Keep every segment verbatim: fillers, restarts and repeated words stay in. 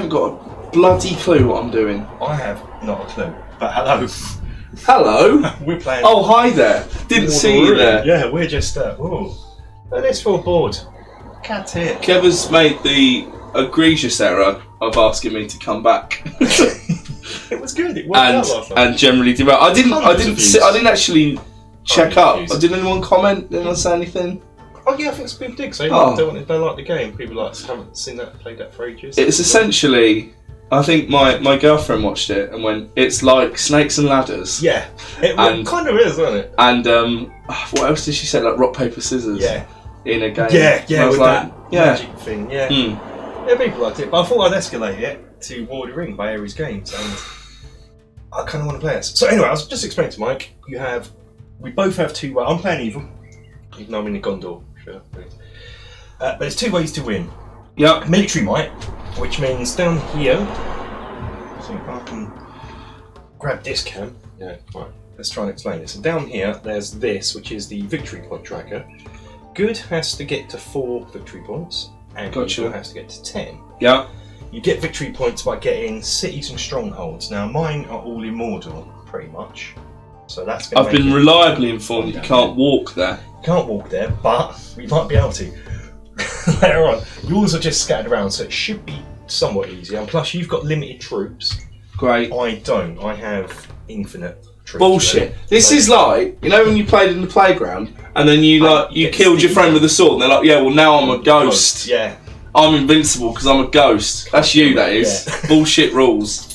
haven't got a bloody clue what I'm doing. I have not a clue. But hello. Hello. We're playing. Oh, hi there. Didn't see you there. Yeah, we're just. Uh, ooh. But it's for board. Can't hear. Kevin's made the egregious error of asking me to come back. It was good. It worked and, out last night. And generally did well. I didn't. I didn't. Sit, I didn't actually check up. Views. Did anyone comment? Didn't I say anything? Oh yeah, I think it's been big. So oh. they, want, they like the game. People like haven't seen that, played that for ages. It's essentially. I think my, my girlfriend watched it and went, it's like Snakes and Ladders. Yeah, it and, kind of is, isn't it? And um, what else did she say? Like rock, paper, scissors. Yeah. In a game. Yeah, yeah, I was with like, that yeah. magic thing. Yeah. Mm. Yeah, people liked it, but I thought I'd escalate it to War of the Ring by Ares Games, and I kind of want to play it. So anyway, I was just explaining to Mike. You have, we both have two. Well, I'm playing evil, even though I'm in the Gondor. Sure. Uh, but there's two ways to win. Yeah. Military might. Which means down here, I think I can grab this cam. Yeah, right. Let's try and explain this. So down here, there's this, which is the victory point tracker. Good has to get to four victory points, and gotcha. Evil has to get to ten. Yeah. You get victory points by getting cities and strongholds. Now mine are all in Mordor, pretty much. So that's. Gonna I've been reliably informed you can't walk there. You can't walk there, but we might be able to. Later on, yours are just scattered around, so it should be somewhat easy. And plus, you've got limited troops. Great. I don't. I have infinite troops. Bullshit. There. This so, is like, you know, when you played in the playground, and then you like you killed your friend with a sword, and they're like, yeah, well now I'm a ghost. Yeah. I'm invincible because I'm a ghost. That's you. That is yeah. Bullshit rules.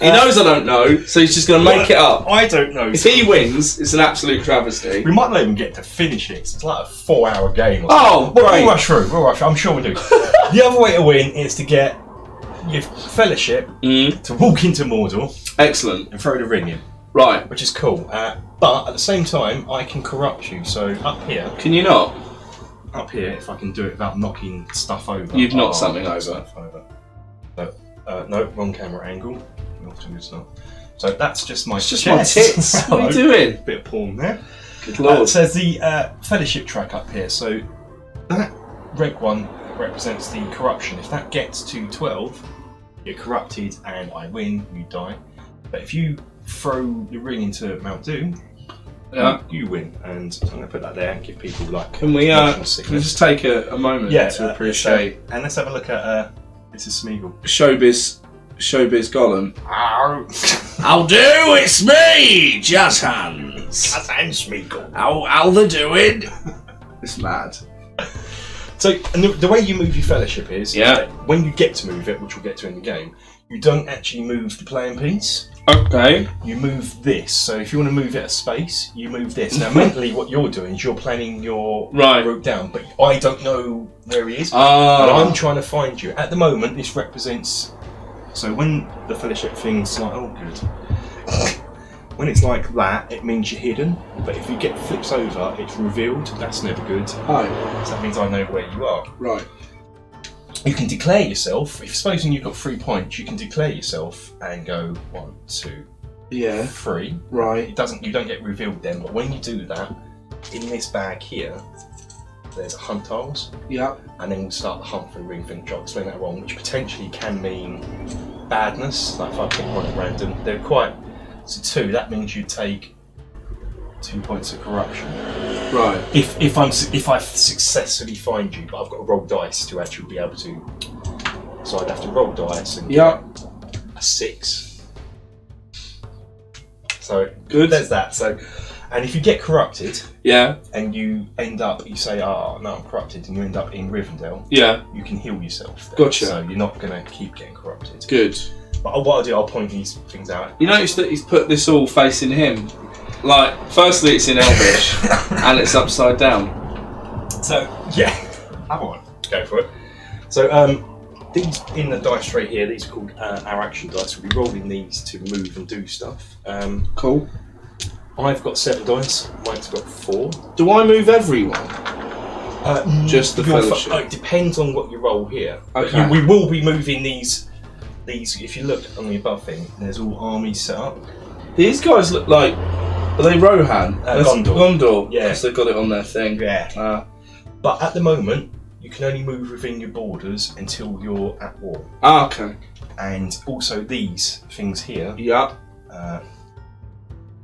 He uh, knows I don't know, so he's just going to make it up. I don't know. If he wins, it's an absolute travesty. We might not even get to finish it. It's like a four-hour game. Or oh, we'll, we'll rush through. We'll rush through. I'm sure we do. The other way to win is to get your fellowship mm. to walk into Mordor. Excellent. And throw the ring in. Right. Which is cool. Uh, but at the same time, I can corrupt you. So up here. Can you not? Up here, if I can do it without knocking stuff over. You've knocked oh, something over. Stuff over. No, uh, no, wrong camera angle. It's not. So that's just my it's just chest. My tits. What are you doing? Bit of porn there. Good lord. Uh, it says the uh, fellowship track up here. So that red one represents the corruption. If that gets to twelve, you're corrupted and I win, you die. But if you throw the ring into Mount Doom, yeah. you, you win. And I'm going to put that there and give people like. Can we uh, can we just take a, a moment yeah, to uh, appreciate? Let's have, and let's have a look at uh, this is Smeagol. Showbiz. Showbiz Gollum. I'll do, it's me, Jazz Hands. Jazz Hands, Smeagol. How, how they doing? It's mad. So, and the, the way you move your fellowship is, yeah. when you get to move it, which we'll get to in the game, you don't actually move the playing piece. Okay. You move this. So if you want to move it a space, you move this. Now mentally what you're doing is you're planning your right. route down, but I don't know where he is. Oh. But I'm trying to find you. At the moment, this represents... So when the fellowship thing's like, oh good, when it's like that, it means you're hidden, but if you get flips over, it's revealed, that's never good. Oh. So that means I know where you are. Right. You can declare yourself, if supposing you've got three points, you can declare yourself and go one, two, yeah. three. Right. It doesn't, you don't get revealed then, but when you do that, in this bag here, there's a hunt tiles, yeah, and then we'll start the hunt for the ring thing. I'll explain that wrong, which potentially can mean badness. Like if I pick one at random, they're quite. So two. That means you take two points of corruption. Right. If if I'm if I successfully find you, but I've got to roll dice to actually be able to. So I'd have to roll dice and yeah, a six. So good. There's that. So. And if you get corrupted, yeah, and you end up, you say, "Ah, oh, no, I'm corrupted," and you end up in Rivendell, yeah, you can heal yourself. Then. Gotcha. So you're not going to keep getting corrupted. Good. But what I'll do, I'll point these things out. You notice that he's put this all facing him. Like, firstly, it's in Elvish, and it's upside down. So yeah, have one. Go for it. So um, these in the dice tray here, these are called uh, our action dice. We'll be rolling these to move and do stuff. Um, cool. I've got seven dice, Mike's got four. Do I move everyone? Uh, Just the fellowship? Oh, it depends on what you roll here. Okay. You, we will be moving these, these. If you look on the above thing, there's all armies set up. These guys look like, are they Rohan? Uh, Gondor. Gondor, yeah. Because they've got it on their thing. Yeah. Uh, but at the moment, you can only move within your borders until you're at war. Ah, okay. And also these things here. Yeah. Uh,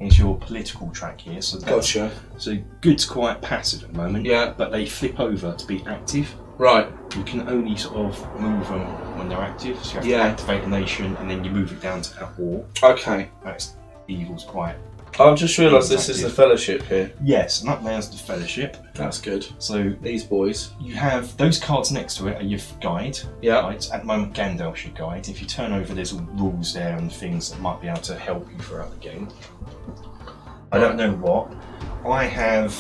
is your political track here. So that's, gotcha. So good's quite passive at the moment. Yeah. But they flip over to be active. Right. You can only sort of move them when they're active. So you have yeah. to activate a nation and then you move it down to at war. Okay. That's evil's quite. I've just realised this is the Fellowship here. Yes, and that there's the Fellowship. That's good. So these boys. You have those cards next to it are your guide. Yeah. Guides. At the moment, Gandalf's your guide. If you turn over, there's all rules there and things that might be able to help you throughout the game. I don't know what. I have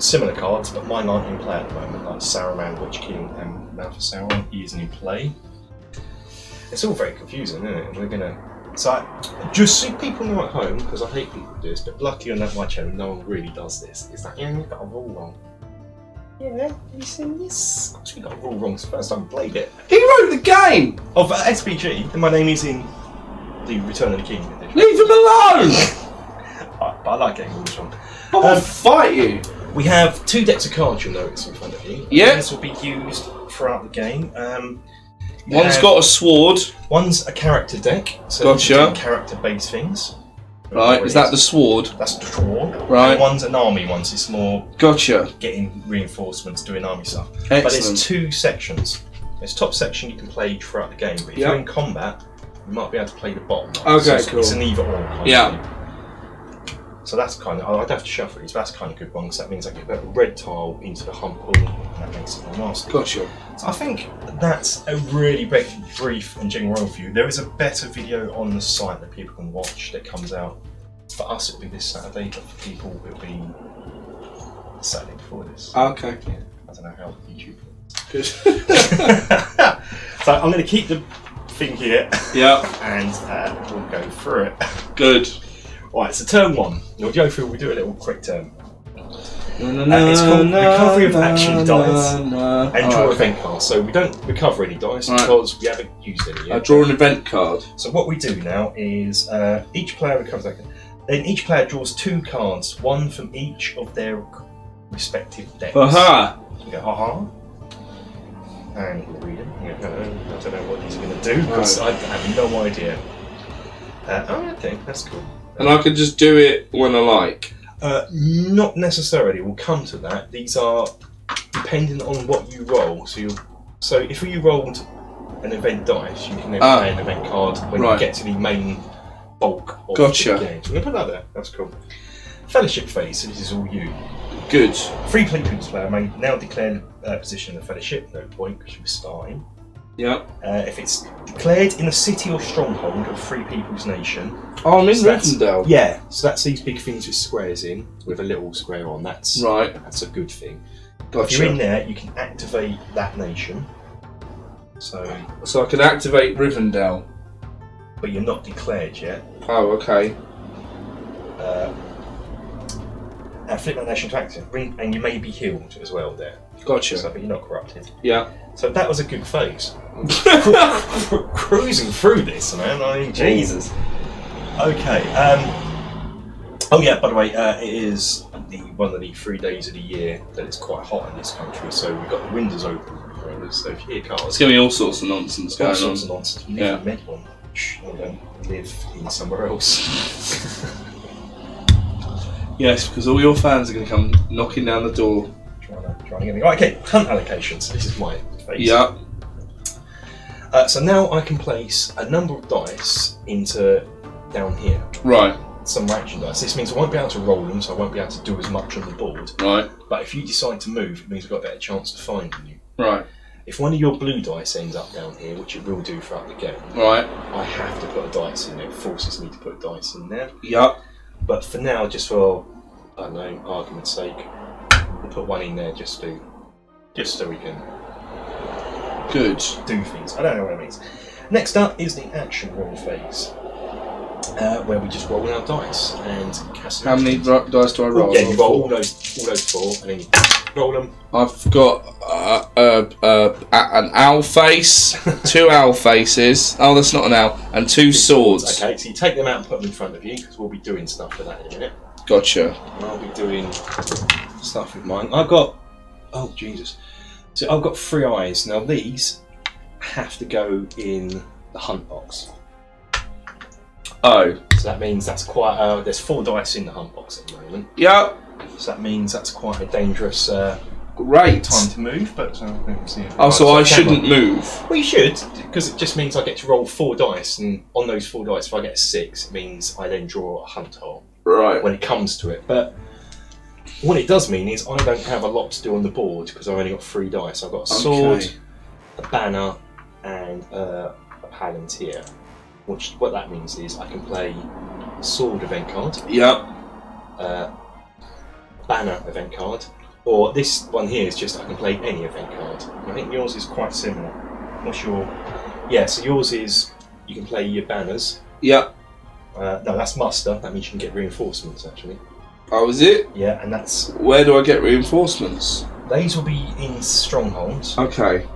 similar cards, but mine aren't in play at the moment, like Saruman, Witch King, and Mouth of Sauron. He isn't in play. It's all very confusing, isn't it? We're gonna. So, I, just so people know at home, because I hate people do this, but luckily on that my channel, no one really does this. It's like, yeah, you've got a rule wrong. Yeah, have you seen this? I've actually got a rule wrong, it's the first time I played it. He wrote the game! Of uh, S P G, and my name is in the Return of the King edition. Leave him alone! I, but I like getting rules wrong. I um, will fight you! We have two decks of cards, you'll notice, in front of you. Yeah. This will be used throughout the game. Um, One's um, got a sword. One's a character deck. So gotcha. Character-based things. Right, is that the sword? That's the sword. Right. And one's an army. One's it's more. Gotcha. Getting reinforcements, doing army stuff. Excellent. But there's two sections. There's top section you can play throughout the game, but if yep. you're in combat, you might be able to play the bottom. Right? Okay, so cool. It's an either or. Kind yeah. Of so that's kind of. I'd have to shuffle these. But that's kind of a good one because that means I can put a red tile into the hump pool, and that makes it more nasty. Gotcha. I think that's a really brief and general overview. There is a better video on the site that people can watch that comes out. For us, it'll be this Saturday, but for people, it'll be the Saturday before this. Okay. Yeah, I don't know how YouTube works. Good. So I'm going to keep the thing here. Yeah. And uh, we'll go through it. Good. Right, so turn one. We'll go through, we'll do a little quick turn. No, no, uh, it's called no, recovery of no, action dice no, no. and draw oh, okay. event cards. So we don't recover any dice right. because we haven't used any yet. I draw an event card. So what we do now is uh, each player recovers. Then each player draws two cards, one from each of their respective decks. Aha! Uh-huh. You go aha, uh-huh. and we'll read them. You go, oh, I don't know what these are going to do because right. I have no idea. Uh, oh, okay, that's cool. And I can just do it when I like. Uh, not necessarily. We'll come to that. These are dependent on what you roll. So, you so if you rolled an event dice, you can then ah, play an event card when right. you get to the main bulk of gotcha. the game. So we're gonna put that there. That's cool. Fellowship phase. So this is all you. Good. Three people's player may now declare uh, position in the fellowship. No point because you're starting. Yeah. Uh, if it's declared in a city or stronghold of three people's nation. Oh, I'm in so Rivendell. Yeah. So that's these big things with squares in, with a little square on. That's right. That's a good thing. Gotcha. If you're in there, you can activate that nation. So. So I can activate Rivendell. But you're not declared yet. Oh, okay. Uh, and flip that nation to active, and you may be healed as well there. Gotcha. So, but you're not corrupted. Yeah. So that was a good phase. Cru cruising through this, man. I mean, Jesus. Okay. Um, oh yeah. By the way, uh, it is the one of the three days of the year that it's quite hot in this country. So we've got the windows open for us. So if you hear cars, it's gonna be all sorts of nonsense going on. All sorts of nonsense. We live in Medwin. We don't live in somewhere else. Yes, because all your fans are gonna come knocking down the door. Trying to get me. Right, okay, hunt allocations. This is my phase. Yeah. Uh, so now I can place a number of dice into down here. Right. Some action dice. This means I won't be able to roll them, so I won't be able to do as much on the board. Right. But if you decide to move, it means I've got a better chance of finding you. Right. If one of your blue dice ends up down here, which it will do throughout the game, right, I have to put a dice in there. It forces me to put a dice in there. Yep. But for now, just for, I don't know, argument's sake, put one in there just to, just so we can good do things. I don't know what it means. Next up is the action roll phase, uh, where we just roll our dice and cast. How many dice do I roll? Yeah, you roll all those, all those four, and then you roll them. I've got uh, uh, uh, an owl face, two owl faces. Oh, that's not an owl, and two swords. Okay, so you take them out and put them in front of you because we'll be doing stuff for that in a minute. Gotcha. And I'll be doing stuff with mine. I've got Oh, Jesus. So I've got three eyes. Now these have to go in the hunt box. Oh. So that means that's quite... Uh, there's four dice in the hunt box at the moment. Yep. So that means that's quite a dangerous... Uh, Great. Time to move, but... Uh, yeah. Oh, so, so I shouldn't one. move? Well, you should, because it just means I get to roll four dice, and on those four dice, if I get a six, it means I then draw a hunt hole. Right. When it comes to it, but... What it does mean is I don't have a lot to do on the board because I've only got three dice. I've got a sword, okay. a banner, and uh, a palantir. Which, what that means is I can play sword event card, yep. uh, banner event card, or this one here is just I can play any event card. I think yours is quite similar. What's your... Yeah, so yours is you can play your banners. Yep. Uh, no, that's muster. That means you can get reinforcements, actually. Oh, is it? Yeah, and that's... Where do I get reinforcements? These will be in strongholds. Okay.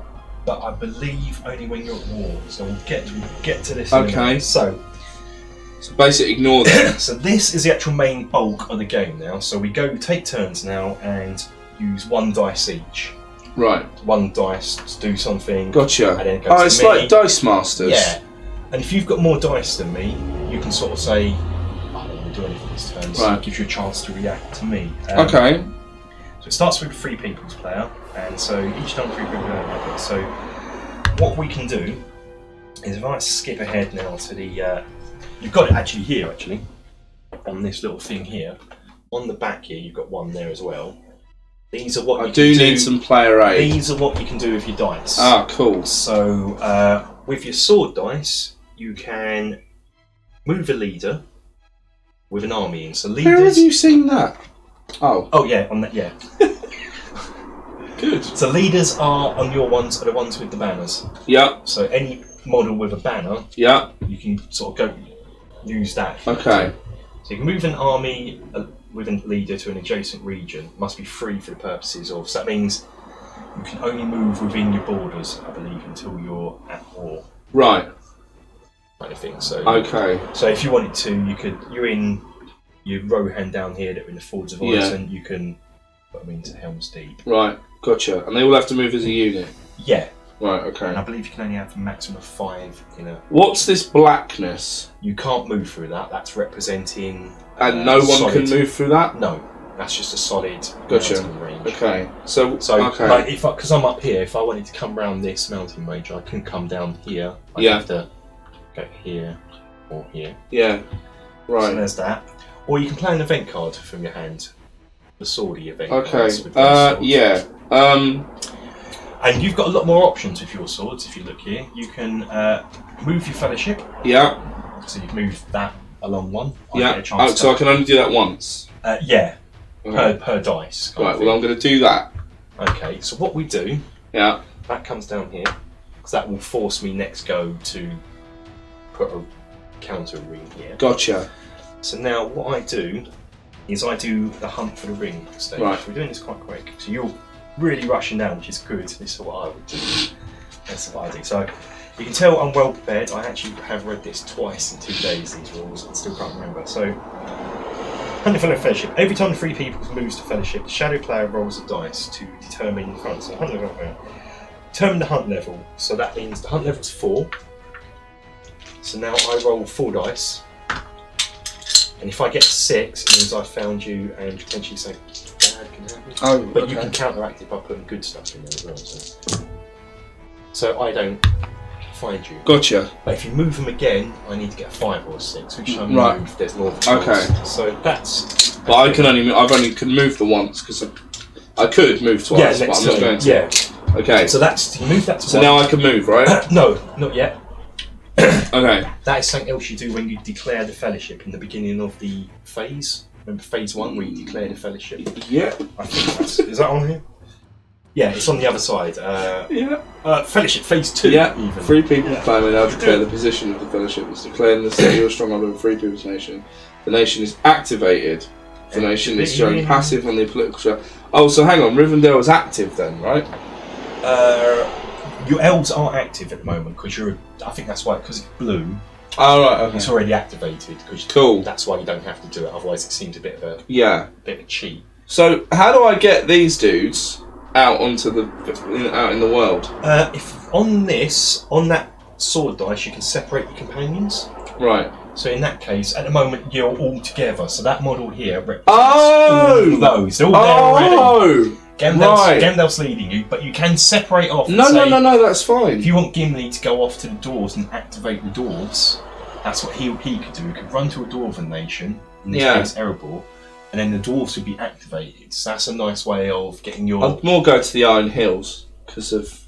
But I believe only when you're at war, so we'll get to, we'll get to this. Okay. So... So basically ignore that. So this is the actual main bulk of the game now. So we go, we take turns now and use one dice each. Right. One dice to do something. Gotcha. And then it goes oh, it's me. like Dice Masters. Yeah. And if you've got more dice than me, you can sort of say... do anything this turn, so right. it gives you a chance to react to me. Um, okay. So it starts with three people's player, and so each time three people like it. So what we can do is if I skip ahead now to the, uh, you've got it actually here actually, on this little thing here, on the back here you've got one there as well. These are what I you do can need do. some player aid. These are what you can do with your dice. Ah, cool. So uh, with your sword dice, you can move a leader with an army in, so leaders... Where have you seen that? Oh. Oh, yeah, on that, yeah. Good. So leaders are, on your ones, are the ones with the banners. Yeah. So any model with a banner, yeah, you can sort of go use that. Okay. So you can move an army with a leader to an adjacent region. It must be free for the purposes of, so that means you can only move within your borders, I believe, until you're at war. Right. Kind of thing. So okay. So if you wanted to, you could. You're in your Rohan down here that are in the Fords of Isen. Yeah. You can put them into Helm's Deep. Right. Gotcha. And they all have to move as a unit. Yeah. Right. Okay. And I believe you can only have a maximum of five in a. What's this blackness? You can't move through that. That's representing. And uh, no one solid. can move through that. No. That's just a solid. Gotcha. Mountain range. Okay. So so okay. Like if because I'm up here, if I wanted to come round this mountain range, I couldn't come down here. I'd yeah. have to go here or here. Yeah, right. So there's that. Or you can play an event card from your hand. The swordy event okay. cards. Okay, uh, yeah. Um, and you've got a lot more options with your swords, if you look here. You can uh, move your fellowship. Yeah. So you've moved that along one. I yeah, get a chance oh, so to... I can only do that once? Uh, yeah, okay. per, per dice. Right, well I'm going to do that. Okay, so what we do, yeah, that comes down here, because that will force me next go to put a counter ring here. Gotcha. So now what I do is I do the hunt for the ring stage. Right. We're doing this quite quick. So you're really rushing down, which is good. This is what I would do. That's what I do. So you can tell I'm well prepared. I actually have read this twice in two days, these rules. I still can't remember. So, hunt for the fellowship. Every time three people moves to fellowship, the shadow player rolls a dice to determine hunt. So hunt level. Determine the hunt level. So that means the hunt level's four. So now I roll four dice, and if I get six, it means I found you and potentially say bad can happen. Oh, but okay. you can counteract it by putting good stuff in there as well. So, so I don't find you. Gotcha. But if you move them again, I need to get a five or a six, which I right. move. There's more. Okay. So that's. But I can only. I've only can move the once because I, I could move twice, yeah, but I'm not going to. Yeah. Okay. So that's you move that. To so one. Now I can move, right? No, not yet. Okay. That is something else you do when you declare the fellowship in the beginning of the phase. Remember phase one where you declare the fellowship? Yeah. I think that's, is that on here? Yeah, it's on the other side. Uh, yeah. Uh, fellowship phase two. Yeah. Even. Three people yeah. plan will now declare the position of the fellowship. It's declared in the city or stronghold of a free people's nation. The nation is activated. The yeah. nation is shown yeah. passive on the political. Oh, so hang on. Rivendell is active then, right? Uh. Your elves are active at the moment because you're. I think that's why because it's blue. Oh right, okay. It's already activated because cool. That's why you don't have to do it. Otherwise, it seems a bit of a yeah, bit of a cheat. So how do I get these dudes out onto the out in the world. Uh, if on this, on that sword dice, you can separate your companions. Right. So in that case, at the moment you're all together. So that model here represents oh! all those. They're all oh! there already. Gandalf's, right. Gandalf's leading you, but you can separate off. No, and say, no, no, no, that's fine. If you want Gimli to go off to the dwarves and activate the dwarves, that's what he he could do. He could run to a dwarven nation, in this yeah. case Erebor, and then the dwarves would be activated. So that's a nice way of getting your. I'd more go to the Iron Hills because of.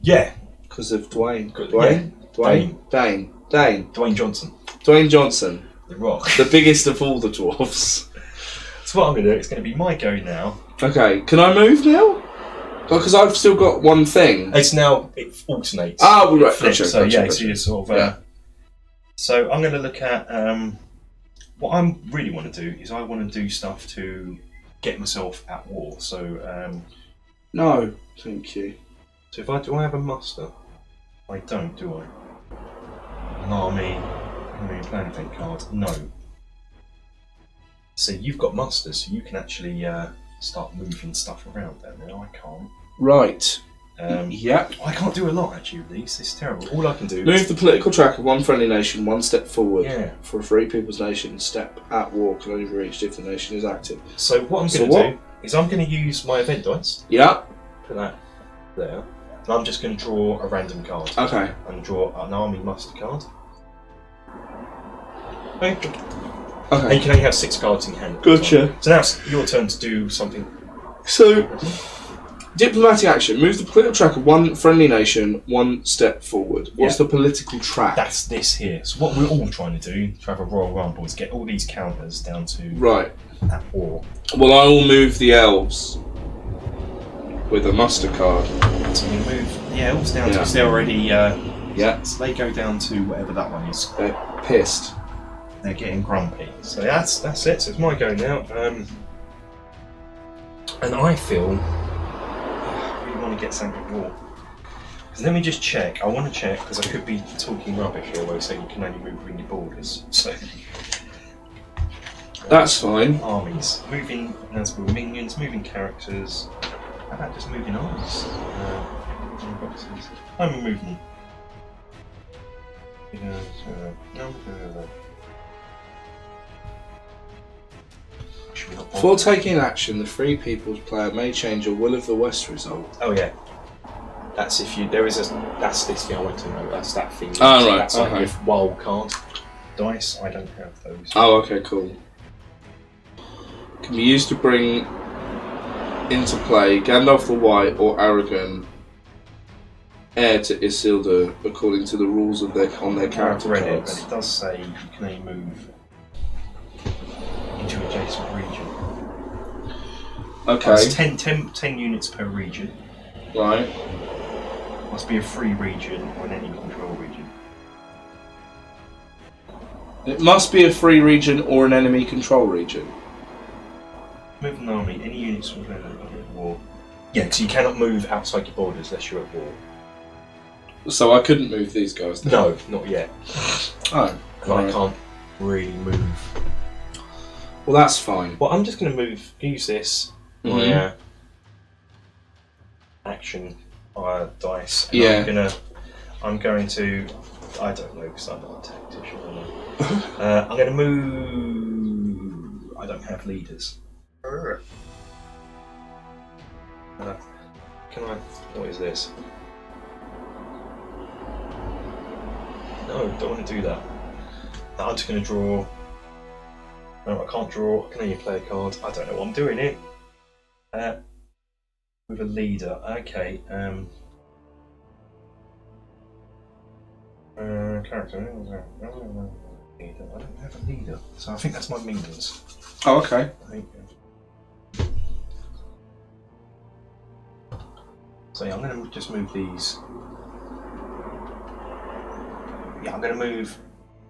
Yeah. Because of Dwayne. Dwayne. Yeah. Dwayne. Dain. Dain. Dwayne Johnson. Dwayne Johnson. The Rock. The biggest of all the dwarves. So what I'm going to do, it's going to be my go now. Okay, can I move now? Because I've still got one thing. It's now, it alternates. Ah, oh, right, gotcha, So gotcha, yeah, gotcha. so you're sort of... Uh, yeah. So I'm going to look at... Um, what I really want to do is I want to do stuff to get myself at war, so... Um, no, thank you. So if I... Do I have a muster? I don't, do I? An army... Army planning card? No. So you've got muster, so you can actually... Uh, start moving stuff around there. No, I can't. Right. Um, yep. I can't do a lot, actually, with these. It's terrible. All I can do Move is... Move the political track of one friendly nation one step forward. Yeah. For a free people's nation, step at war can only be reached if the nation is active. So what I'm so going to do is I'm going to use my event dice. Yeah. Put that there. And I'm just going to draw a random card. Okay. And draw an army muster card. Okay. Okay. And you can only have six cards in hand. Gotcha. So now it's your turn to do something. So, diplomatic action. Move the political track of one friendly nation one step forward. What's yeah. the political track? That's this here. So what we're all trying to do, to have a Royal Rumble, is get all these counters down to right. that war. Well, I will move the elves with a muster card. So you move the elves down yeah. to... Because they're already... Uh, yeah. So they go down to whatever that one is. They're pissed. They're getting grumpy, so that's that's it. So it's my go now, um, and I feel I really want to get something more. Because let me just check. I want to check because I could be talking rubbish here, where I say you can only move within your borders. So that's um, fine. Armies moving Nazgul minions, moving characters. How about just moving armies? Uh, I'm moving. You know, uh, no, no, no. Before taking action, the free people's player may change your Will of the West result. Oh yeah, that's if you. There is a. That's this thing I want to know. That's that thing. Oh right. That's okay. Like with wild card dice. I don't have those. Oh okay, cool. Can be used to bring into play Gandalf the White or Aragorn, heir to Isildur, according to the rules of their on their character I've read cards. It, but it does say you can only move into adjacent region. Okay. That's ten, ten, ten units per region. Right. Must be a free region or an enemy control region. It must be a free region or an enemy control region. Move an army. Any units will be at war. Yeah, because you cannot move outside your borders unless you're at war. So I couldn't move these guys then? No, not yet. Oh. And right. I can't really move. Well, that's fine. Well, I'm just going to move, use this, mm-hmm. my uh, action uh, dice. And yeah. I'm, gonna, I'm going to, I don't know because I'm not a tactician. uh, I'm going to move, I don't have leaders. Uh, can I, what is this? No, don't want to do that. No, I'm just going to draw. No, I can't draw. I can only play a card. I don't know what I'm doing here. Uh, with a leader. Okay. Um, uh, character. Leader. I don't have a leader. So I think that's my minions. Oh, okay. I think. So yeah, I'm going to just move these. Yeah, I'm going to move.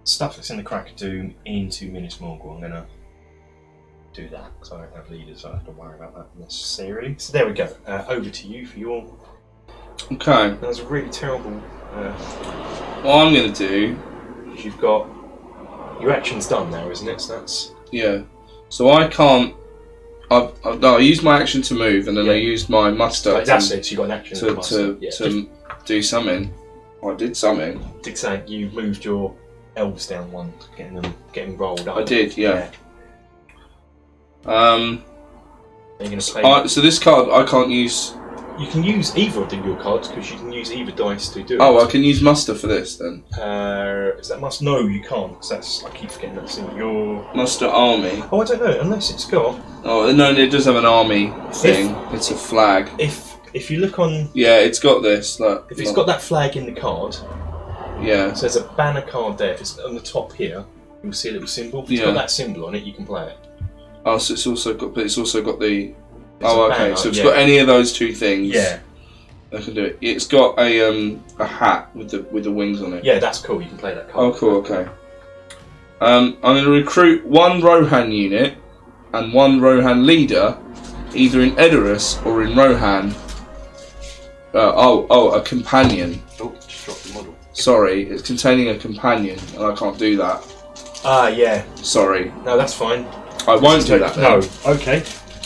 Stuff that's in the Crack of Doom into Minas Morgul. I'm gonna do that because I don't have leaders, so I don't have to worry about that necessarily. So there we go. Uh, over to you for your. Okay. That was a really terrible. Uh... What I'm gonna do is you've got your action's done now, isn't it? So that's yeah. So I can't I've, I've, no, I used my action to move, and then yeah. I used my muster. Like, that's to, it. So you got an action to, to, to, yeah. to do something. I did something. Dick Sag, you moved your elves down one, getting them getting rolled up. I did, yeah. yeah. Um. Are you gonna play I, so this card I can't use. You can use either of your cards because you can use either dice to do. Oh, it. I can use muster for this then. Uh, is that muster? No, you can't. Because that's I keep forgetting that's in your muster army. Oh, I don't know unless it's got. Oh no, it does have an army thing. If, it's a flag. If if you look on. Yeah, it's got this. Like, if it's like, got that flag in the card. Yeah. So there's a banner card there. If it's on the top here, you'll see a little symbol. If it's yeah. got that symbol on it, you can play it. Oh, so it's also got. But it's also got the. It's oh, okay. Banner, so it's yeah. got any of those two things. Yeah, I can do it. It's got a um a hat with the with the wings on it. Yeah, that's cool. You can play that card. Oh, cool. Okay. Um, I'm going to recruit one Rohan unit and one Rohan leader, either in Edoras or in Rohan. Uh, oh, oh, a companion. Oh, just dropped the model. Sorry, it's containing a companion, and I can't do that. Ah, uh, yeah. Sorry. No, that's fine. I won't do that. No. Though. Okay.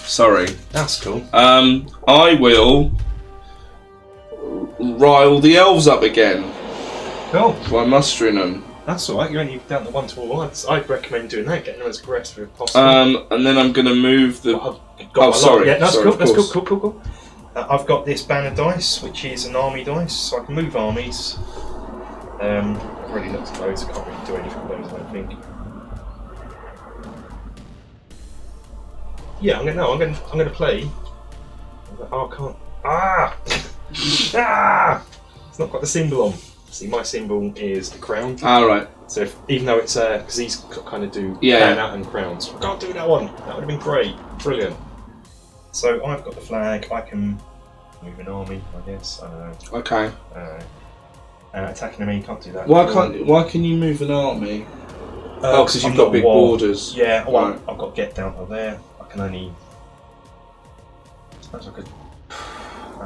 Sorry. That's cool. Um, I will rile the elves up again. Cool. By mustering them. That's alright, you're only down to one to all odds. I'd recommend doing that, getting them as aggressive as possible. Um, and then I'm going to move the... Well, I've got oh, sorry. Yeah, no, that's sorry, cool, that's cool, cool, cool, cool. Uh, I've got this banner dice, which is an army dice, so I can move armies. Um, I've already looked at those, I can't really do anything with those, I don't think. Yeah, I'm gonna. No, I'm gonna. I'm gonna play. Oh, I can't. Ah, ah! It's not got the symbol on. See, my symbol is the crown. All right. So if, even though it's uh, because these kind of do yeah, pan yeah. out and crowns. I can't do that one. That would have been great. Brilliant. So I've got the flag. I can move an army. I guess. I don't know. Okay. Uh, and attacking an enemy, you can't do that. Why can't? Why can you move an army? Uh, oh, because you've got big borders. Yeah. Well, right. I've got to get down to there. Can only. That's like a. I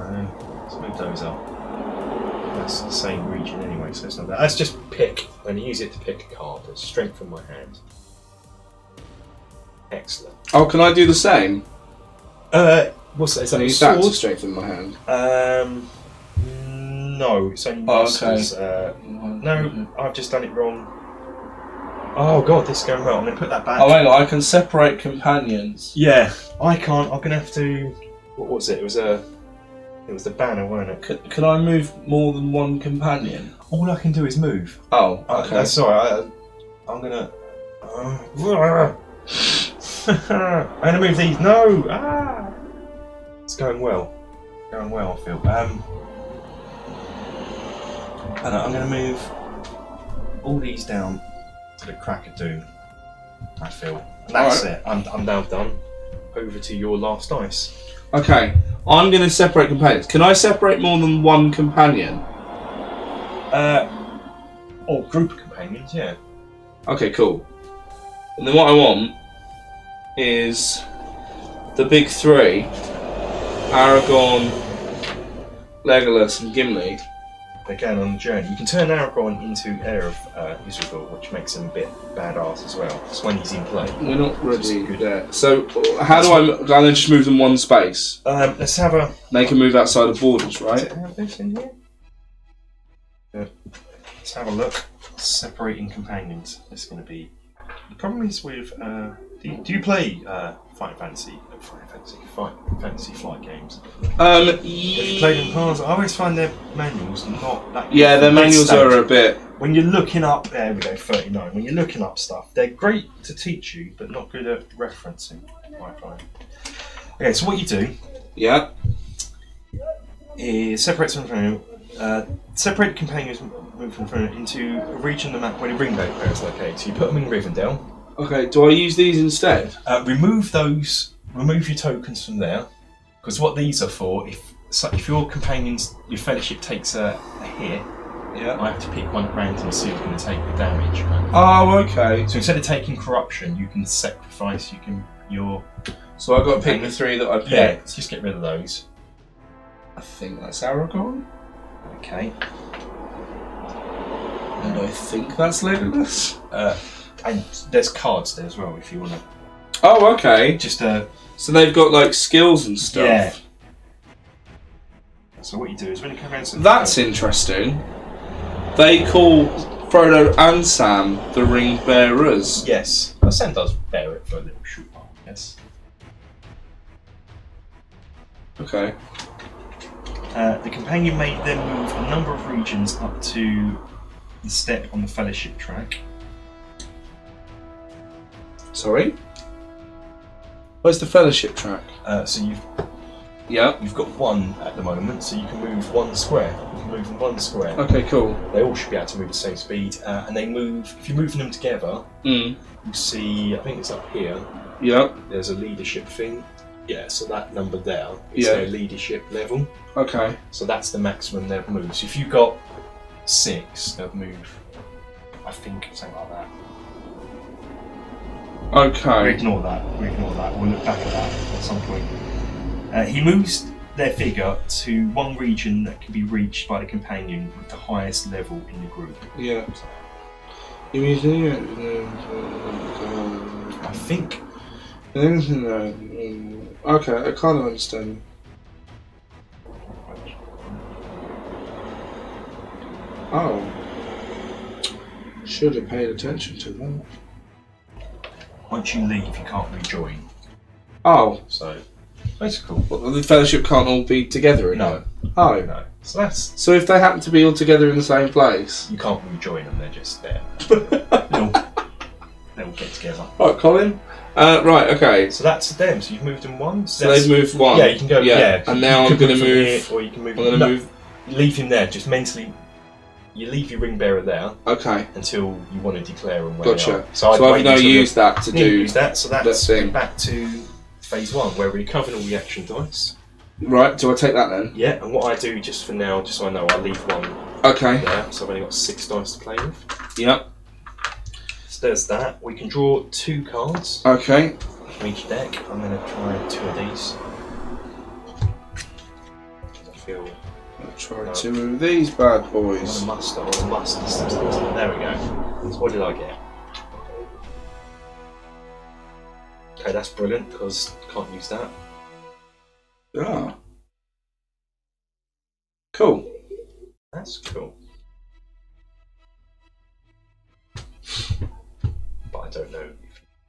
don't know. Let's move those up. That's the same region anyway, so it's not that. Let's just pick. I'm going to use it to pick a card. It's strength from my hand. Excellent. Oh, can I do the same? Uh, what's that? Is that a sword? That's strength from my hand. Um, no, it's only. Oh, okay. Uh, no, I've just done it wrong. Oh god, this is going well. I'm going to put that back. Oh, hang on, I can separate companions. Yeah, I can't. I'm going to have to. What was it? It was a. It was the banner, wasn't it? Could, could I move more than one companion? All I can do is move. Oh, okay. That's alright. I'm going to. Uh, I'm going to move these. No! Ah! It's going well. It's going well, I feel. Um, and I'm going to move all these down. To the crack of doom, I feel. And that's right. it. I'm, I'm now done. Over to your last dice. Okay, I'm going to separate companions. Can I separate more than one companion? Uh, or group of companions, yeah. Okay, cool. And then what I want is the big three, Aragorn, Legolas and Gimli. Again on the journey, you can turn Aragorn into heir of uh, Isengard, which makes him a bit badass as well. It's when he's in play. We're not really good at. So how do I? Can I just move them one space? Um, let's have a. They can move outside the borders, right? Is it have this in here? Yeah. Let's have a look. Separating companions. It's going to be. The problem is with. Uh, do, you, do you play uh, Final Fantasy? Fantasy fight, fantasy flight games. Um, if you play them past, I always find their manuals not that. Yeah, their manuals are a bit. When you're looking up, there we go, thirty-nine. When you're looking up stuff, they're great to teach you, but not good at referencing. I find. Okay, so what you do? Yeah. Is separate some from uh, separate companions move from into a region of the map where the Ringdale players locate. So you put them in Rivendell. Okay. Do I use these instead? Uh, remove those. Remove your tokens from there, because what these are for, if so if your companions, your fellowship takes a, a hit, yeah. I have to pick one at random and see who's going to take the damage. Right? Oh, okay. So instead of taking corruption, you can sacrifice. You can your. So I've got to pick the three that I picked. Yeah, just get rid of those. I think that's Aragorn. Okay. And I think that's Legolas. Uh, and there's cards there as well if you want to. Oh, okay. Just a So they've got like skills and stuff. Yeah. So what you do is when you come around... That's interesting. They call Frodo and Sam the ring bearers. Yes. Well, Sam does bear it for a little short while, yes. Okay. Uh, the companion made them move a number of regions up to the step on the fellowship track. Sorry? Where's the fellowship track? Uh, so you've... Yeah. You've got one at the moment, so you can move one square. You can move them one square. Okay, cool. They all should be able to move at the same speed, uh, and they move... If you're moving them together, mm. you see... I think it's up here. Yeah. There's a leadership thing. Yeah, so that number there is yeah. their leadership level. Okay. So that's the maximum they've moved. So if you've got six, they've moved, I think, something like that. Okay. We ignore that. We ignore that. We'll look back at that at some point. Uh, he moves their figure to one region that can be reached by the companion with the highest level in the group. Yeah. I think. Okay, I kind of understand. Oh. Should have paid attention to that. Once you leave, you can't rejoin. Oh. So, that's cool. Well, the fellowship can't all be together anymore? No. Oh. No. So, that's... so if they happen to be all together in the same place? You can't rejoin them, they're just there. They'll, they'll get together. Alright, Colin. Uh, right, okay. So that's them, so you've moved them one? So, so they've moved one? Yeah, you can go, yeah. yeah. And now I'm going to move... Here, or you can move... I'm going to no, move... Leave him there, just mentally... You leave your ring bearer there. Okay. Until you want to declare and where gotcha. They are. So, so I've now used the, that to do. Use that. So that's that thing. Back to phase one where we recover all the action dice. Right. Do I take that then? Yeah. And what I do just for now, just so I know, I leave one. Okay. There. So I've only got six dice to play with. Yep. So there's that. We can draw two cards. Okay. From each deck. I'm going to try two of these. I feel. I'll try no. two of these bad boys. Mustard, or mustard. There we go. So what did I get? Okay, that's brilliant because I can't use that. Ah. Cool. That's cool. But I don't know.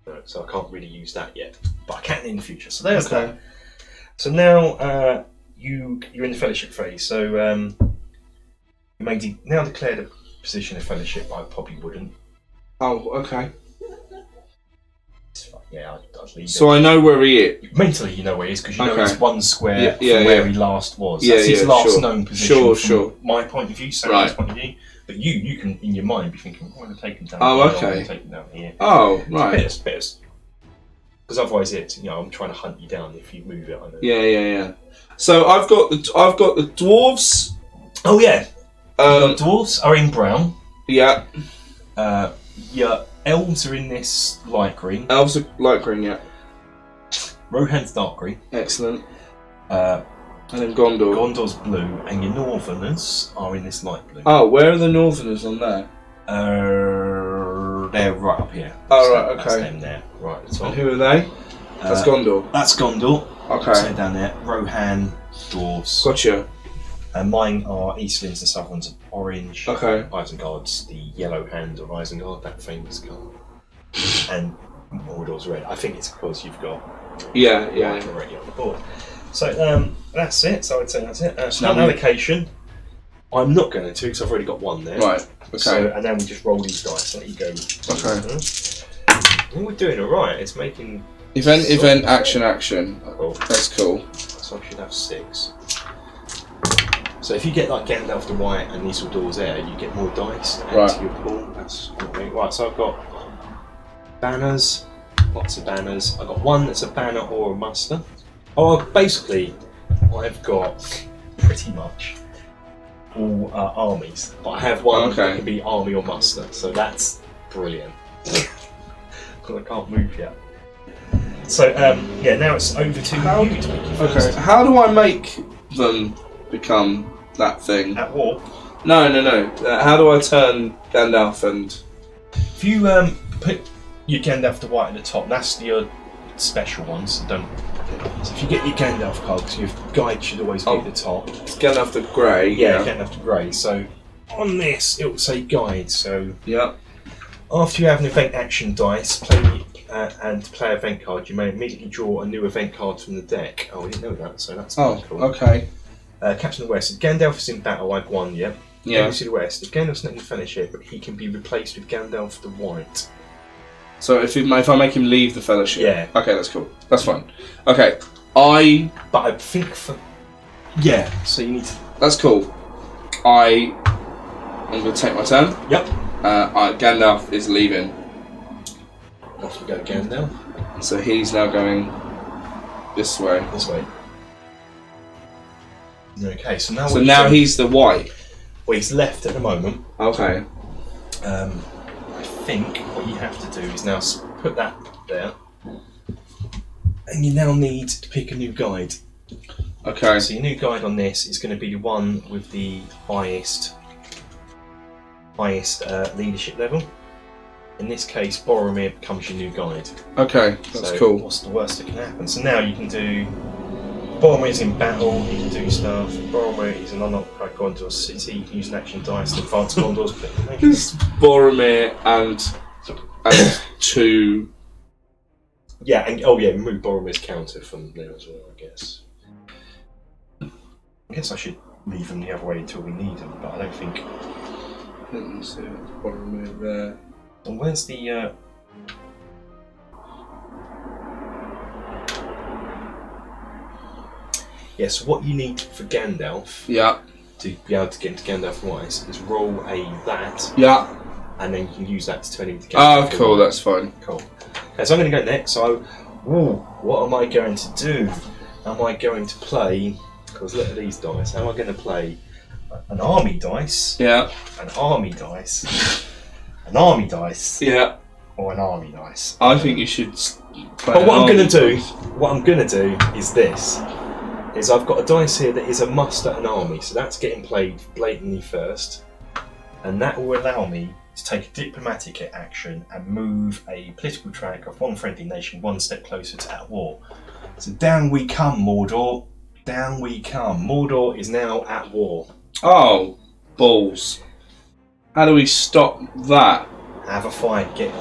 No, so I can't really use that yet. But I can in the future. So there's okay. that. So now. Uh, You, you're in the fellowship phase, so um, you may de now declare the position of fellowship. I probably wouldn't. Oh, okay. Yeah, I'd, I'd leave so it. I know where he is. Mentally, you know where he is because you okay. know it's one square yeah, from yeah, where yeah. he last was. That's yeah, his yeah, last sure. known position. Sure, from sure. My point of view, Sam's right. point of view, but you, you can in your mind be thinking, oh, I'm going to take him down. Oh, okay. I'm going to take him down here. Oh, it's right. It's better, because otherwise, it's you know, I'm trying to hunt you down if you move it. I know. Yeah, yeah, yeah. So I've got the I've got the dwarves. Oh yeah, um, dwarves are in brown. Yeah. Uh, yeah. Elves are in this light green. Elves are light green. Yeah. Rohan's dark green. Excellent. Uh, and then Gondor. Gondor's blue, and your Northerners are in this light blue. Oh, where are the Northerners on there? Uh, they're right up here. Oh right, okay. That's them there, right at the top. And who are they? That's uh, Gondor. That's Gondor. Okay. So down there, Rohan, dwarves. Gotcha. And mine are Eastlings, the Southerns are orange. Okay. Isengard's the yellow hand of Isengard, that famous card. And Mordor's red. I think it's because you've got. Yeah, yeah. Red already on the board. So um, that's it. So I'd say that's it. Uh, so now allocation. I'm not going to because I've already got one there. Right. Okay. So, and then we just roll these dice. Let you go. Okay. Well, we're doing all right. It's making. Event, so, event, action, action. Cool. That's cool. So I should have six. So if you get like Gandalf the White and these doors there, you get more dice and right. to your pool. That's great. Right, so I've got banners, lots of banners. I've got one that's a banner or a muster. Oh, basically, I've got pretty much all uh, armies, but I have one okay. that can be army or muster. So that's brilliant. Because I can't move yet. So um, yeah, now it's over to how, you to make your first. Okay, how do I make them become that thing? At war? No, no, no. Uh, how do I turn Gandalf and? If you um, put your Gandalf the White at the top, that's your special ones. Don't So if you get your Gandalf card, because your guide should always be oh, at the top. It's Gandalf the Grey. Yeah, yeah. Gandalf the Grey. So on this, it will say guide. So yeah. After you have an event action dice, play uh, and play event card, you may immediately draw a new event card from the deck. Oh, I didn't know that, so that's oh, cool. okay. Uh, Captain of the West. If Gandalf is in battle, I've won, yeah? Yeah. Captain of the West. If Gandalf's not going to finish it, but he can be replaced with Gandalf the White. So if, he, if I make him leave the Fellowship? Yeah. Okay, that's cool. That's fine. Okay, I... But I think for... Yeah, so you need to... That's cool. I... I'm going to take my turn. Yep. Uh, right, Gandalf is leaving. Off we go, Gandalf. So he's now going this way. This way. Okay, so now. So now going... he's the white. Well, he's left at the moment. Okay. Um, I think what you have to do is now put that there, and you now need to pick a new guide. Okay. So your new guide on this is going to be the one with the highest. highest uh, leadership level. In this case, Boromir becomes your new guide. Okay, that's so cool. What's the worst that can happen? So now you can do... Boromir's in battle, you can do stuff. Boromir is an unoccupied Gondor city, you can use an action dice to advance Gondor's... It's Boromir and... and two... Yeah, and oh yeah, move Boromir's counter from there as well, I guess. I guess I should leave them the other way until we need them, but I don't think... Let see Boromir there. And where's the? Uh... Yes. Yeah, so what you need for Gandalf? Yeah. To be able to get into Gandalf Wise is roll a that. Yeah. And then you can use that to turn into Gandalf. Oh, cool. That's fine. Cool. Okay, so I'm going to go next. So, ooh, what am I going to do? Am I going to play? Because look at these dice. How am I going to play? An army dice. Yeah. An army dice. An army dice. Yeah. Or an army dice. I think you should. But what I'm going to do, what I'm going to do is this: is I've got a dice here that is a muster an army, so that's getting played blatantly first, and that will allow me to take a diplomatic action and move a political track of one friendly nation one step closer to that war. So down we come, Mordor. Down we come. Mordor is now at war. Oh, balls. How do we stop that? Have a fight. Get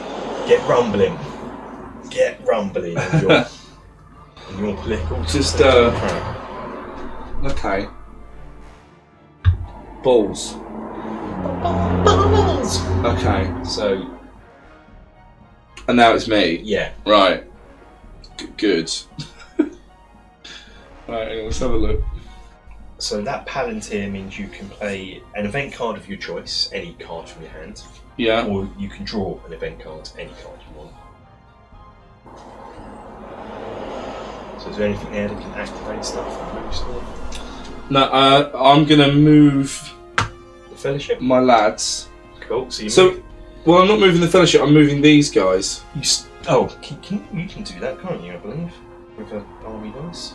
get rumbling. Get rumbling in your, in your political... Just, uh... Okay. Balls. Balls! Okay, so... And now it's me? Yeah. Right. G good. Right, let's have a look. So that Palantir means you can play an event card of your choice, any card from your hand. Yeah. Or you can draw an event card, any card you want. So is there anything there that can activate stuff and move stuff? No, uh, I'm gonna move the Fellowship. My lads. Cool. So you. So, move... well, I'm not moving the Fellowship. I'm moving these guys. You. St oh, can, can, you can do that, can't you? I believe with an army dice.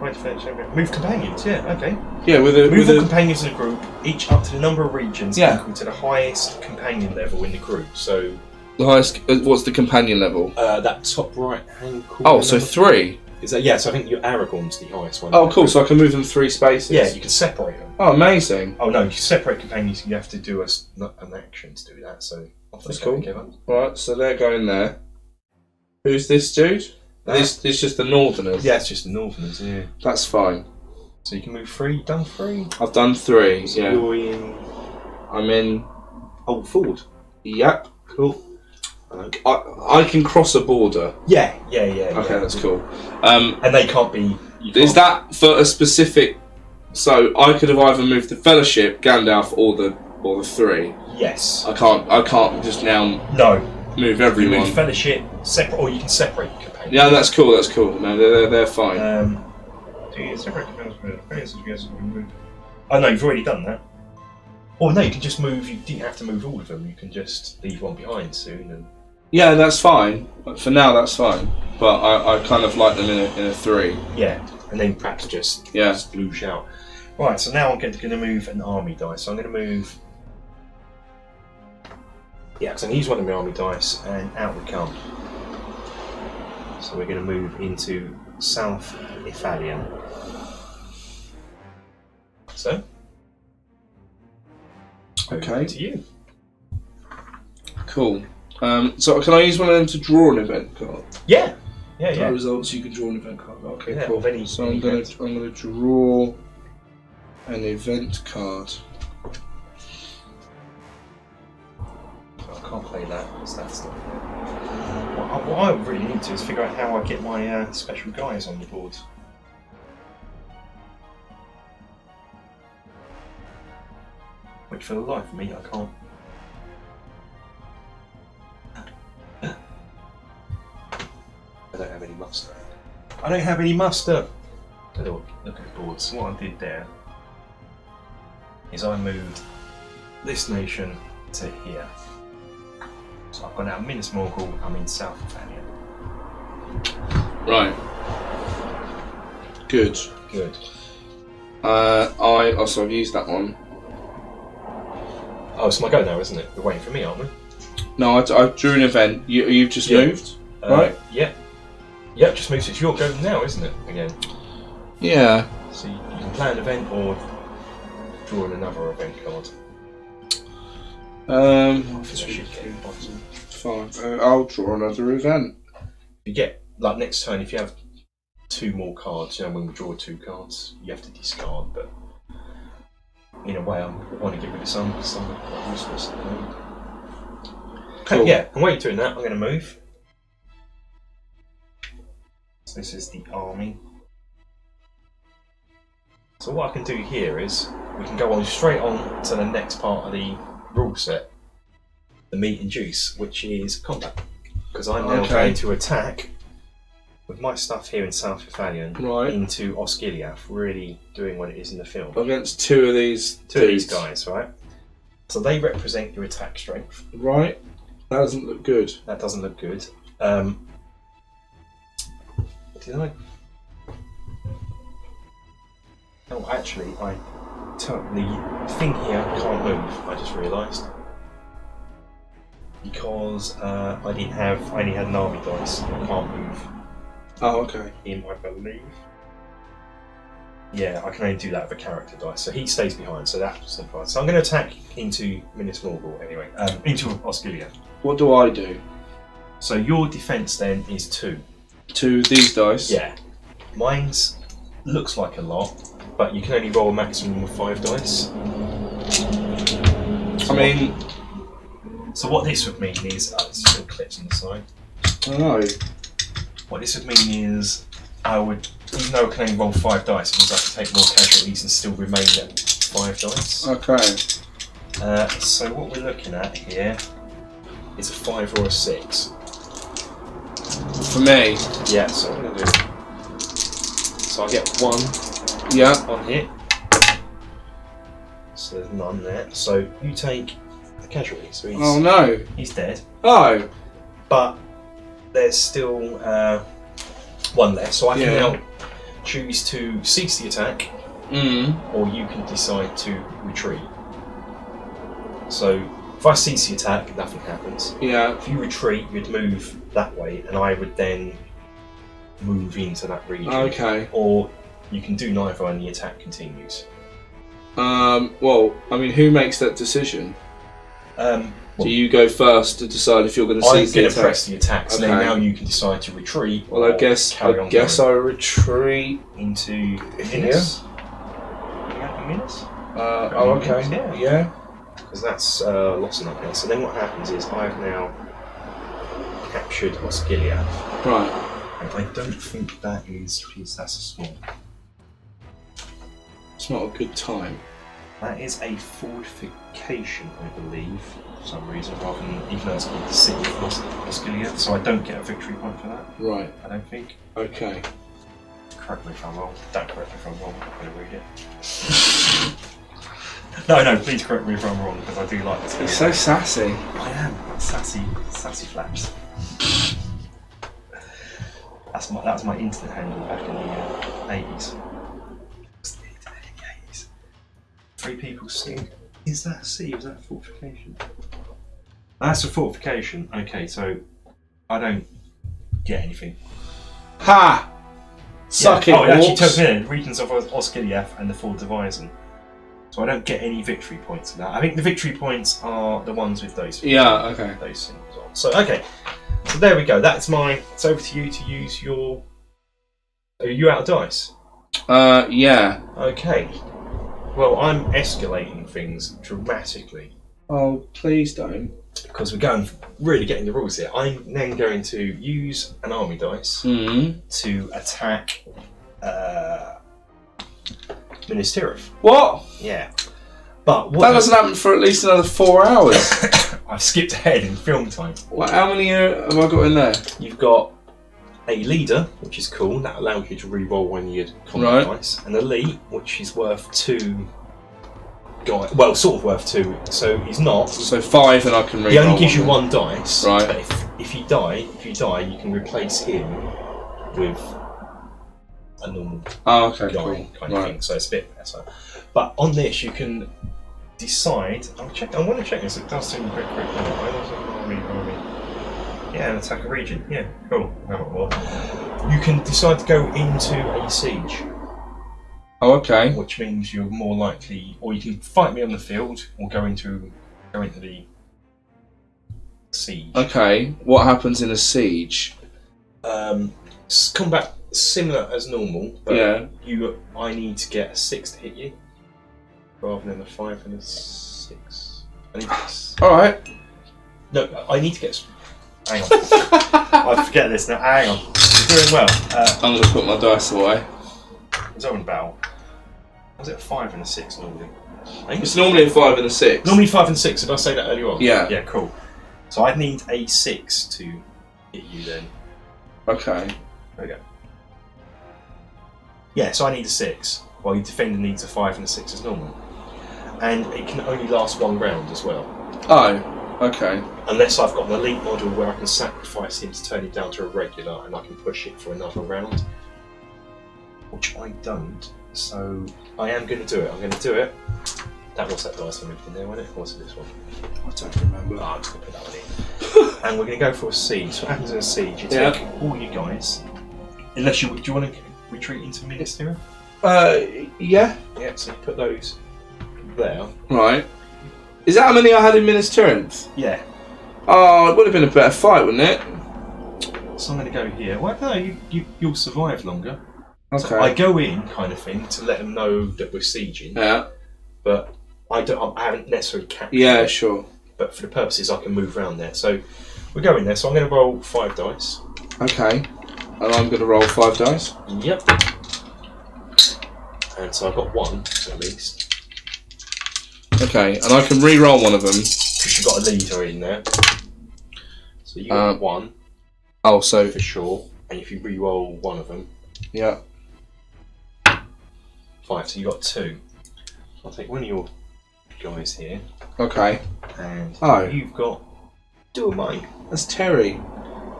Move companions, yeah, okay. Yeah, with a move all companions in a group, each up to the number of regions yeah. equal to the highest companion level in the group. So the highest. What's the companion level? Uh, that top right hand corner. Oh, so three. One. Is that yeah? So I think your Aragorn's the highest one. Oh, cool. So I can move them three spaces. Yeah, you can separate them. Oh, amazing. Oh no, you separate companions. You have to do a, an action to do that. So off that's cool. Right, so they're going there. Who's this dude? This it's just the Northerners. Yeah, it's just the Northerners. Yeah, that's fine. So you can move three. You've done three. I've done three. So yeah. You're in. I'm in. Old Ford. Yep. Cool. Okay. I I can cross a border. Yeah. Yeah. Yeah. Okay, yeah, that's yeah. cool. Um, and they can't be. Can't is that for a specific? So I could have either moved the Fellowship, Gandalf, or the or the three. Yes. I can't. I can't just now. No. Move everyone. You move Fellowship separate, or you can separate. Yeah, that's cool. That's cool. No, they're they're fine. Um, oh no, you've already done that. Or no, you can just move. You didn't have to move all of them. You can just leave one behind soon. And yeah, that's fine. For now, that's fine. But I, I kind of like them in a in a three. Yeah, and then perhaps just yeah, just bloosh out. Right. So now I'm going to move an army dice. So I'm going to move. Yeah, because I use one of my army dice, and out we come. So we're going to move into South Ithilien. So? Okay. To you. Cool. Um, so can I use one of them to draw an event card? Yeah. Yeah, yeah. Results, you can draw an event card. Okay, yeah, cool. Any, so any I'm going to I'm going to draw an event card. I can't play that. What's that stuff? What I, what I really need to is figure out how I get my uh, special guys on the board. Which for the life of me, I can't. I don't have any muster. I don't have any muster! Look, look at the board. So what I did there is I moved this nation to here. So I've got now Minas Morgul, I'm in South Ithilien. Right. Good. Good. Uh, I also have used that one. Oh, it's my go now, isn't it? You're waiting for me, aren't we? No, I, I drew an event. You, you've just yeah. moved? Uh, right? Yeah. Yep, just moves. It's your go now, isn't it? Again. Yeah. So you can play an event or draw in another event card. Um. Three, five. Uh, I'll draw another event. You get like next turn if you have two more cards. You know, when we draw two cards, you have to discard. But in a way, I want to get rid of some because some are quite useless at the moment. Cool. Yeah. And while you're doing that, I'm going to move. This is the army. So what I can do here is we can go on straight on to the next part of the rule set, the meat and juice, which is combat. Because I'm now okay. going to attack with my stuff here in South Ithilien right. into Osgiliath, really doing what it is in the film. Against two of these two dudes. of these guys, right? So they represent your attack strength. Right. That doesn't look good. That doesn't look good. Um, Did I? Oh, actually, I totally thing here can't move. I just realised because uh, I didn't have. I only had an army dice. I can't move. Oh, okay. Him, I believe. Yeah, I can only do that with a character dice. So he stays behind. So that simplifies. So I'm going to attack into Minas Morgul anyway. Um, into Osgiliath. What do I do? So your defence then is two. To these dice? Yeah. Mine's looks like a lot, but you can only roll a maximum of five dice. So I mean... What, so what this would mean is... Oh, there's still clips on the side. Oh. What this would mean is I would... Even though I can only roll five dice, it means I can take more casualties and still remain at five dice. Okay. Uh, so what we're looking at here is a five or a six. For me? Yeah, so I'm going to do. So I get one yeah. on hit. So there's none there. So you take a casualty. So he's, oh no! He's dead. Oh! But there's still uh, one left. So I can yeah. now choose to cease the attack, mm. or you can decide to retreat. So if I cease the attack, nothing happens. Yeah. If you retreat, you'd move that way, and I would then move into that region. Okay. Or you can do neither, and the attack continues. Um. Well, I mean, who makes that decision? Um. Do well, you go first to decide if you're going to cease the attack? I'm going to press the attack, so okay. now you can decide to retreat. Well, I guess. Carry I on guess going. I retreat into Minas. Yeah. Minas. Uh. Oh. Okay. Minutes, yeah. yeah. Because that's uh, lost enough there. So then what happens is I've now captured Osgiliath. Right. And I don't think that is... Geez, that's a small. It's not a good time. That is a fortification, I believe, for some reason, rather than even though it's called the city of Osgiliath, so I don't get a victory point for that. Right. I don't think. Okay. Correct me if I'm wrong. Don't correct me if I'm wrong. I'm going to read it. No, no, please correct me if I'm wrong, because I do like this game. It's so sassy. I am. Sassy, sassy flaps. That's my, that was my internet handle back in the uh, eighties. It's the internet in the eighties. Three people sing. Is that a C? Is that a fortification? That's a fortification. Okay, so I don't get anything. Ha! Suck yeah. it, Oh, it actually took in regions of Osgiliath and the Fords of Isen. So I don't get any victory points for that. I think the victory points are the ones with those. Yeah, okay. Those things on. So, okay. So there we go. That's mine. It's over to you to use your... Are you out of dice? Uh, yeah. Okay. Well, I'm escalating things dramatically. Oh, please don't. Because we're going, really getting the rules here. I'm then going to use an army dice mm. to attack uh, Minas Tirith. What? Yeah. But what that doesn't happen for at least another four hours. I've skipped ahead in film time. Well, how many uh, have I got in there? You've got a leader, which is cool. That allows you to re-roll when you'd combat right. dice. An elite, which is worth two... Guy. Well, sort of worth two, so he's not. So five, and I can reroll. He only gives you one dice. Right. But if, if you die, if you die, you can replace him with a normal oh, okay, guy cool. kind of right. thing. So it's a bit better. But on this, you can decide. I'll check. I want to check this. It does seem quick, quick. Yeah, an attack a region. Yeah, cool. You can decide to go into a siege. Oh, okay. Which means you're more likely, or you can fight me on the field, or go into go into the siege. Okay. What happens in a siege? Um, combat similar as normal, but yeah. you, I need to get a six to hit you, rather than a five and a six. I need to... All right. No, I need to get. Hang on. I forget this now. Hang on. You're doing well. Uh, I'm gonna put my dice away. Zone battle. Was it a five and a six normally? I think it's normally a five and a six. Normally five and six. Did I say that earlier on? Yeah. Yeah. Cool. So I'd need a six to hit you then. Okay. There we go. Yeah. So I need a six, while your defender needs a five and a six as normal, and it can only last one round as well. Oh. Okay. Unless I've got an elite model where I can sacrifice him to turn it down to a regular, and I can push it for another round. Which I don't, so I am going to do it. I'm going to do it. That was that dice one in there, wasn't it? Or was it this one? I don't remember. Oh, I'm just going to put that one in. And we're going to go for a siege. So what happens in a siege? You yeah. take all you guys, unless you do you want to retreat into Minas Tirith? Uh, yeah. Yeah. So you put those there. Right. Is that how many I had in Minas Tirith? Yeah. Oh, it would have been a better fight, wouldn't it? So I'm going to go here. Well, no, you, you you'll survive longer. Okay. So I go in, kind of thing, to let them know that we're sieging. Yeah. But I don't. I haven't necessarily captured. Yeah, it, sure. But for the purposes, I can move around there. So we're going there. So I'm going to roll five dice. Okay. And I'm going to roll five dice. Yep. And so I've got one at least. Okay, and I can re-roll one of them because you've got a leader in there. So you got um, one. Oh, so for sure. And if you re-roll one of them. Yeah. Five, so you got two. I'll take one of your guys here. Okay. And oh. you've got two of mine. That's Terry.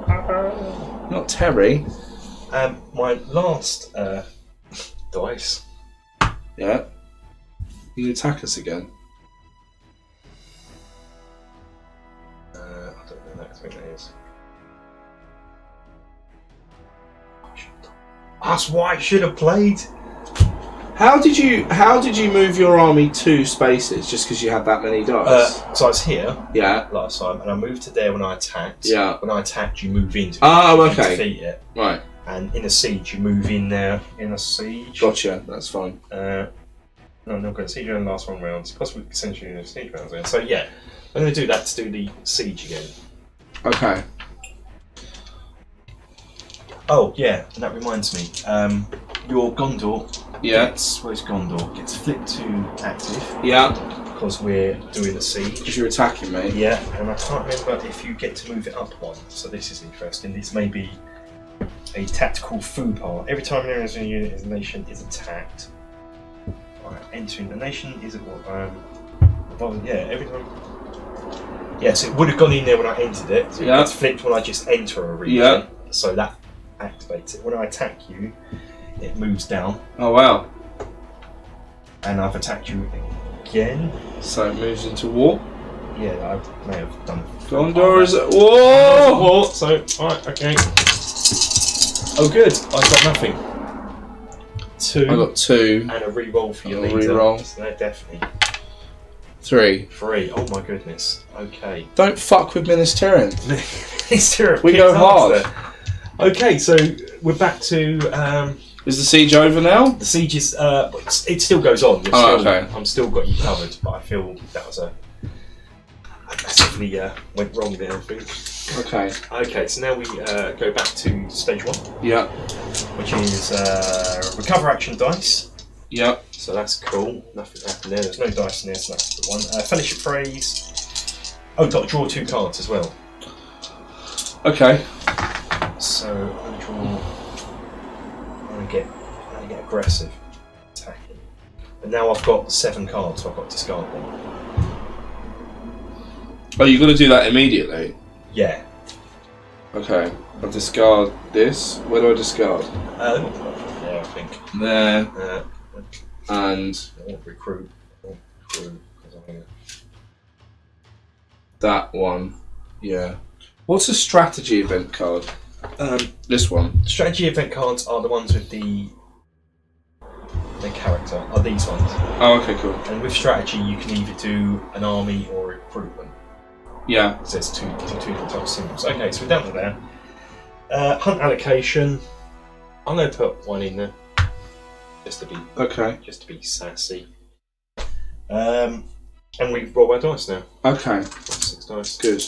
Uh, Not Terry. Um, my last uh, dice. Yeah. You attack us again. Uh, I don't know what that is. That's why I should have played. How did you how did you move your army two spaces just because you had that many dice? Uh, so I was here yeah. last time, and I moved to there when I attacked. Yeah. When I attacked, you move into oh, it, okay. defeat it. Right. And in a siege, you move in there. In a siege. Gotcha, that's fine. Uh, no, I'm not going to siege in the last one round. It's possible essentially in the siege rounds there. So yeah, I'm going to do that to do the siege again. Okay. Oh, yeah, and that reminds me. Um, your Gondor yeah. gets, where's Gondor? Gets flipped to active. Yeah. Because we're doing a siege. Because you're attacking me. Yeah, and I can't remember if you get to move it up one. So this is interesting. This may be a tactical faux pas. Every time an area in a unit is a nation is attacked. Right, entering the nation is it what? Um, yeah, every time. Yeah, so it would have gone in there when I entered it. So it yeah. gets flipped when I just enter a region. Yeah. So that activates it. When I attack you, it moves down. Oh wow. And I've attacked you again. So it moves into war. Yeah, I may have done. Gondor is at war! So, alright, okay. Oh good, I got nothing. Two. I got two. And a reroll for your leader. Reroll. No, definitely. Three. Three. Oh my goodness. Okay. Don't fuck with Minas Tirith. Minas Tirith. We go hard. Okay, so we're back to. Um, is the siege over now? The siege is. Uh, it still goes on. We're oh, still, okay. I'm still got you covered, but I feel that was a. I massively uh, went wrong there, I think. Okay. Okay, so now we uh, go back to stage one. Yeah. Which is uh, recover action dice. Yeah. So that's cool. Nothing happened there. There's no dice in there, so that's the one. Uh, Fellowship phrase. Oh, got to draw two cards as well. Okay. So I draw. I get. I get aggressive. Attacking. But now I've got seven cards, so I've got to discard them. Oh, you're going to do that immediately? Yeah. Okay, I'll discard this. Where do I discard? Um, there, I think. There. Uh, and... I want recruit. I want recruit. That one. Yeah. What's a strategy event card? Um, this one. Strategy event cards are the ones with the... the character. Are these ones. Oh, okay, cool. And with strategy, you can either do an army or a recruitment. Yeah. So it's two two different types of symbols. Okay, so we're down to there. Uh, hunt allocation. I'm gonna put one in there. Just to be okay. Just to be sassy. Um and we've rolled our dice now. Okay. Six dice. Good.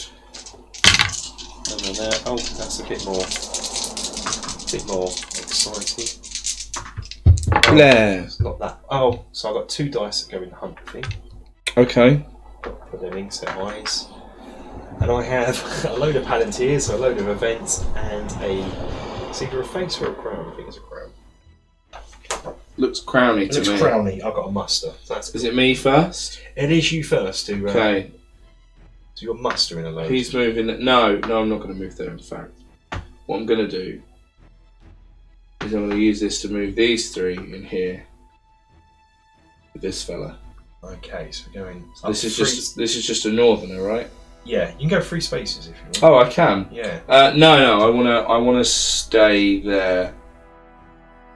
And then there. Oh, that's a bit more a bit more exciting. There. It's not that. Oh, so I've got two dice that go in the hunt thing. Okay. Put them in set eyes. And I have a load of palantirs, a load of events, and a... it's either a face or a crown. I think it's a crown. Looks crowny to me. Looks crowny. I've got a muster. So that's is it me first? It is you first. To, uh, okay. So you're mustering a load. He's moving... No, no, I'm not going to move there, in fact. What I'm going to do is I'm going to use this to move these three in here. With this fella. Okay, so we're going... This is just, this is just a northerner, right? Yeah, you can go three spaces if you want. Oh, I can. Yeah. Uh, no, no, I wanna, I wanna stay there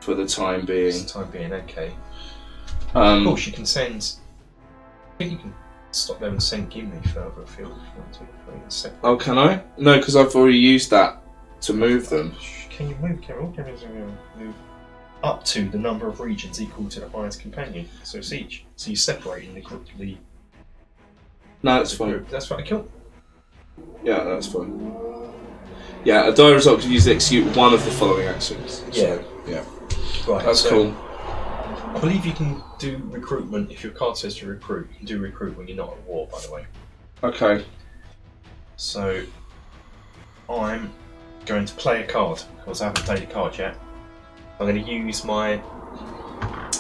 for the time being. For the time being, okay. Um, of course, you can send. I think you can stop there and send Gimli further afield if you want to. Three, oh, can I? No, because I've already used that to move them. Can you move? Can all Gimli's move up to the number of regions equal to the highest companion? So it's each. So you're separating the group. The no, that's fine. Group. That's fine. Cool. Yeah, that's fine. Yeah, a die result can be used to execute one of the following actions. Yeah. So, yeah. Right, that's so cool. I believe you can do recruitment if your card says to recruit. You can do recruit when you're not at war, by the way. Okay. So, I'm going to play a card, because I haven't played a card yet. I'm going to use my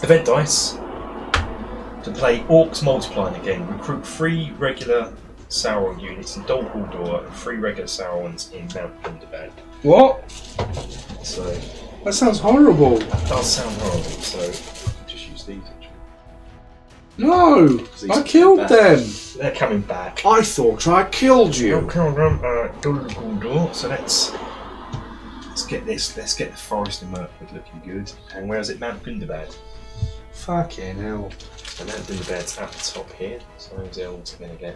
event dice to play Orcs Multiplying again. Recruit three regular Sauron units in Dol Guldur and three regular Saurons in Mount Gundabad. What? So that sounds horrible. That does sound horrible. So I'll just use these. Actually. No, these I killed back. them. They're coming back. I thought I killed you. Dol Guldur. So let's let's get this. Let's get the forest in Mirkwood looking good. And where is it? Mount Gundabad. Fucking hell. And Mount Gundabad's at the top here. So Zeld's gonna get.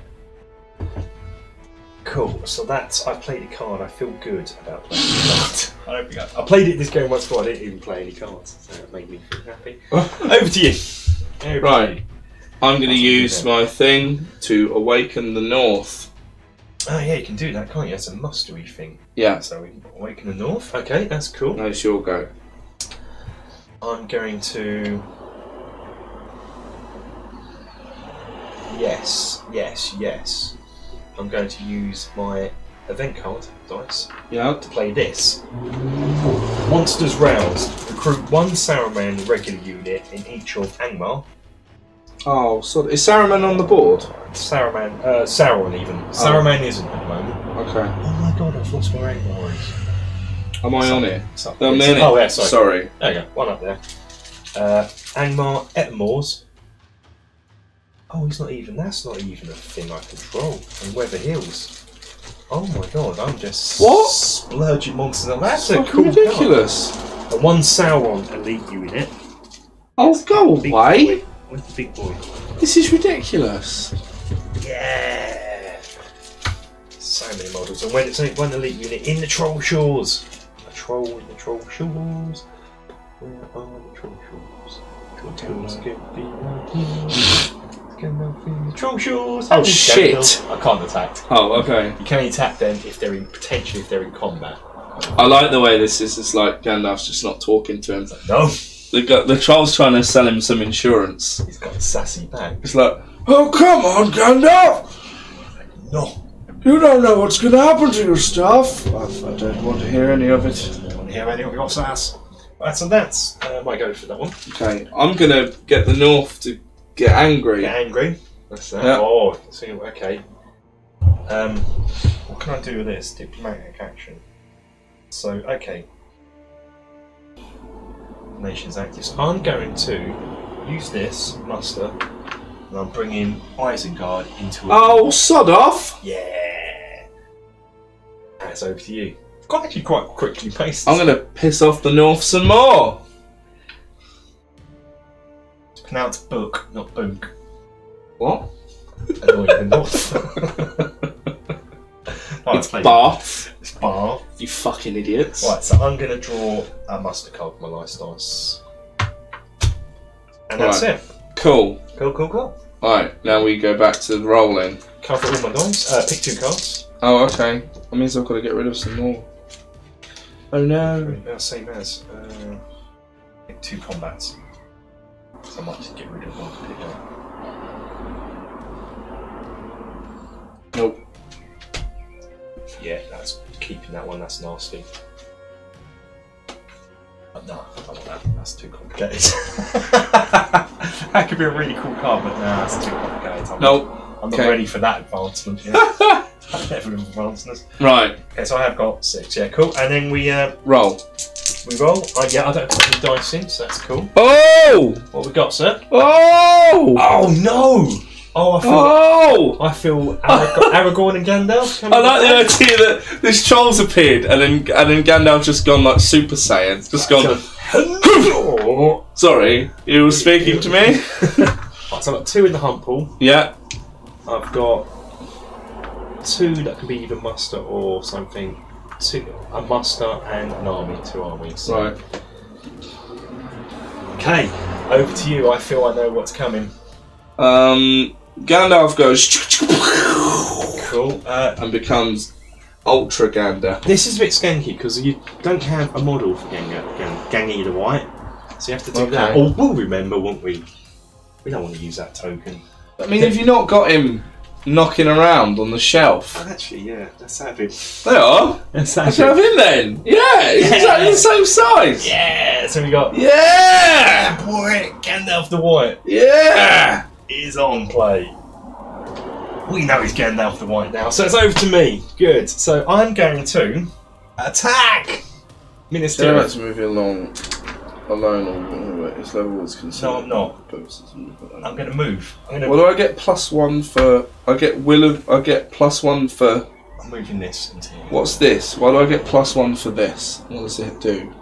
Cool, so that's, I've played a card, I feel good about playing the card. I don't think I, I played it this game once before, I didn't even play any cards, so it made me feel happy. Over to you! Over right, to you. I'm going to use my thing to awaken the north. Oh yeah, you can do that, can't you? That's a mustery thing. Yeah. So we can awaken the north, okay, that's cool. No, it's your go. I'm going to... Yes, yes, yes. I'm going to use my event card, dice, yeah. to play this. Monsters Roused. Recruit one Saruman regular unit in each of Angmar. Oh, so is Saruman on the board? Saruman, uh, Sauron even. Oh. Saruman isn't at the moment. Okay. Oh my god, I've lost my Angmar. Am I on it? No, I'm in it. Oh yeah, sorry. Sorry. There you go, one up there. Uh, Angmar Etmors. Oh, he's not even, that's not even a thing I control. And Weather Hills. Oh my god, I'm just what? splurging monsters. Now that's so a cool ridiculous. Card. And one Sauron to lead you in it. Oh, it's go away. Where's the big boy? This is ridiculous. Yeah. So many models. And when it's only one elite unit in the Troll Shores. A troll in the Troll Shores. Where are the Troll Shores? Troll Shores can be right here. Troll Shores! Oh shit! Gandalf. I can't attack. Oh, okay. You can only attack them if they're in potentially if they're in combat. I like the way this is. It's like Gandalf's just not talking to him. It's like, no. The the troll's trying to sell him some insurance. He's got a sassy bag. It's like, oh come on, Gandalf! Like, no. You don't know what's going to happen to your stuff. I, I don't want to hear any of it. I don't want to hear any of your sass. Right, so that's uh, I might go for that one. Okay, I'm gonna get the North to. Get angry. Get angry. That's that. Yep. Oh, so, okay. Um, what can I do with this? Diplomatic action. So, okay. Nations active. So I'm going to use this muster, and I'm bringing Isengard into. A oh, sod off! Yeah. That's over to you. Quite actually, quite quickly paced. I'm going to piss off the North some more. Now it's book, not book. What? Annoying north. Right, it's bath. It's bath. You fucking idiots. Right, so I'm going to draw a muster card for my life dice. And right. That's it. Cool. Cool, cool, cool. Alright, now we go back to the rolling. Cover all my dice. Uh, pick two cards. Oh, okay. That means I've got to get rid of some more. Oh no. Uh, same as. Uh, pick two combats. So I might just get rid of one to pick up. Nope. Yeah, that's keeping that one, that's nasty. But no, I don't want that, that's too complicated. That could be a really cool card, but no, that's too complicated. I'm, nope. I'm not okay. ready for that advancement. Yeah. I've never advanced. Right. Okay, so I have got six, yeah, cool. And then we uh, roll. We roll. Oh, yeah, I don't have any dice in, so that's cool. Oh! What we got, sir? Oh! Oh, no! Oh, I feel... Oh! I feel Aragorn and Gandalf. I like the idea that this troll's appeared, and then and then Gandalf just gone, like, Super Saiyan. Just gone... Sorry, you were speaking to me? Right, so I've got two in the hump pool. Yeah. I've got two that can be either muster or something. Two, a muster and an army, two armies. So. Right. Okay, over to you. I feel I know what's coming. Um, Gandalf goes cool uh, and becomes Ultra Gander. This is a bit skanky because you don't have a model for Gangi the White, so you have to do okay. that. Or we'll remember, won't we? We don't want to use that token. But I mean, if you've not got him. Knocking around on the shelf. Oh, actually, yeah, that's savage. They are. That's savage. Have him then. Yeah, he's yeah. exactly the same size. Yeah, so we got. Yeah, boy, Gandalf the White. Yeah, is on play. We know he's Gandalf the White now, so it's over to me. Good. So I'm going to attack. Minas Tirith. Let's move you along alone on its level is concerned. No, I'm not. I'm going to move. I'm gonna well, do I get plus one for? I get will of. I get plus one for. I'm moving this. Into here. What's this? Why do I get plus one for this? What does it do?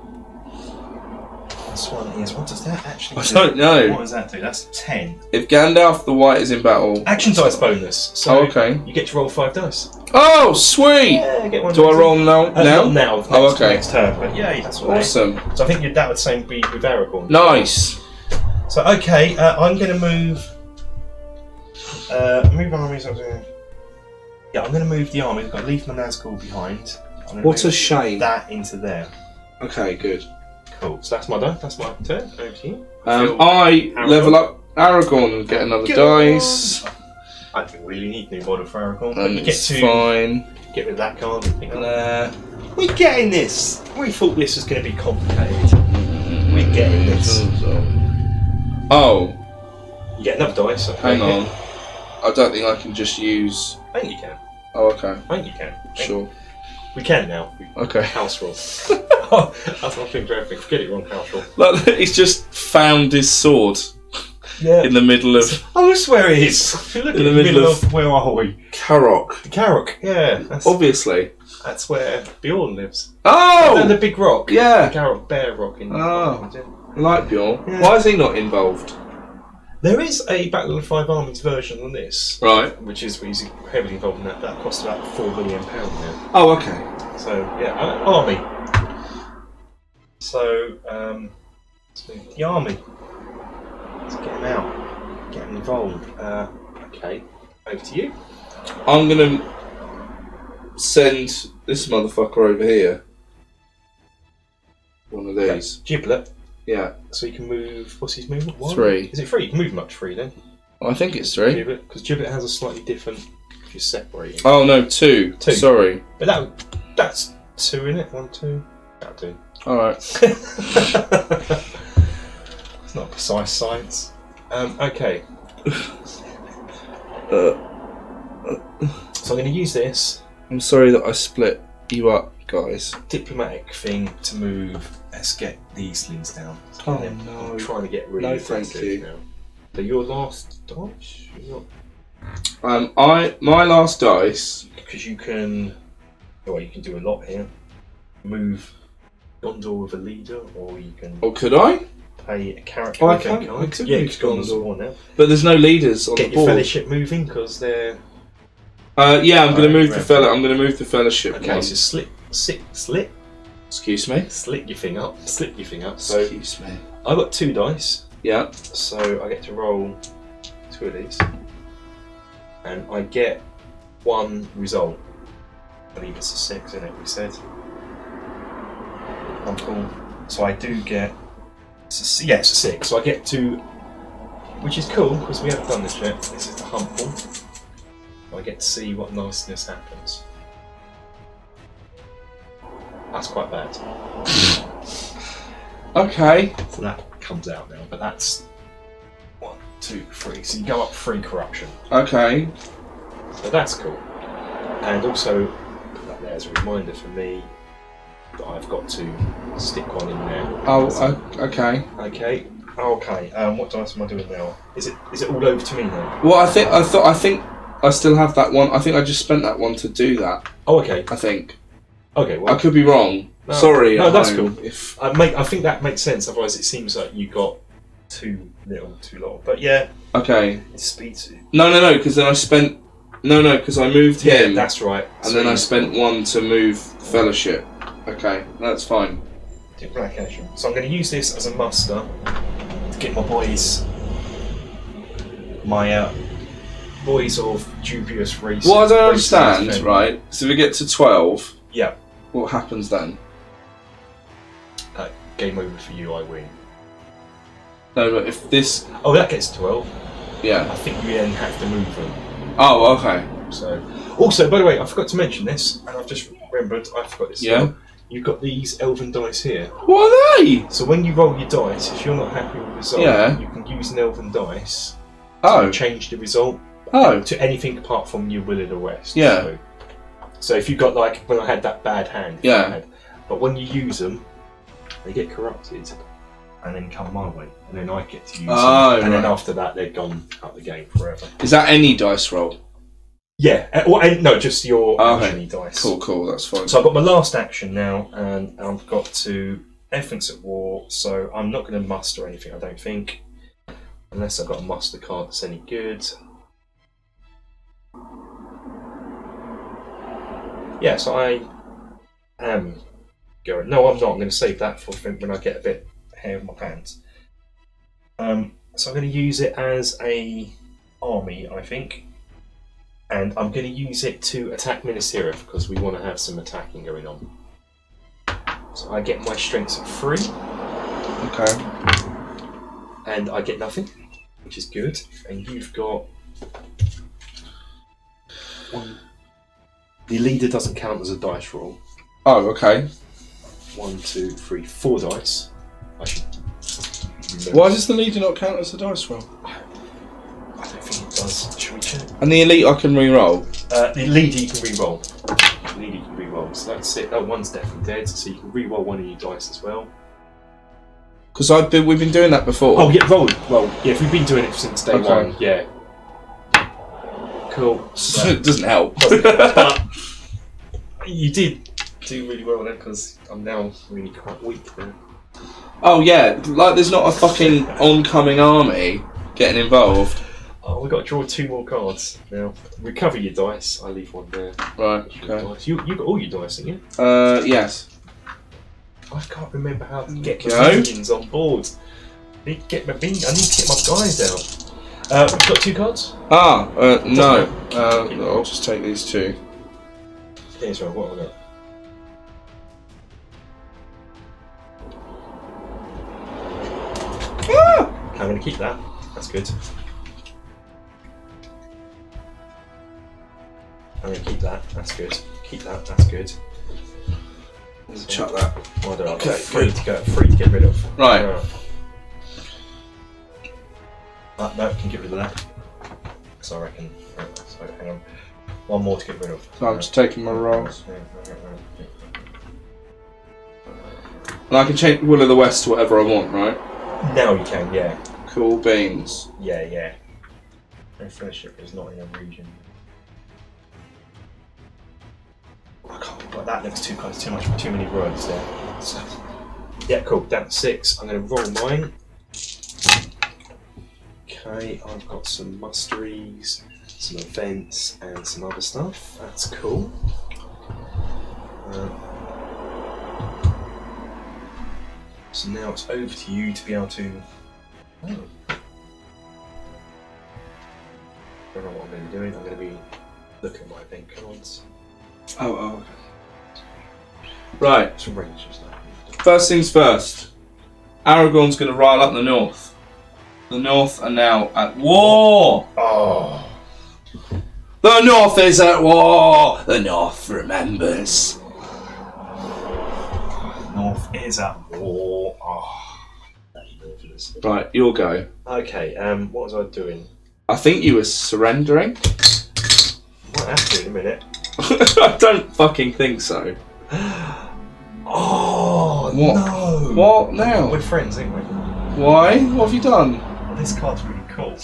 Plus one is. What does that actually? I do? don't know. What does that do? That's ten. If Gandalf the White is in battle, action dice bonus. So oh, okay. You get to roll five dice. Oh, sweet! Yeah, get one do I roll now? Uh, now? Not now. Next, oh, okay. Next turn, but yeah, that's what awesome. I mean. So I think that would same be with Aragorn. Nice. So okay, uh, I'm going to move. Uh, move armies. Yeah, I'm going to move the armies. I've got to leave my Nazgul behind. What a shame. That into there. Okay, good. Cool. So that's my die. That's my turn. Over to you. Um, I Aragorn. Level up Aragorn and get another get dice. On. I don't think we really need new model for Aragorn. Um, you get to fine. Get rid of that card. Think, oh, uh, we're getting this. We thought this was going to be complicated. We're getting this. Oh. You get another dice. So Hang on. It. I don't think I can just use... I think you can. Oh, okay. I think you can. Think. Sure. We can now. Okay. House rule. Oh, that's not thing for everything. Forget it, wrong house rule. Look, he's just found his sword. yeah. in the middle of... Oh, that's where it is. If you look in the middle, middle of, of... Where are we? Carrock. Carrock, yeah. That's, Obviously. That's where Bjorn lives. Oh! And the big rock. Yeah. Carrock Bear Rock. In oh, I like Bjorn. Yeah. Why is he not involved? There is a Battle of the Five Armies version on this. Right. Which is we're heavily involved in that. That costs about four million pounds now. Oh, okay. So, yeah, army. So, um... So the army. Let's get them out. Get them involved. Uh, okay. Over to you. I'm going to send this motherfucker over here. One of these. Giblet. Yeah. So you can move... What's his movement? One? Three. Is it three? You can move much three then. I think it's three. Giblet. Because Giblet has a slightly different... If you're separating. Oh no, two. Two. Sorry. But that that's two in it. One, two. That'll do. Alright. It's not precise science. Um, okay. uh, uh, so I'm going to use this. I'm sorry that I split you up, guys. Diplomatic thing to move. Let's get these things down. Oh I'm no. I'm trying to get rid of them. No, thank you. Now. So your last dice? Your... Um, I my last dice. Because you can. Well, you can do a lot here. Move Gondor with a leader, or you can. Or could I? Play a character. Oh, I can. I could yeah, use Gondor now. But there's no leaders on Get the board. Get your fellowship moving because they're. Uh, yeah, I'm oh, going to move the fellow. I'm going to move the fellowship. Okay, one. So slip, slip, slip. Excuse me. Slip your thing up. Slip your thing up. So excuse me. I got two dice. Yeah. So I get to roll two of these, and I get one result. I believe it's a six, isn't it? We said. I'm cool. So I do get. It's a, yeah, it's a six. So I get to, which is cool because we haven't done this yet. This is the hump ball. So I get to see what niceness happens. That's quite bad. Okay. So that comes out now, but that's one, two, three. So you go up three corruption. Okay. So that's cool. And also, put that there as a reminder for me. That I've got to stick one in there. Oh, uh, okay. Okay. Okay. Um, what dice am I doing now? Is it is it all over to me now? Well, I think I thought I think I still have that one. I think I just spent that one to do that. Oh, okay. I think. Okay. Well, I could be wrong. No, sorry. No, that's cool. If I make, I think that makes sense. Otherwise, it seems like you got too little, too long. But yeah. Okay. It's speed. Too. No, no, no. Because then I spent. No, no. Because I moved yeah, him. That's right. And speed. Then I spent one to move fellowship. Okay, that's fine. Duplication. So I'm going to use this as a muster to get my boys, my uh, boys of dubious race. What I don't understand, right? So we get to twelve. Yeah. What happens then? Uh, game over for you. I win. No, but if this. Oh, that gets twelve. Yeah. I think you then have to move them. Oh, okay. So. Also, by the way, I forgot to mention this, and I've just remembered. I forgot this. Yeah. Thing. You've got these elven dice here. What are they? So when you roll your dice, if you're not happy with the result, yeah. you can use an elven dice oh. to change the result oh. to anything apart from your will of the west. Yeah. So, so if you've got, like, when I had that bad hand, yeah. Had, but when you use them, they get corrupted and then come my way. And then I get to use oh, them. And right. then after that, they're gone out the game forever. Is that any dice roll? Yeah, or, no, just your action dice. Cool, cool, that's fine. So I've got my last action now, and I've got to Everything's at War, so I'm not going to muster anything, I don't think. Unless I've got a muster card that's any good. Yeah, so I am going... No, I'm not. I'm going to save that for when I get a bit hair in my pants. Um, so I'm going to use it as a army, I think. And I'm going to use it to attack Minas Tirith because we want to have some attacking going on. So I get my strengths at three. Okay. And I get nothing, which is good. And you've got... One. The leader doesn't count as a dice roll. Oh, okay. One, two, three, four dice. I should... Why does the leader not count as a dice roll? I don't think it does. Should we check? And the elite I can re-roll? Uh, the leader you can re-roll. The leader you can re-roll. So that's it. That one's definitely dead. So you can re-roll one of your dice as well. Because I've been, we've been doing that before. Oh yeah, roll. Well, yeah, if we've been doing it since day okay. one. Yeah. Cool. So it doesn't help. But you did do really well there because I'm now really quite weak there. Oh yeah, like there's not a fucking oncoming army getting involved. Oh, we've got to draw two more cards now. Recover your dice. I leave one there. Right. Okay. You you got all your dice, haven't you? Uh, yes. I can't remember how to get the minions on board. I need to get my minions. I need to get my guys out. Uh, we've got two cards. Ah, uh, no. Uh, I'll just take these two. Here's right. What have I got? Ah! I'm gonna keep that. That's good. I'm going to keep that, that's good. Keep that, that's good. Let's chuck that. Oh, there okay, free to, go, free to get rid of. Right. Uh, uh, no, can get rid of that. So I reckon. Uh, sorry, hang on. One more to get rid of. No, I'm uh, just taking my rolls. And I can change Will of the West to whatever I want, right? Now you can, yeah. Cool beans. Yeah, yeah. No fellowship is not in a region. I can't, but that looks too close, too much, too many words there. So, yeah, cool, down to six. I'm going to roll mine. Okay, I've got some musteries, some events, and some other stuff. That's cool. Uh, so now it's over to you to be able to... I don't know what I'm going to be doing. I'm going to be looking at my event cards. Oh, oh. Right. First things first. Aragorn's going to rile up the North. The North are now at war. Oh. The North is at war. The North remembers. The North is at war. Oh. Right, you'll go. Okay. Um, what was I doing? I think you were surrendering. Might have to in a minute. I don't fucking think so. Oh, what? No. What now? We're friends, ain't we? Why? What have you done? Well, this card's really cool.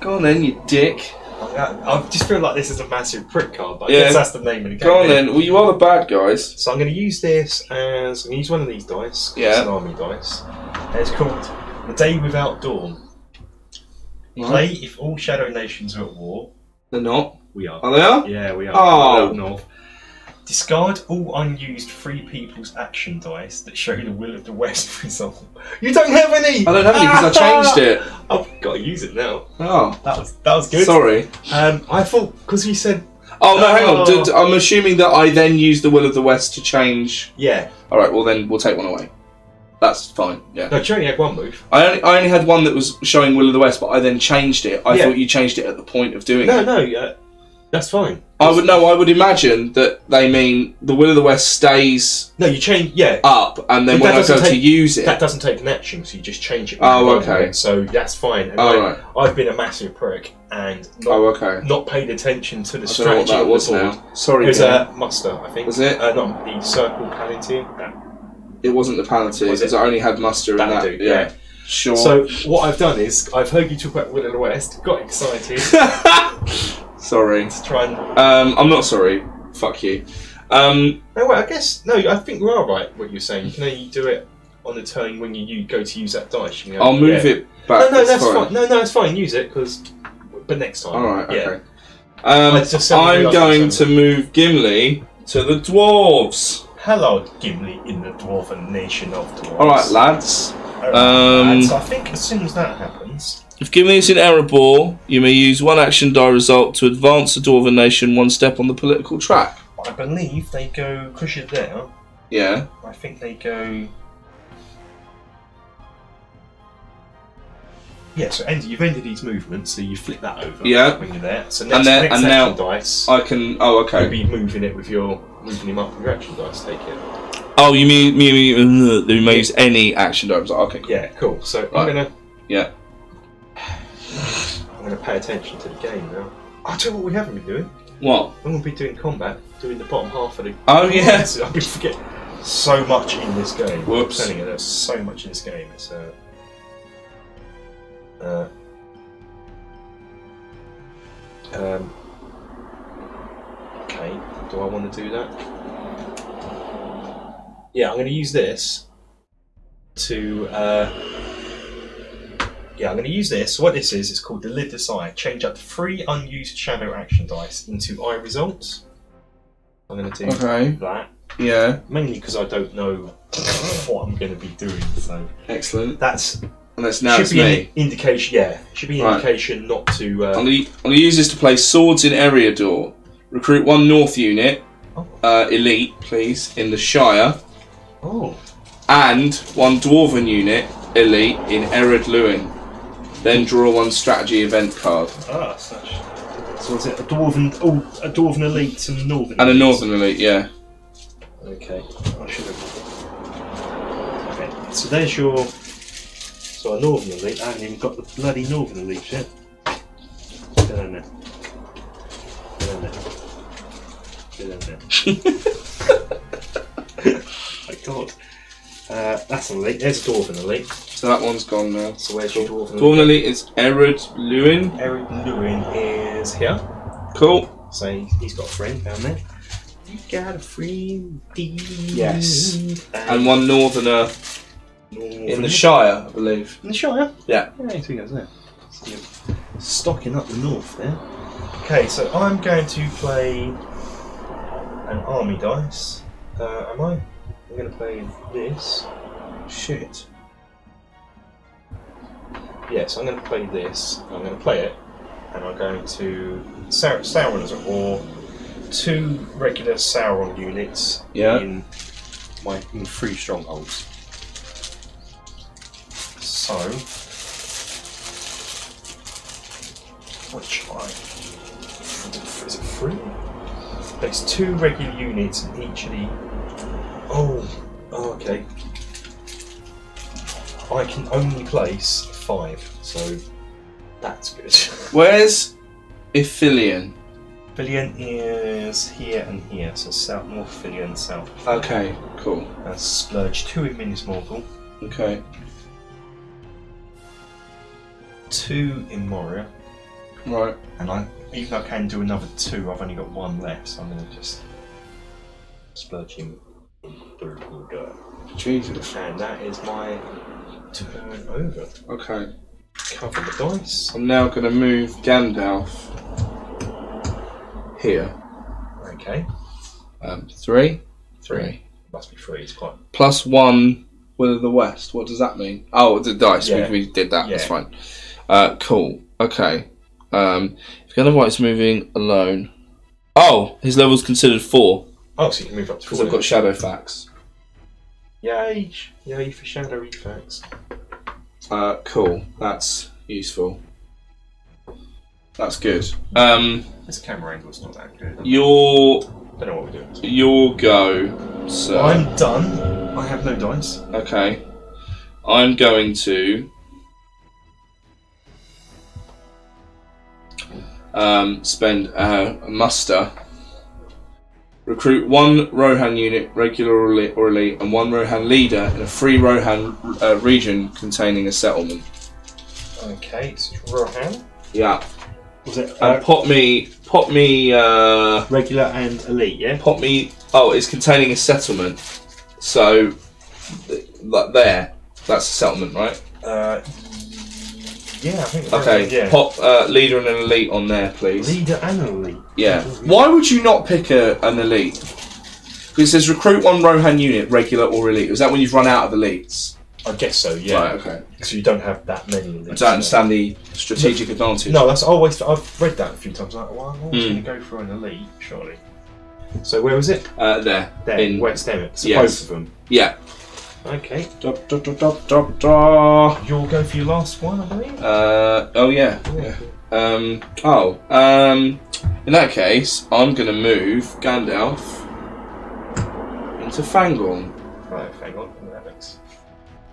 Go on then, you dick. I, I just feel like this is a massive prick card, but yeah. I guess that's the name of the game. Go on then. Well, you are the bad guys. So I'm going to use this as... I'm going to use one of these dice. Yeah. It's an army dice. And it's called The Day Without Dawn. Right. Play if all Shadow Nations are at war. They're not. We are. Are they are? Yeah, we are. Oh. North. Discard all unused free people's action dice that show the Will of the West result. You don't have any! I don't have any because I changed it. I've got to use it now. Oh. That was that was good. Sorry. Um, I thought, because you said... Oh, no, oh. hang on. Did, I'm assuming that I then used the Will of the West to change... Yeah. All right, well then we'll take one away. That's fine, yeah. No, you only had one move. I only, I only had one that was showing Will of the West, but I then changed it. I yeah. thought you changed it at the point of doing no, it. No, no, uh, that's fine. I would know. I would imagine that they mean the Will of the West stays No, you change, yeah. up, and then but when I go take, to use it... That doesn't take an action, so you just change it. Oh, okay. So that's fine. And oh, I, right. I've been a massive prick and not, oh, okay. not paid attention to the I strategy that was board. Now. Sorry, It was a uh, muster, I think. Was it? Uh, not the circle palantir. That. It wasn't the penalty, because I only had muster that in that. Do, yeah. yeah, sure. So what I've done is I've heard you talk about Will of the West, got excited. Sorry. To try and... Um, I'm not sorry. Fuck you. Um, no, wait. I guess no. I think you are right. What you're saying. You know, you do it on the turn when you, you go to use that dice. You know, I'll yeah. move it back. No, no, that's fine. fine. No, no, it's fine. Use it because, but next time. All right. Yeah. Okay. Um, I'm going to move Gimli to the dwarves. Hello, Gimli, in the Dwarven Nation of Dwarves. Alright, lads. Alright, um, lads. I think as soon as that happens... If Gimli is in Erebor, you may use one action die result to advance the Dwarven Nation one step on the political track. I believe they go... Because you're there. Yeah. I think they go... Yeah, so end, you've ended these movements, so you flip that over yeah. when you're there. So next, and then, next and now dice, I can. Oh, okay. You'll be moving it with your moving him up with your action dice. Take it. Oh, you mean you mean you may use any action dice? Like, okay. Cool. Yeah, cool. So right. I'm gonna. Yeah. I'm gonna pay attention to the game now. I'll tell you what we haven't been doing. What? I'm gonna be doing combat, doing the bottom half of the. Oh yeah. I've been forgetting. so much in this game. Whoops. I'm telling you, there's so much in this game. It's uh, uh, um, okay, do I want to do that? Yeah, I'm going to use this to, uh, yeah, I'm going to use this. So what this is, it's called the Lid Desire. Change up three unused shadow action dice into eye results. I'm going to do okay. that. Yeah. Mainly because I don't know what I'm going to be doing. So excellent. That's and that's now should be me. An indication. Yeah, should be an right. indication not to. Uh, I'm going to use this to play Swords in Eriador. Recruit one North unit, oh. uh, elite, please, in the Shire. Oh. And one Dwarven unit, elite, in Ered Luin. Then draw one strategy event card. Ah, oh, such. So is it a Dwarven, oh, a Dwarven elite and a Northern? And elite. a Northern elite, yeah. Okay, I should have. Okay, so there's your. So a Northern elite. I haven't even got the bloody Northern elite yet. Get in there. Get in there. Get in there. My God. Uh, that's an elite. There's a Dwarven elite. So that one's gone now. So where's your Dwarven elite? Dwarven elite is Ered Luin. Ered Luin is here. Cool. So he's got a friend down there. You got a friend. Yes. And, and one northerner Northern. in the Shire, I believe. In the Shire? Yeah. Yeah, he goes there. So you're stocking up the north there. Okay, so I'm going to play an army dice. Uh, am I? I'm going to play this. Shit. Yes, yeah, so I'm going to play this. I'm going to play it. And I'm going to. Sauron Sar is at war. Two regular Sauron units yeah. in my in three strongholds. So, which I is it three? There's two regular units in each of the. Oh, oh, okay. I can only place five, so that's good. Where's Ithilien? Ithilien is here and here, so south, north Ithilien, south. Okay, cool. That's splurge two in Minas Morgul. Okay. Two in Moria. Right. And I, even though I can do another two, I've only got one left, so I'm going to just splurge him in Boromir. Jesus. And that is my turn over. Okay. Cover the dice. I'm now going to move Gandalf. Here. Okay. Um, three? Three. Three. Must be three, it's quite. Plus one, Will of the West. What does that mean? Oh, the dice. Yeah. We, we did that. Yeah. That's fine. Uh, cool. Okay. Um, if Gandalf's moving alone. Oh, his level's considered four. Oh, so you can move up to four. Because I've got Shadow Facts. Yay! Yay for Shadow Facts. Uh, cool. That's useful. That's good. Um, this camera angle's not that good. Your... I don't know what we're doing. Your go, so... I'm done. I have no dice. Okay. I'm going to... Um, spend a, a muster. Recruit one Rohan unit, regular or elite, and one Rohan leader in a free Rohan uh, region containing a settlement. Okay, it's Rohan? Yeah. Was it, uh, and pop me, pop me, uh... regular and elite, yeah? Pop me, oh, it's containing a settlement. So, th like there, that's a settlement, right? Uh, yeah, I think that's okay, right, yeah. Pop uh, leader and an elite on there, please. Leader and an elite? Yeah. Why would you not pick a, an elite? Because it says recruit one Rohan unit, regular or elite. Is that when you've run out of elites? I guess so, yeah. Right, okay. So you don't have that many. I don't understand the strategic advantage. No, that's always. I've read that a few times. Like, well, I'm always mm. going to go for an elite, surely. So where was it? Uh, there. There. In West Emmett. So yes. Both of them. Yeah. Okay. Da, da, da, da, da, da. You'll go for your last one, I believe. Uh oh yeah. yeah. yeah. Um oh um in that case, I'm going to move Gandalf into Fangorn. Right, Fangorn.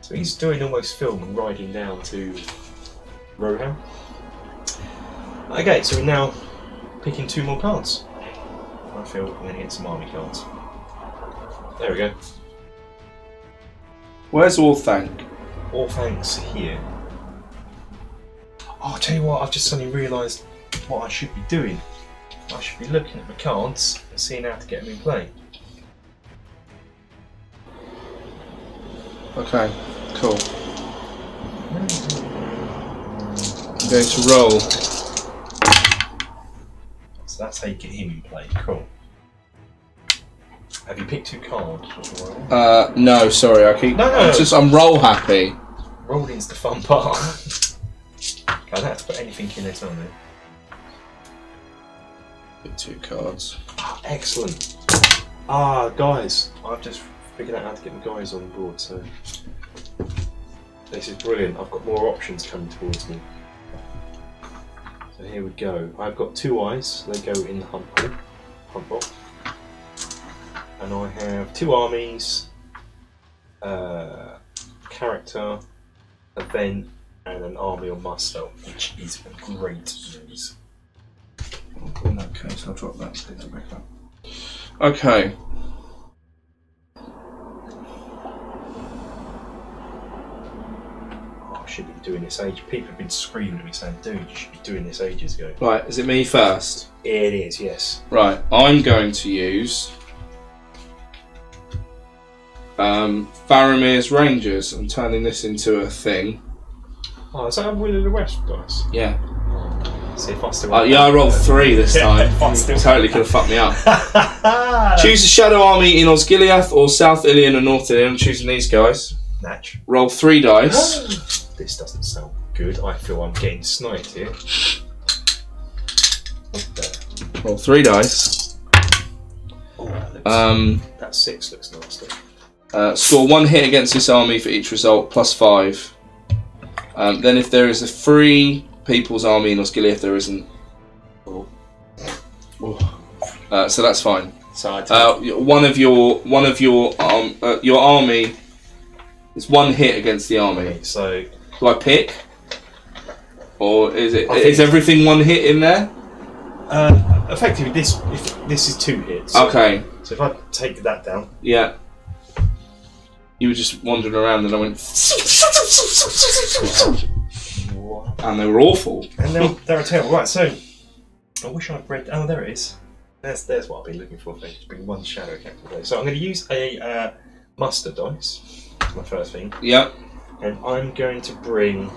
So he's doing almost film and riding down to Rohan. Okay, so we're now picking two more cards. I feel I'm going to get some army cards. There we go. Where's Orthanc? Orthanc's here. Oh, I'll tell you what, I've just suddenly realised what I should be doing. I should be looking at my cards and seeing how to get them in play. Okay, cool. I'm going to roll. So that's how you get him in play, cool. Have you picked two cards? Uh, no, sorry, I keep... No, no, I'm, just, I'm roll happy. Rolling's the fun part. I don't have to put anything in it on there. Pick two cards. Oh, excellent. Ah, guys. I've just figured out how to get my guys on board, so... This is brilliant. I've got more options coming towards me. So here we go. I've got two eyes. They go in the hump hole. Hump hole. And I have two armies, uh, character, a then, and an army on myself, which is great news. In that case, I'll drop that thing back up. Okay. Oh, I should be doing this ages. People have been screaming at me saying, dude, you should be doing this ages ago. Right, is it me first? It is, yes. Right, I'm going to use... Um, Faramir's Rangers. I'm turning this into a thing. Oh, is that a Will of the West, guys? Yeah. See if I still. Uh, yeah, I rolled three this time. Totally could have fucked me up. Choose a shadow army in Osgiliath or South Ithilien and North Ithilien. I'm choosing these guys. Natch. Roll three dice. This doesn't sound good. I feel I'm getting sniped here. Roll three dice. Oh, that looks um, nice. That six looks nasty. Uh, score one hit against this army for each result, plus five. Um, then if there is a free people's army in Osgiliath, if there isn't. Oh. Oh. Uh, so that's fine. So I uh, one of your one of your um, uh, your army is one hit against the army. Okay, so do I pick, or is it is everything one hit in there? Uh, effectively, this if, this is two hits. So, okay. So if I take that down. Yeah. You were just wandering around and I went and they were awful. And they were, they were terrible. Right, so I wish I'd read oh there it is. There's there's what I've been looking for. It's been one shadow character today. So I'm gonna use a uh, mustard dice, my first thing. Yep. And I'm going to bring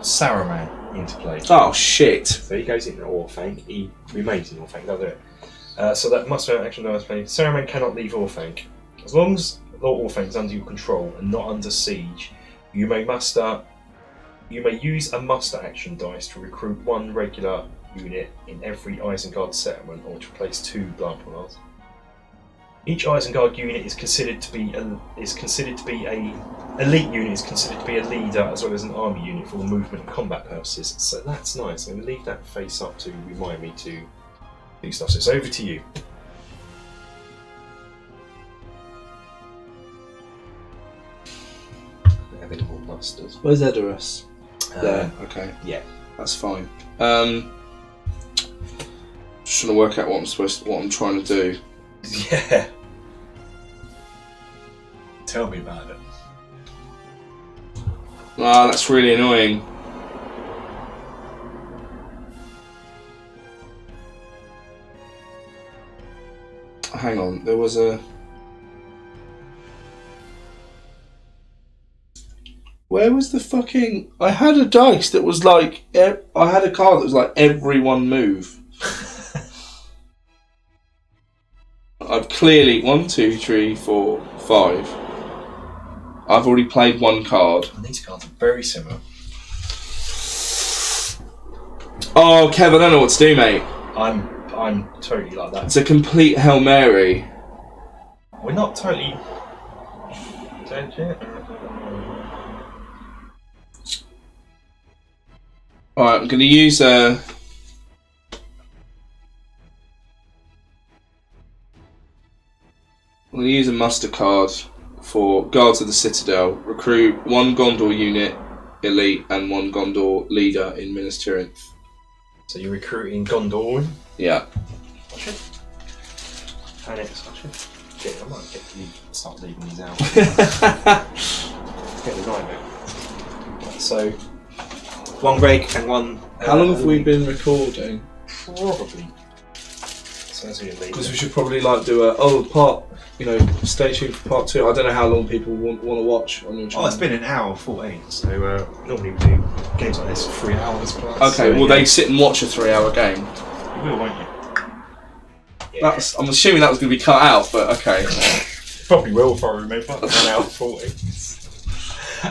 Saruman into play. Oh shit. So he goes into Orthanc, he remains in Orthanc, that'll do it. Uh, so that mustard action dice play. Saruman cannot leave Orthanc. As long as Lord Orthanc is under your control and not under siege, you may muster. You may use a muster action dice to recruit one regular unit in every Isengard settlement, or to place two blood pools. Each Isengard unit is considered to be a, is considered to be a elite unit is considered to be a leader as well as an army unit for movement and combat purposes. So that's nice. I'm going to leave that face up to remind me to do stuff. So it's over to you. Musters. Where's Edoras? Uh, there, okay. Yeah. That's fine. Um, just trying to work out what I'm supposed to, what I'm trying to do. Yeah. Tell me about it. Ah, that's really annoying. Hang on, there was a... Where was the fucking... I had a dice that was like... E I had a card that was like, everyone move. I've clearly... One, two, three, four, five. I've already played one card. And these cards are very similar. Oh, Kev, I don't know what to do, mate. I'm, I'm totally like that. It's a complete Hail Mary. We're not totally... Don't you? Alright, I'm going to use a... I'm going to use a muster card for Guards of the Citadel. Recruit one Gondor unit, elite, and one Gondor leader in Minas Tirith. So you're recruiting Gondor? Yeah. Watch it. And it's watch it. Shit, I might get leave, start leaving these out. Get the right bit. So, one break and one. How uh, long have we week. been recording? Probably. Because we should probably like do a oh part, you know, stay tuned for part two. I don't know how long people want, want to watch on your channel. Oh, it's been an hour fourteen. So uh, normally we do games like this for three hours plus. Okay, so, well yeah. they sit and watch a three-hour game. You will, won't you? Yeah. That's, I'm assuming that was going to be cut out, but okay. Probably will if I remember. An hour forty.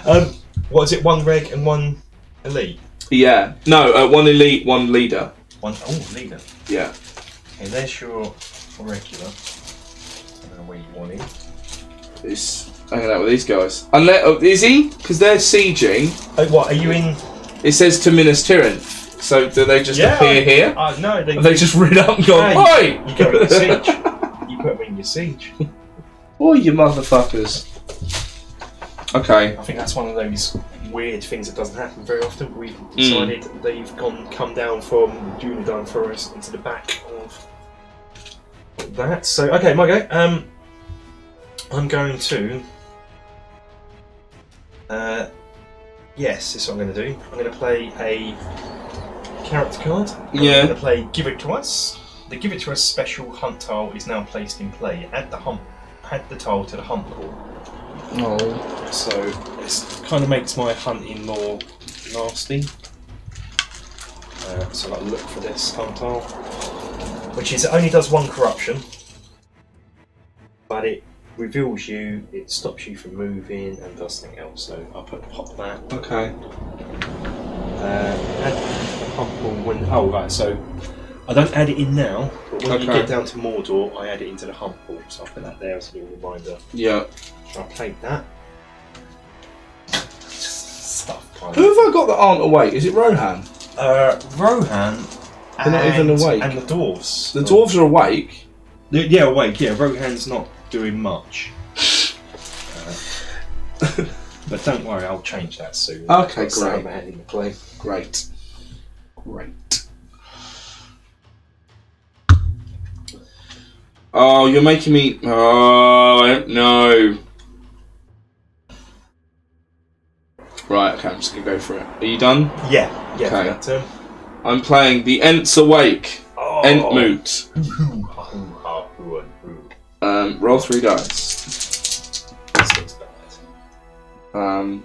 Um, what is it? One reg and one elite. Yeah. No, uh, one elite, one leader. One oh leader. Yeah. Okay, there's your regular. I don't know where you want him. It's hanging out with these guys. Unless, oh, is he? Because they're sieging. Oh, what? Are you in? It says to Minas Tirith. So do they just yeah, appear I, here? Uh, no, they, they just read up and go, hey, oi! You go in your siege. You put them in your siege. Oi, you motherfuckers. Okay. I think that's one of those weird things that doesn't happen very often. We've decided mm. they've gone, come down from Dunedain Forest into the back of. That so okay, my go. Um, I'm going to. Uh, yes, this is what I'm going to do. I'm going to play a character card. Yeah. I'm going to play Give It to Us. The Give It to Us special hunt tile is now placed in play. Add the hump, add the tile to the hunt pool. Oh. So it kind of makes my hunting more nasty. Uh, so like look for this hunt tile. Which is, it only does one corruption, but it reveals you, it stops you from moving and does something else, so I'll put pop that. Okay. Uh, add the hump when, oh right, so I don't add it in now, but when okay. you get down to Mordor, I add it into the hump pool, so I'll put that there as a little reminder. Yeah. So I played that. Stuff, kind of. Who have I got that aren't awake? Is it Rohan? Uh, Rohan. They're not even awake. And the dwarves. The dwarves are awake. They're, yeah, awake. Yeah, Rohan's not doing much. Uh, but don't worry, I'll change that soon. Okay, great. In the play. Great. Great. Oh, you're making me. Oh, I don't know. Right. Okay, I'm just gonna go for it. Are you done? Yeah. Yeah. Okay. That too. I'm playing the Ent's Awake, oh. Entmoot. um, roll three dice. Um,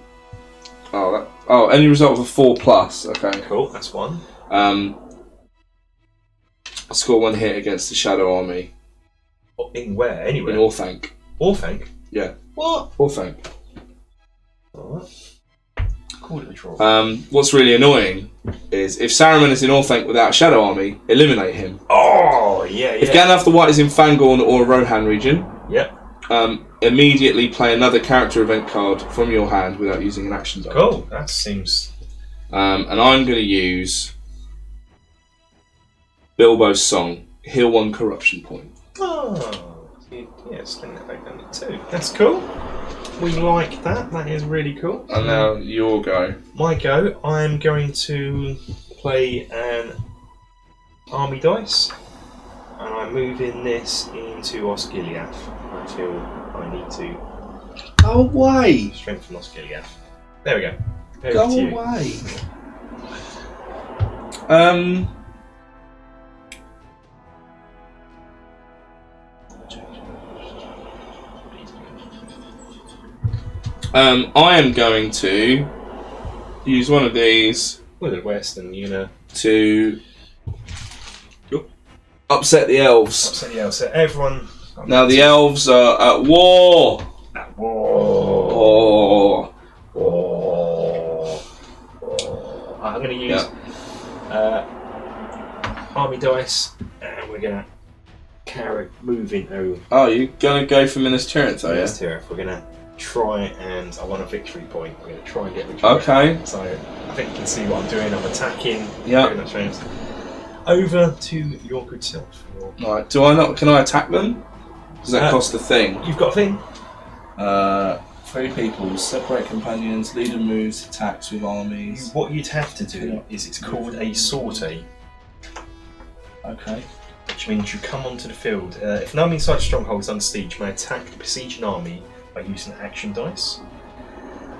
oh, that, oh, any result of a four plus. Okay, cool. That's one. Um, score one hit against the Shadow Army. In where? Anywhere? In Orthanc. Orthanc. Yeah. What? Orthanc. Alright. Um, what's really annoying is if Saruman is in Orthanc without Shadow Army, eliminate him. Oh, yeah, yeah. If Gandalf the White is in Fangorn or Rohan region, yep. um, immediately play another character event card from your hand without using an action die. Cool, that seems... Um, and I'm going to use Bilbo's Song, heal one corruption point. Oh, yeah, sling that back down to two. That's cool. We like that, that is really cool. And now your go. My go, I'm going to play an army dice and I'm moving this into Osgiliath until I need to. Go away! Strengthen Osgiliath. There we go. There go away! um. Um, I am going to use one of these Western, you know, to upset the elves. Upset the elves. So everyone. I'm now the elves are at war. At war. War. War. War. I'm going to use yeah. uh, army dice, and we're going to carry moving over. Oh, you're going to go for Minas Tirith, are you? Minas Tirith. We're going to. Try and I want a victory point. We're going to try and get victory. Okay. So I think you can see what I'm doing. I'm attacking. Yeah. Over to your good self. Your... Right. Do I not? Can I attack them? Does that uh, cost a thing? You've got a thing. Uh, three people. Separate companions. Leader moves. Attacks with armies. You, what you'd have to do yeah. is it's called a sortie. Okay. which means you come onto the field. Uh, if an army inside a stronghold is under siege, you may attack the besieging army by using action dice.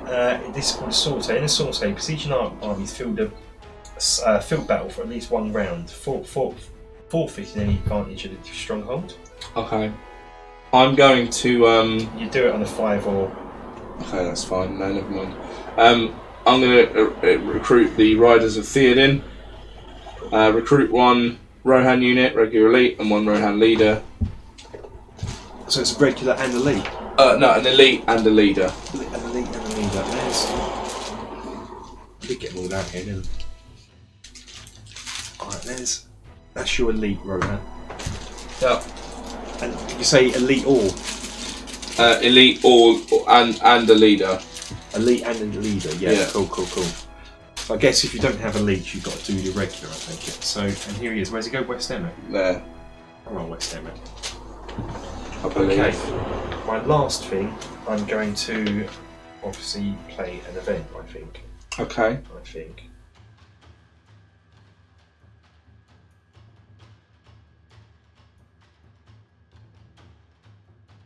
Uh, this is called a sortie. In a sortie, besieging armies field a uh, field battle for at least one round, for, for, forfeiting any advantage of the stronghold. Okay. I'm going to... Um... You do it on a five or... Okay, that's fine. No, never mind. Um, I'm going to uh, recruit the Riders of Theoden. Uh, recruit one Rohan unit, regular elite, and one Rohan leader. So it's a regular and elite? Uh, no, an elite and a leader. An elite and a leader. There's... We get them all down here, didn't we? Alright, there's... That's your elite, Rohan. Yep. And you say elite all? Uh, elite all and, and a leader. Elite and a leader, yeah. yeah. Cool, cool, cool. I guess if you don't have a leech, you've got to do your regular, I think. So, and here he is. Where's he go? West Emmet? There. I'm on West Emmet. Okay. My last thing, I'm going to obviously play an event, I think. Okay. I think.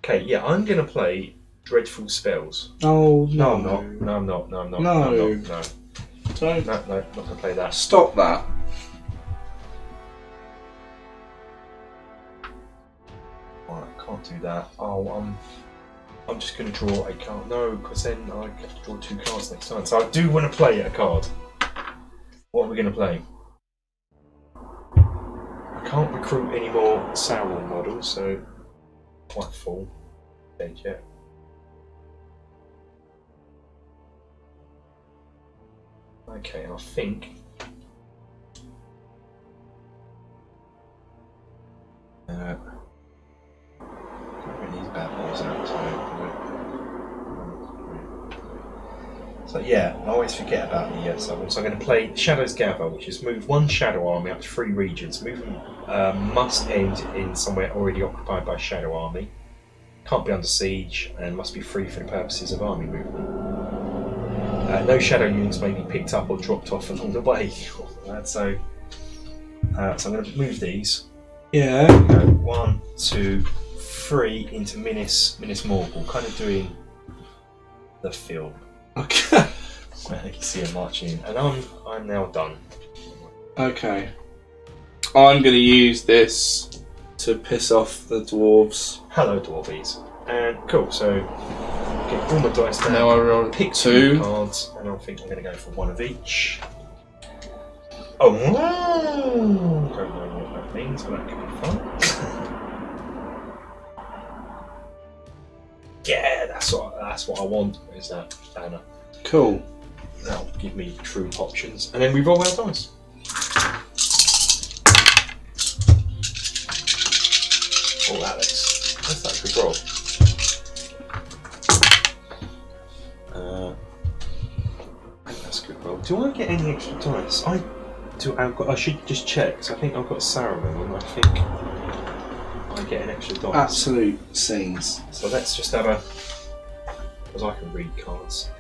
Okay, yeah, I'm going to play Dreadful Spells. Oh, no. No, I'm not. No, I'm not. No, I'm not. No, no, I'm not. No. No, no, not going to play that. Stop that. Right, I can't do that. Oh, um, I'm just going to draw a card. No, because then I have to draw two cards next time. So I do want to play a card. What are we going to play? I can't recruit any more Sauron models, so quite full. Dead yet. Okay, I think uh, these bad boys out, so, so yeah, I always forget about the yes. So I'm going to play Shadows Gather, which is move one Shadow Army up to three regions. Movement uh, must end in somewhere already occupied by Shadow Army. Can't be under siege and must be free for the purposes of army movement. Uh, no shadow units may be picked up or dropped off along the way. uh, so, uh, so I'm going to move these. Yeah. Go one, two, three into Minas Minas Morgul, kind of doing the film. Okay. So I can see him marching, and I'm I'm now done. Okay. I'm going to use this to piss off the dwarves. Hello, dwarvies. And cool. So. Get all my dice down, now I roll pick two. two cards, and I think I'm going to go for one of each. Oh, wow. I don't know what that means, but that could be fun. Yeah, that's what, that's what I want, is that banner. Cool. That'll give me true options, and then we roll our dice. Oh, Alex, that's that good roll. Do I get any extra dice? I do. I've got. I should just check. Because I think I've got Saruman, and I think I get an extra dice. Absolute scenes. So let's just have a. Because I can read cards.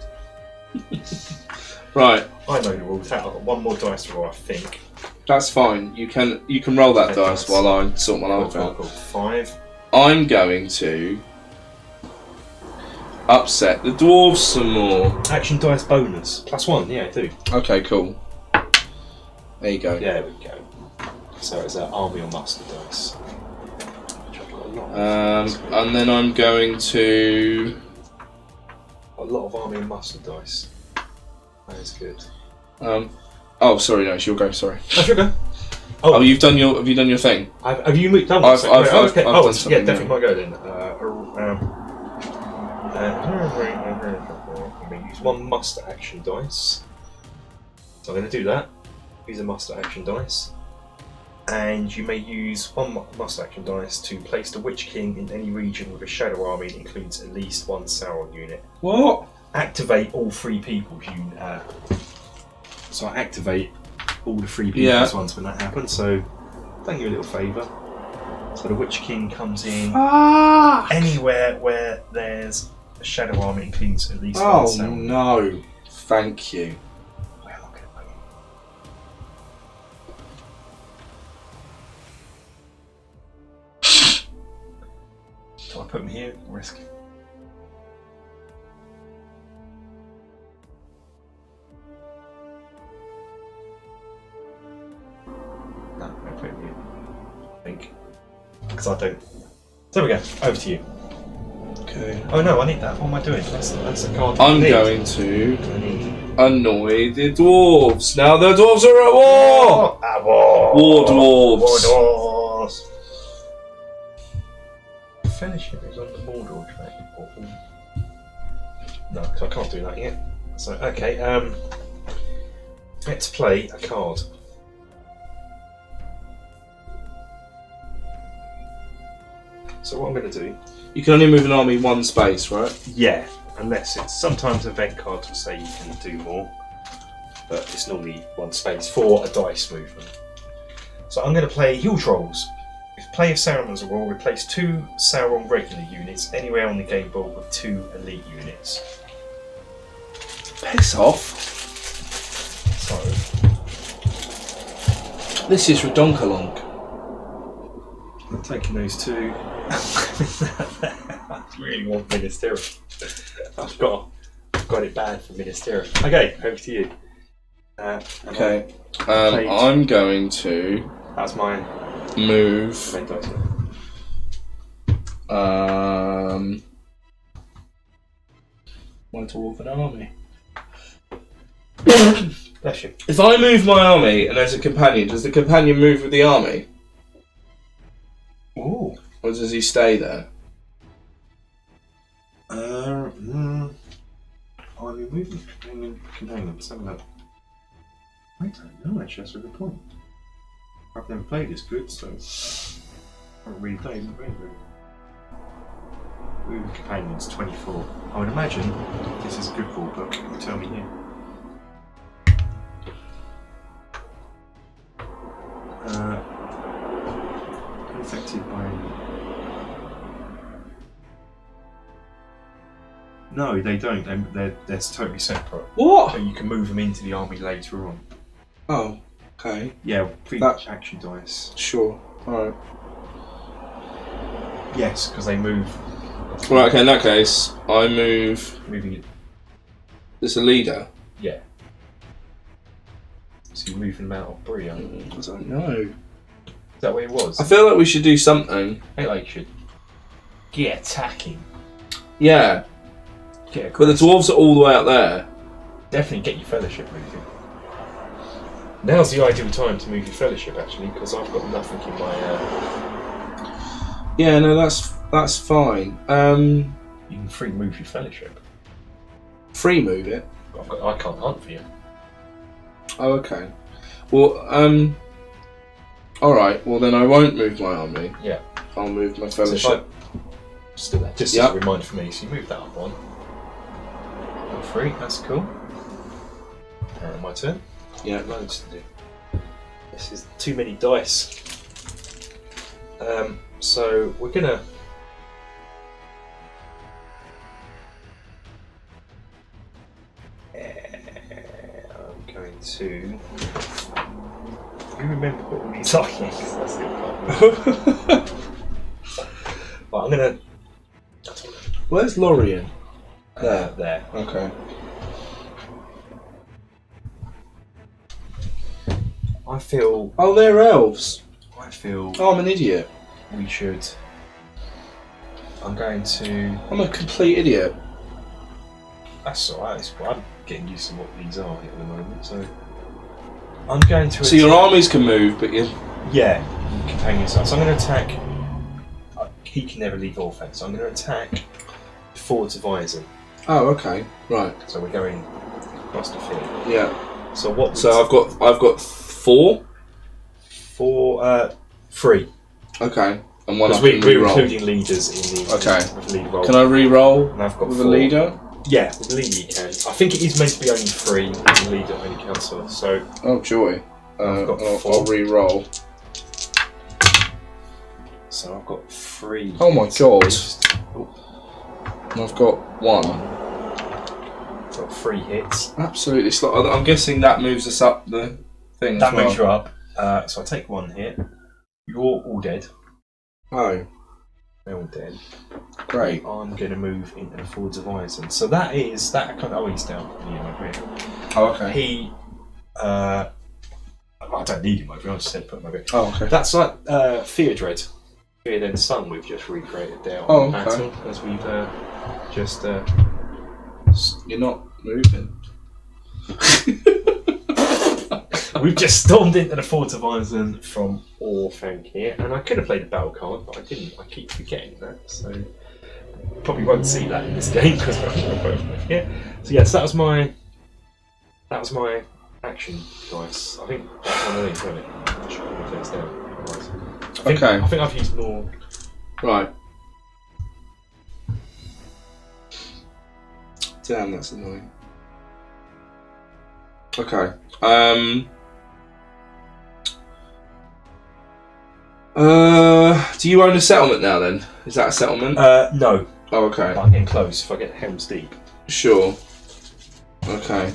Right. I know the rules. I've got one more dice to roll, I think. That's fine. You can you can roll that dice, dice while I sort one out. I've got five. I'm going to upset the dwarves some more. Action dice bonus. Plus one, yeah, I do. Okay, cool. There you go. There we go. So it's an army or muster dice. Um, and then I'm going to... A lot of army and muster dice. That is good. Um, oh, sorry, no, it's your go, sorry. That's your go. Oh, oh you've done your, have you done your thing? I've, have you moved done I've, I've, I've, oh, okay. I've oh, done something. Yeah, definitely my go then. Uh, um, I'm going to use one muster action dice. So I'm going to do that. Use a muster action dice. And you may use one muster action dice to place the Witch King in any region with a shadow army that includes at least one Sauron unit. What? Activate all three people. You, uh, so I activate all the three people yeah. once when that happens. So thank you a little favour. So the Witch King comes in Fuck. anywhere where there's a shadow army includes at least oh, one Sauron. No, thank you. Well, okay. So I put him here, risk. No, I put him here. I think. Because I don't. So there we go, over to you. Okay. Oh no, I need that. What am I doing? That's, that's a card. I'm going to annoy the dwarves. Now the dwarves are at war! At war! War dwarves! War dwarves! Finishing is on the Mordor train. No, because I can't do that yet. So, okay, um, let's play a card. So what I'm going to do... You can only move an army one space, right? Yeah, unless it's... Sometimes event cards will say you can do more, but it's normally one space for a dice movement. So I'm going to play Hill Trolls. If play of Saruman's at war, replace two Sauron regular units anywhere on the game board with two elite units. Piss off! So... This is Redonkalonk. I'm taking those two. I really want Minas Tirith. I've got, I've got it bad for Minas Tirith. Okay, over to you. Uh, okay, um, I'm going to. That's mine. Move. Um. One dwarf an army. Bless you. If I move my army and there's a companion, does the companion move with the army? Ooh. Or does he stay there? Uh, mm, army movement, companion, companion. Let's have a look. I don't know. Actually, that's a good point. I've never played this good, so I haven't really played it very good. Movement companions twenty-four. I would imagine this is a good rule book. It will tell me here. Uh. Affected by... No, they don't. They're, they're, they're totally separate. What? So you can move them into the army later on. Oh, okay. Yeah, pre that... action dice. Sure, alright. Yes, because they move. Right, okay, in that case, I move... Moving it. It's a leader? Yeah. So you're moving them out of Bria? Mm, I don't know. Is that what it was? I feel like we should do something. I feel like you should get attacking. Yeah. Get but the dwarves are all the way out there. Definitely get your fellowship moving. Now's the ideal time to move your fellowship, actually, because I've got nothing in my... Uh... Yeah, no, that's that's fine. Um, you can free move your fellowship. Free move it? I've got, I can't hunt for you. Oh, okay. Well, um... Alright, well then I won't move my army. Yeah. I'll move my fellowship. So I, just yep. as a reminder for me, so you move that up one. Level three, that's cool. Uh, my turn. Yeah. Loads to do. This is too many dice. Um, so we're gonna... Uh, I'm going to... You remember what we need. Oh, yes, that's it. Right, I'm gonna. Where's Lorien? Uh, there. There. Okay. I feel. Oh, they're elves. I feel. Oh, I'm an idiot. We should. I'm going to. I'm a complete idiot. That's alright. I'm getting used to what these are at the moment, so. I'm going to. So your armies can move, but you. Yeah, companions. So I'm going to attack. He can never leave Orthanc, so I'm going to attack Fords of Isen. Oh, okay, right. So we're going across the field. Yeah. So what? So I've got I've got four, four, uh, three. Okay, and one. Because we, we're including leaders in the. Okay. With lead roll. Can I re-roll? And I've got with four. A leader. Yeah, the leader you can. I think it is meant to be only three, and the leader only counts for, so... Oh joy. Uh, I've got I'll, I'll re-roll. So I've got three... Oh my god. Just... I've got one. I've got three hits. Absolutely. I'm guessing that moves us up the thing That as well. Moves you up. Uh, so I take one hit. You're all dead. Oh. They're all dead. Great. I'm going to move into the Fords of Isen. So that is that kind of. Oh, he's down near my grid. Oh, okay. He. Uh, I don't need him over here. I just said put him over here. Oh, okay. That's like uh, Theodred. Theodred's son we've just recreated there on oh, okay. battle as we've uh, just. Uh, You're not moving. We've just stormed into the Fords of Isen from Orthanc here, and I could have played a battle card, but I didn't. I keep forgetting that, so probably won't see that in this game because we're both here. So yes, that was my that was my action dice. I think that's one of these, wasn't it? I should put my things down. Otherwise. I think, okay. I think I've used more. Right. Damn, that's annoying. Okay. Um. Uh, do you own a settlement now then? Is that a settlement? Uh, no. Oh, okay. I'm getting close if I get Helm's Deep. Sure. Okay.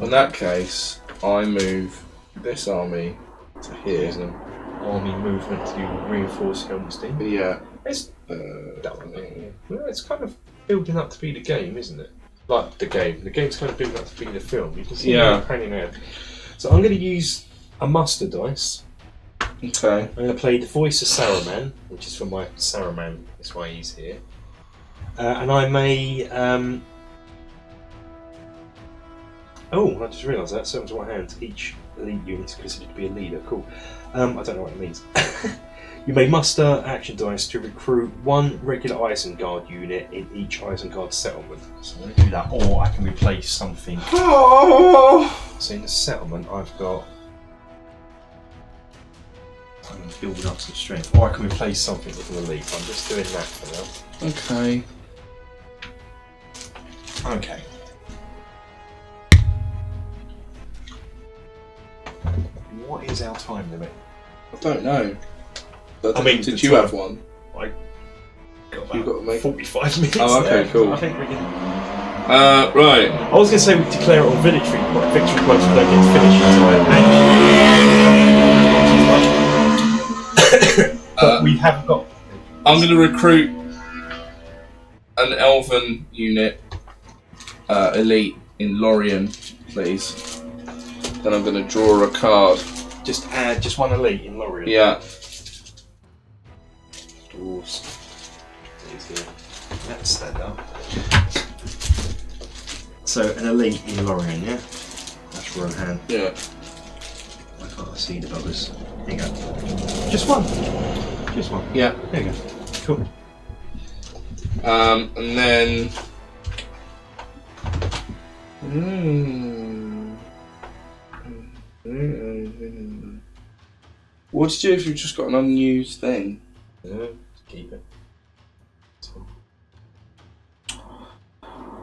In that case, I move this army to here. Army movement to reinforce Helm's Deep? Yeah. It's, uh, that one thing, yeah. Well, it's kind of building up to be the game, isn't it? Like the game. The game's kind of building up to be the film. You can see yeah. me hanging out. So I'm going to use a mustard dice. Okay. I'm going to play the voice of Saruman, which is from my Saruman. That's why he's here. Uh, and I may. Um... Oh, I just realised that. Seven to one hand. Each elite unit is considered to be a leader. Cool. Um, I don't know what it means. You may muster action dice to recruit one regular Isengard unit in each Isengard settlement. So I'm going to do that, or I can replace something. Oh. So in the settlement, I've got. I'm going to build up some strength, or I can replace something with an elite. I'm just doing that for now. Okay. Okay. What is our time limit? I don't know. I mean, did you have one? I got about you got to make... forty-five minutes. Oh, okay, there. Cool. I think we can. Uh, right. I was going to say we declare it on victory, but victory points we don't get to finish until but uh, we haven't got. I'm going to recruit an elven unit, uh, elite in Lorien, please. Then I'm going to draw a card. Just add just one elite in Lorien. Yeah. Let's stand up. So an elite in Lorien, yeah? That's Rohan. hand. Yeah. I can't see the others. There you go. Just one. Just one. Yeah. There you go. Cool. Um, and then... Mm. What do you do if you've just got an unused thing? Yeah. Keep it.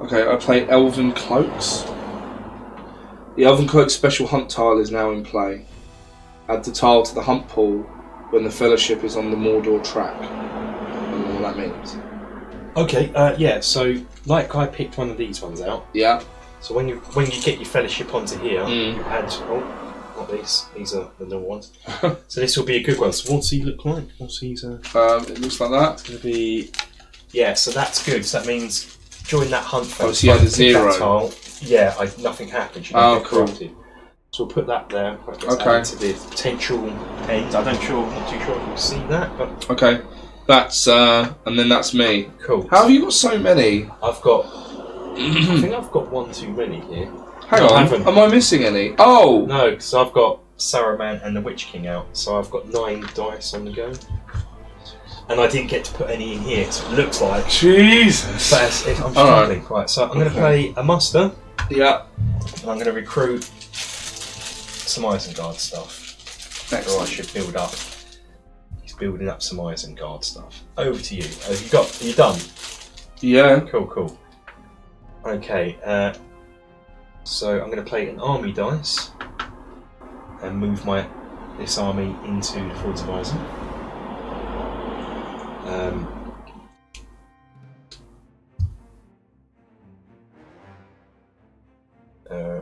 Okay, I play Elven Cloaks. The Elven Cloak's special hunt tile is now in play. Add the tile to the hunt pool when the Fellowship is on the Mordor track. I don't know what that means. Okay, uh, yeah, so like I picked one of these ones out. Yeah. So when you when you get your Fellowship onto here, mm. you add... Oh, not these, these are the little ones. So this will be a good one. So what's he look like? What's he's uh um, it looks like that. It's gonna be yeah, so that's good. So that means during that hunt phase, oh, so you had a zero. Tile, yeah, I, nothing happened, you don't oh, get corrupted. Cool. So we'll put that there. Okay. To the potential end. I don't sure I'm not too sure if you'll see that, but okay. That's uh and then that's me. Cool. How have you got so many? I've got I think I've got one too many here. Hang no, on, I am I missing any? Oh! No, because I've got Saruman and the Witch King out, so I've got nine dice on the go. And I didn't get to put any in here, so it looks like... Jesus! But it's, it's, I'm struggling. Right. right, so I'm going to play a muster. Yeah. And I'm going to recruit some Isengard stuff. That's what I should build up. He's building up some Isengard stuff. Over to you. Have you got... Are you done? Yeah. Cool, cool. Okay, uh... So I'm going to play an army dice and move my this army into the Fords of Isen. Um, uh,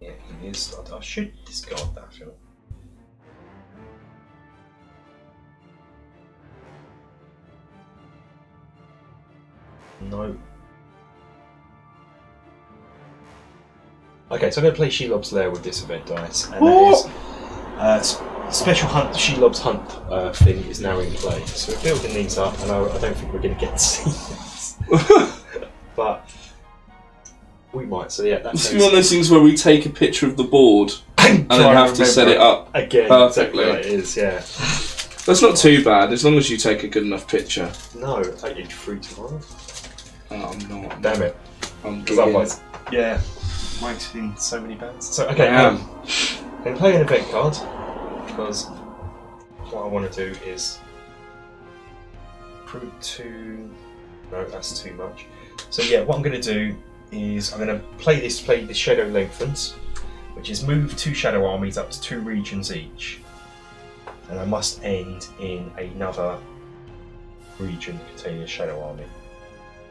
yeah, it is. I should discard that, I feel. No. Okay, so I'm going to play Shelob's Lair with this event dice, and that is, uh, sp special hunt, Shelob's Hunt uh, thing is now in play. So we're building these up, and I, I don't think we're going to get to see this. But we might, so yeah. That's one of those things where we take a picture of the board and then have to set it up again, perfectly. Exactly it is, yeah. That's not too bad, as long as you take a good enough picture. No, I eat fruit tomorrow. Oh, I'm not. Damn it. I'm otherwise, yeah. Might in so many bands. So okay, um, I'm playing an event card because what I want to do is prove to. No, that's too much. So yeah, what I'm going to do is I'm going to play this. Play the Shadow Lengthens, which is move two shadow armies up to two regions each, and I must end in another region containing a shadow army.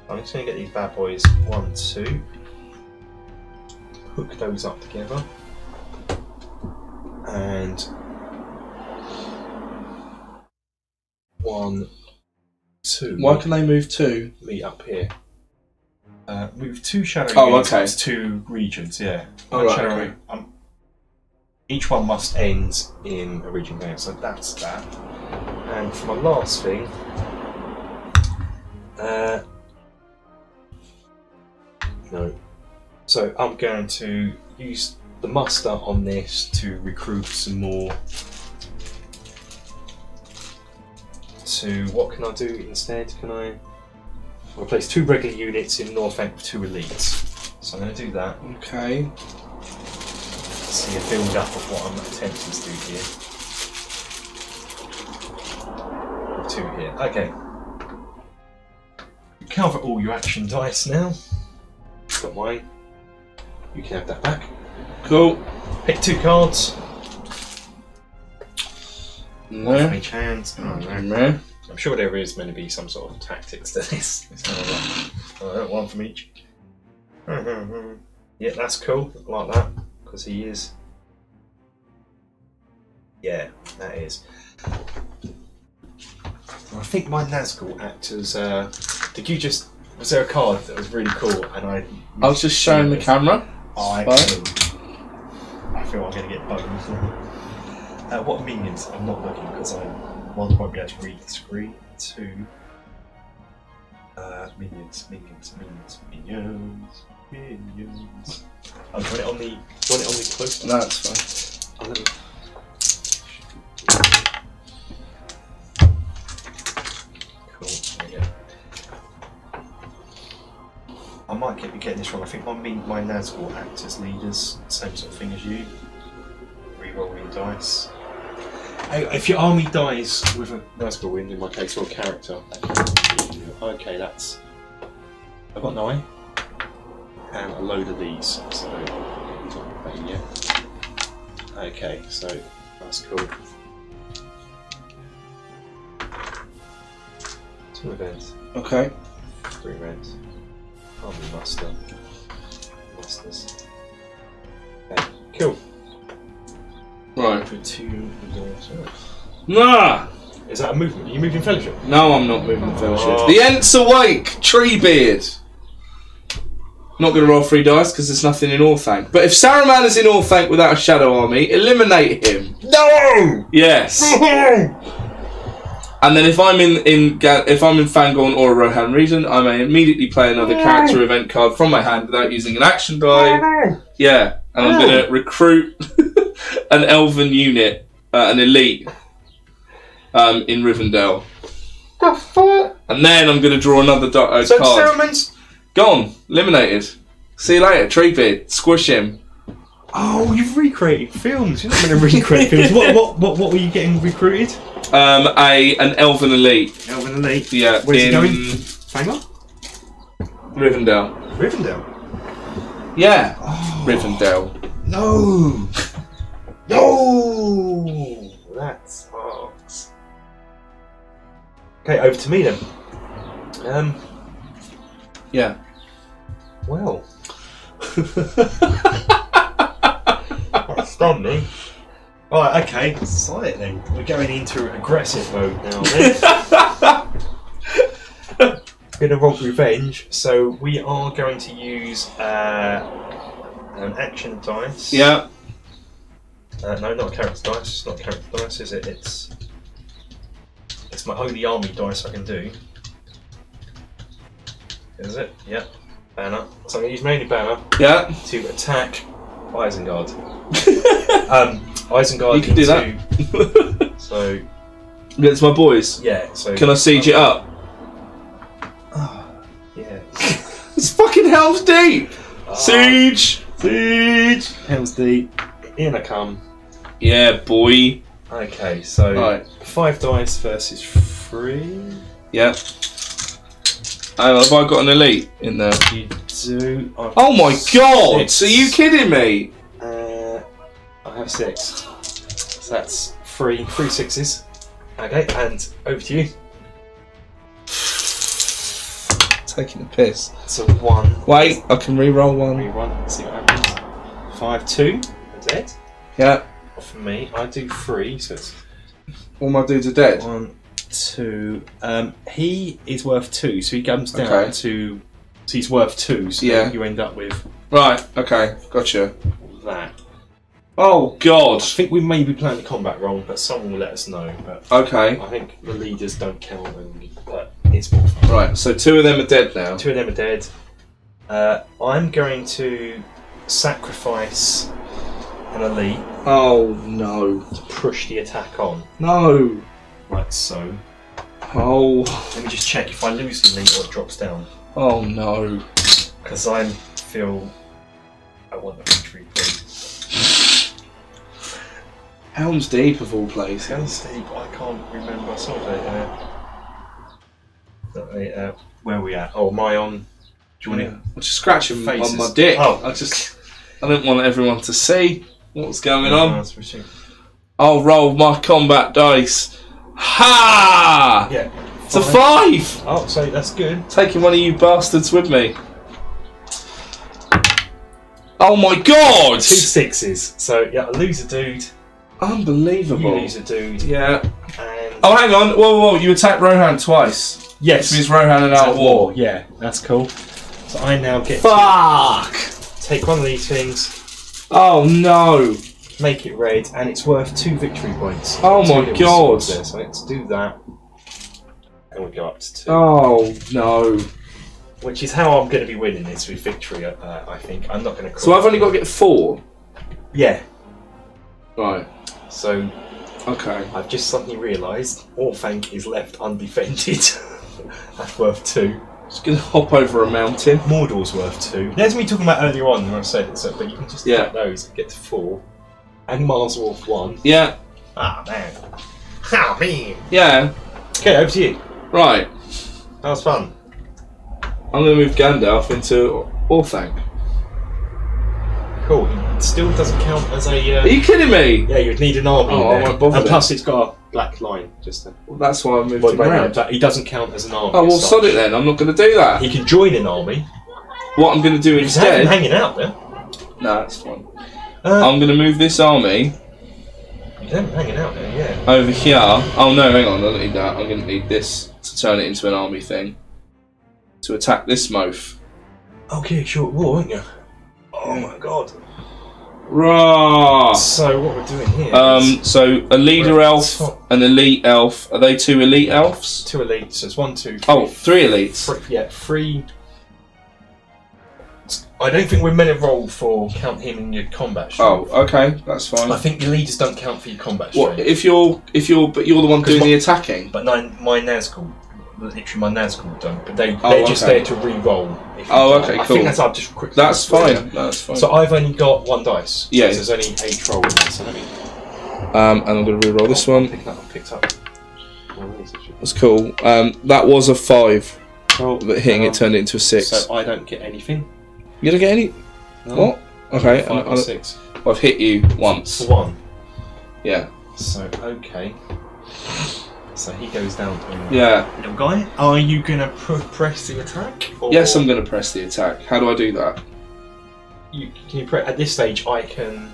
I'm just going to get these bad boys one, two. Hook those up together, and one, two. Why can they move two? Meet up here. Uh, move two shadow. Oh, okay. Two regions, yeah. All right. Shadow, okay. um, each one must end in a region there, so that's that. And for my last thing, uh, no. So I'm going to use the muster on this to recruit some more. So what can I do instead? Can I replace two regular units in Northanc with two elites? So I'm going to do that. Okay. See a build up of what I'm attempting to do here. Two here. Okay. You cover all your action dice now. Got mine. You can have that back. Cool. Pick two cards. No. One from each hand. Oh, no. No. I'm sure there is meant to be some sort of tactics to this. uh, one from each. Yeah, that's cool. I like that. Because he is. Yeah, that is. I think my Nazgul act as. Uh... Did you just. Was there a card that was really cool? And I. I was just showing the camera. I, I feel I'm going to get bugged. uh, what minions? I'm not looking because I one won't be able to read the screen. Two uh, minions, minions, minions, minions, minions. I'll put it on the. Put it on the close. No, it's fine. I'll I might get be getting this wrong. I think my my Nazgul act as leaders, same sort of thing as you. Rerolling dice. If your army dies with a Nazgul in, in my case, or a character. Okay, that's. I've got nine and a load of these, so yeah. Okay, so that's cool. Two events. Okay. Three events. Army Master. Masters. Okay, cool. Right. For two. Nah! Is that a movement? Are you moving Fellowship? No, I'm not moving Fellowship. Oh. The Ent's awake! Treebeard! Not going to roll three dice because there's nothing in Orthanc. But if Saruman is in Orthanc without a shadow army, eliminate him. No! Yes. And then if I'm in in if I'm in Fangorn or a Rohan region, I may immediately play another character event card from my hand without using an action die. Yeah, and I'm going to recruit an elven unit, uh, an elite, um, in Rivendell. The fuck? And then I'm going to draw another uh, so card. Experiments. Gone, eliminated. See you later, Treebeard. Squish him. Oh, you've recreated films. You're not going to recreate films. What, what, what, what were you getting recruited? Um, a an elven elite. Elven elite. Yeah. Where's in... he going? Fangorn? Rivendell. Rivendell. Yeah. Oh. Rivendell. No. No. That sucks. Okay, over to me then. Um. Yeah. Well. That stunned me. Alright, okay, solid then. We're going into aggressive mode now then. gonna roll revenge, so we are going to use uh, an action dice. Yeah. Uh, no, not a character dice. It's not a character dice, is it? It's it's my holy army dice I can do. Is it? Yeah. Banner. So I'm gonna use mainly banner. Yeah. To attack Isengard. um, Isengard. You can do that. Two, so. It's my boys. Yeah. So. Can I siege um, it up? Yeah. It's fucking Helm's Deep! Oh. Siege! Siege! Helm's Deep. In I come. Yeah, boy. Okay, so right. Five dice versus three. Yep. Oh, have I got an elite in there? You do. I've oh my god! Six. Are you kidding me? Uh, I have six. So that's three, three sixes. Okay, and over to you. Taking a piss. It's a one. Wait, I can re-roll one. Re-roll, see what happens. Five, two. They're dead. Yeah. For me, I do three, so it's... All my dudes are dead. One, two. Um, he is worth two, so he comes down okay. to... So he's worth two, so yeah. you end up with... Right, okay, gotcha. That. Oh, God. I think we may be playing the combat wrong, but someone will let us know. But okay. I think the leaders don't count, and, but it's more fun. Right, so two of them are dead now. Two of them are dead. Uh, I'm going to sacrifice an elite. Oh, no. To push the attack on. No. Like so. Oh. Let me just check if I lose the elite or it drops down. Oh, no. Because I feel I want the victory, please. Helm's Deep of all places. Helm's Deep, I can't remember. Sorry, uh, uh, where are we at? Oh, am I on? Do you want yeah. it? I'm just scratching faces. On my dick. Oh. I just, I didn't want everyone to see what's going no, on. No, I'll roll my combat dice. Ha! Yeah. Five. It's a five! Oh, so that's good. Taking one of you bastards with me. Oh my god! Two sixes. So, yeah, I lose a dude. Unbelievable. You lose a dude. Yeah. And oh, hang on. Whoa, whoa, you attacked Rohan twice. Yes. Which means Rohan and our war. war. Yeah, that's cool. So I now get Fuck! to take one of these things. Oh, no. Make it red, and it's worth two victory points. Oh, two my God. There, so let's do that. And we go up to two. Oh, no. Which is how I'm going to be winning this with victory, uh, I think. I'm not going to... So I've only got to get four? Yeah. Right. So, okay. I've just suddenly realised Orthanc is left undefended. That's worth two. Just gonna hop over a mountain. Mordor's worth two. There's me talking about earlier on when I said it, so, but you can just yeah. get those and get to four. Angmar's worth one. Yeah. Ah, man. Ah, man. Yeah. Okay, over to you. Right. That was fun. I'm gonna move Gandalf into Orthanc. Cool. It still doesn't count as a... Uh, Are you kidding me? Yeah, you'd need an army. Oh, I won't bother. And plus it's got a black line. Just to, well, that's why I moved him around. He doesn't count as an army. Oh, well, sod it then. I'm not going to do that. He can join an army. What I'm going to do He's instead... He's hanging out there. No, that's fine. Uh, I'm going to move this army... You don't be hanging out there, yeah. Over here. Oh, no, hang on. I don't need that. I'm going to need this to turn it into an army thing. To attack this moth. Okay, short war, aren't you? Oh, my God. Rah! So what we're doing here? Um, so a leader elf, an elite elf. Are they two elite elves? Two elites. So it's one, two, three. Oh, three elites. Three, yeah, three. I don't think we're meant to roll for count him in your combat streak. Oh, okay, that's fine. I think your leaders don't count for your combat streak. What if you're if you're but you're the one doing my, the attacking? But no, my Nazgul, literally my Nazgul don't. But they oh, they're okay. just there to re-roll. Oh, okay, I cool. I think that's up just quickly. That's fine. Yeah. No, that's fine. So I've only got one dice. Yeah. So there's only eight roll in there, so let me... Um, and I'm going to re-roll this one. I think that one picked up. That's cool. Um, that was a five. Oh, but hitting uh, it turned it into a six. So I don't get anything. You don't get any... No. What? Okay. Five or six. I've hit you once. One. Yeah. So, okay. So he goes down to him. Yeah. Little guy, are you going to press the attack? Or? Yes, I'm going to press the attack. How do I do that? You, can you press... At this stage, I can...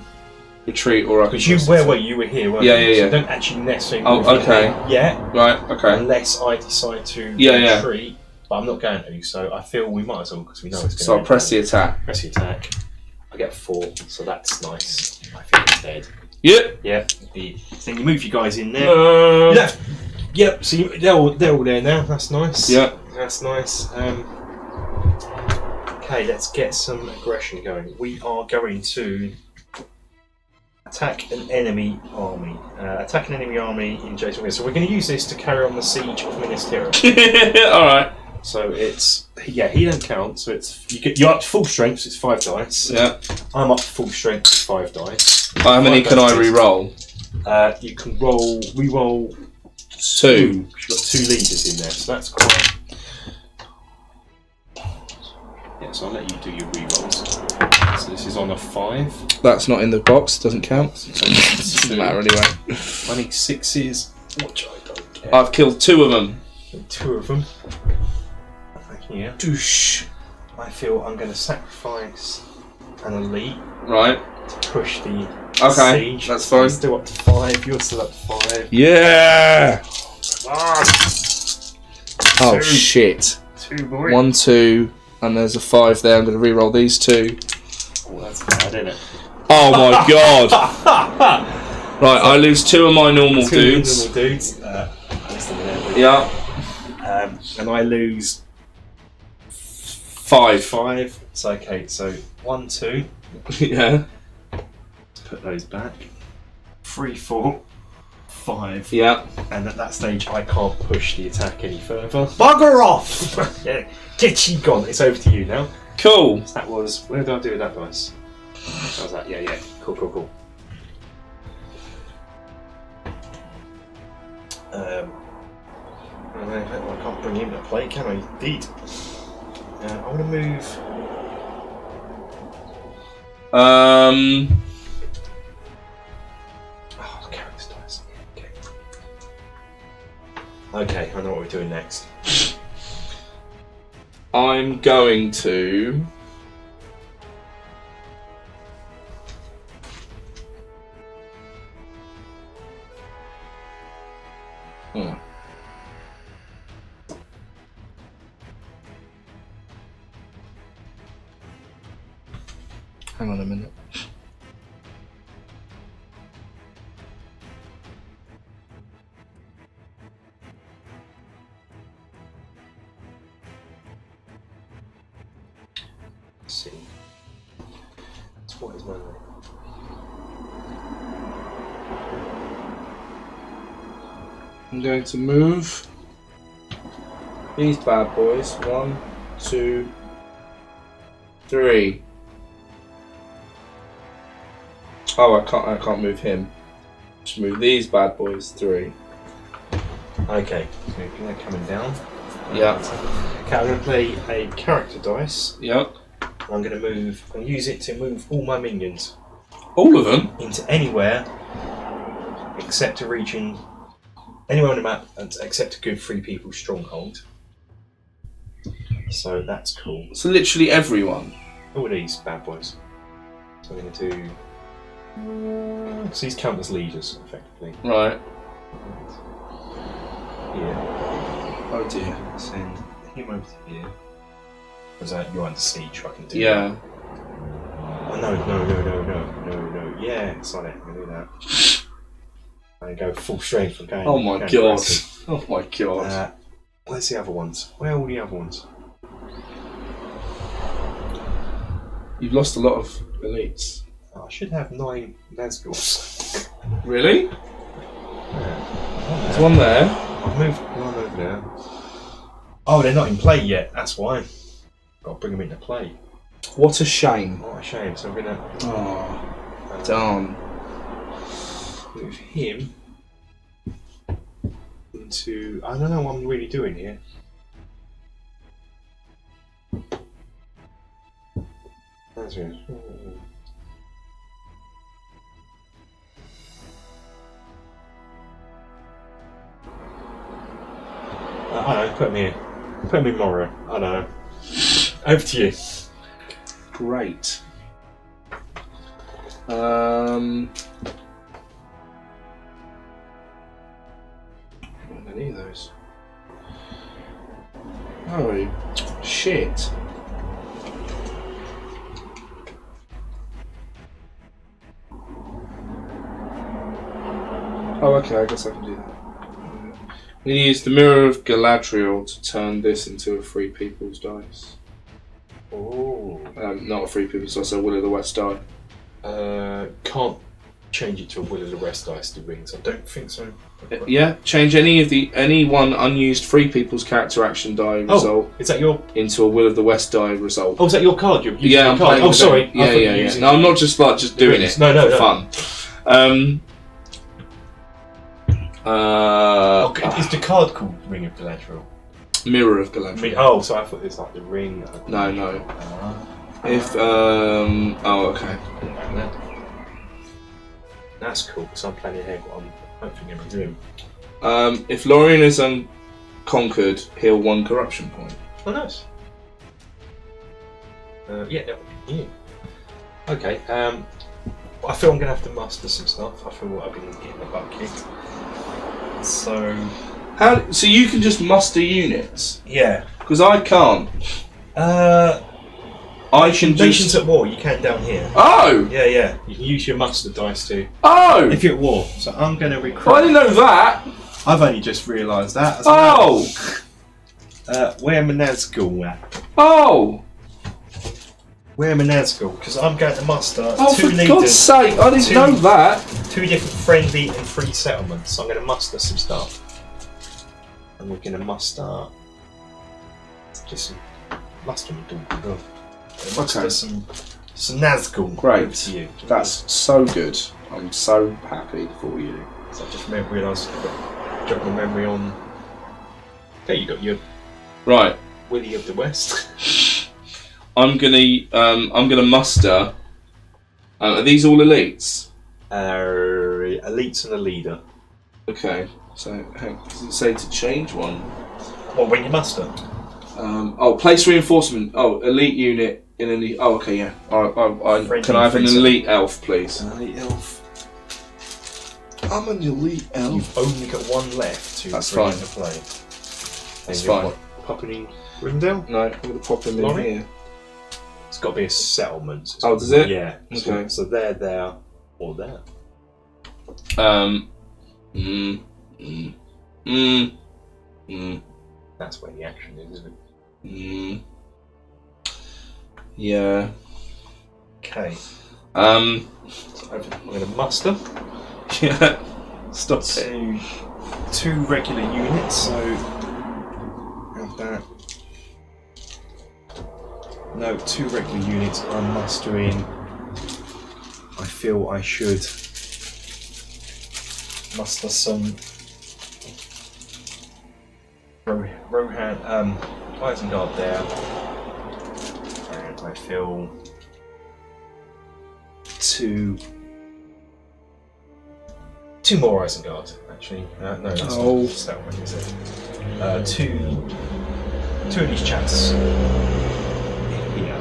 Retreat or I can... Because you... Where were you? You were here, weren't yeah, you? Yeah, yeah, so yeah. don't actually necessarily... Oh, okay. Yeah. Right, okay. Unless I decide to yeah, retreat. Yeah. But I'm not going to, so I feel we might as well, because we know it's going to. So I'll press the attack. Press the attack. I get four, so that's nice. I think it's dead. Yep. Yeah. The, then you move you guys in there. No. Left. Yep. So you, they're all they're all there now. That's nice. Yep. That's nice. Um, okay, let's get some aggression going. We are going to attack an enemy army. Uh, attack an enemy army in Jason. So we're going to use this to carry on the siege of Minas Tirith. All right. So it's, yeah, he doesn't count, so it's, you get, you're up to full strength, so it's five dice. Yeah. I'm up to full strength, so five dice. How five many dice can I re-roll? Uh, you can roll, re-roll two. You've got two leaders in there, so that's quite... Yeah, so I'll let you do your re-rolls. So this is on a five. That's not in the box, doesn't count. Doesn't matter anyway. I need sixes, which I don't care. I've killed two of them. Two of them. Yeah. Doosh. I feel I'm going to sacrifice an elite. Right. To push the okay, siege. That's fine. I'm still up to five. You're still up to five. Yeah. Oh, oh two. Shit. Two boys. One, two, and there's a five there. I'm going to re-roll these two. Oh, that's bad, isn't it? Oh my god. Right, I lose two of my normal two dudes. Normal dudes. Uh, yeah. Um, and I lose. Five. Five. It's okay, so one, two. Yeah. Put those back. Three, four, five. Yeah. And at that stage, I can't push the attack any further. Bugger off! Yeah. Kitchy gone. It's over to you now. Cool. So that was. Where did I do with that dice? That was that. Yeah, yeah. Cool, cool, cool. Um. I can't bring him to play, can I? Indeed. Uh, I want to move. Um. Oh, I'll carry this dice. Yeah, okay. Okay, I know what we're doing next. I'm going to. Hmm. Hang on a minute. Let's see. That's what is my name. I'm going to move these bad boys. One, two, three. Oh, I can't. I can't move him. Just move these bad boys. Three. Okay. So they're coming down. Yeah. Okay, I'm going to play a character dice. Yep. I'm going to move. I'm going to use it to move all my minions. All of them. Into anywhere, except a region, anywhere on the map, except a good three people stronghold. So that's cool. So literally everyone. All these bad boys. So I'm going to do. Because these count as leaders, effectively. Right. Yeah. Oh dear. Send him over to here. Was that you're under siege? I can do. Yeah. That. Oh no! No! No! No! No! No! No! Yeah, it's on it. I'm gonna do that. I go full strength. Okay. Oh my okay, god. Oh my god. Uh, where's the other ones? Where are all the other ones? You've lost a lot of elites. I should have nine Nazguls. Really? Yeah. There's one there. I've moved one over there. Oh, they're not in play yet. That's why. Got to bring them into play. What a shame. What a shame. So we're gonna. Oh, um, darn. Move him into. I don't know what I'm really doing here. That's good. Uh, I know, put me in. Put me in Moria. I know. Over to you. Great. Um. I don't need those. Oh, shit. Oh, okay, I guess I can do that. We use the Mirror of Galadriel to turn this into a Three People's Dice. Oh. Um, not a Three People's Dice, a Will of the West die. Uh, can't change it to a Will of the West dice, do wings? I don't think so. Uh, yeah, change any of the any one unused Three People's character action die oh, result. Is that your into a Will of the West die result? Oh, is that your card? You're using yeah, I'm card. Oh, sorry. Yeah, yeah, yeah. No, I'm not just like just doing it. No, no, for no. Fun. Um. Uh, oh, is the card called Ring of Galadriel? Mirror of Galadriel. Oh, so I thought it's like the ring. No, no. Uh, if um, oh, okay. That's cool because I'm planning ahead. What I'm hoping I'm doing. Um, if Lorien is unconquered, heal one corruption point. Oh, nice. Uh, yeah, that would be you. Okay. Um, I feel I'm gonna have to master some stuff. I feel what I've been getting the butt kicked. So, how? So you can just muster units? Yeah. Because I can't. Uh, I can do nations at war. You can down here. Oh. Yeah, yeah. You can use your muster dice too. Oh. If you're at war, so I'm going to recruit. I didn't know that. I've only just realised that. Oh. Uh, where Nazgul at? Oh. Where Nazgul? Because I'm going to muster oh, two leaders. Oh, for God's sake! I didn't two, know that. Two different friendly and free settlements. So I'm going to muster some stuff. And we're going to muster just muster them all. Muster okay. some some Nazgul. Great. To you. That's so good. I'm so happy for you. So I just realised I've got jog my memory on. There you got your right Willie of the West. I'm gonna um, I'm gonna muster. Um, are these all elites? Uh, elites and a leader. Okay. So, hey, does it say to change one? Well, when you muster. Um, oh, place reinforcement. Oh, elite unit in an. Oh, okay, yeah. I, I, I, can I have an elite elf, please? An elite elf. I'm an elite elf. You've only got one left to That's bring fine. To play. That's fine. What, popping in Rivendell? No, I'm going to pop him in here. It's got to be a settlement. So oh, does it? Yeah. Okay. So, so they're there or there. Um. Hmm. Mm. Mm. Mm. That's where the action is, isn't it? Mm. Yeah. Okay. Um. So I'm going to muster. Yeah. Stop two, two regular units. So have that. No, two regular units. I'm mustering. I feel I should muster some. Rohan, um, Isengard there, and I feel two, two more Isengard actually. Uh, no, that's oh. not settlement, is it? Uh, two, two of these chaps. Yeah.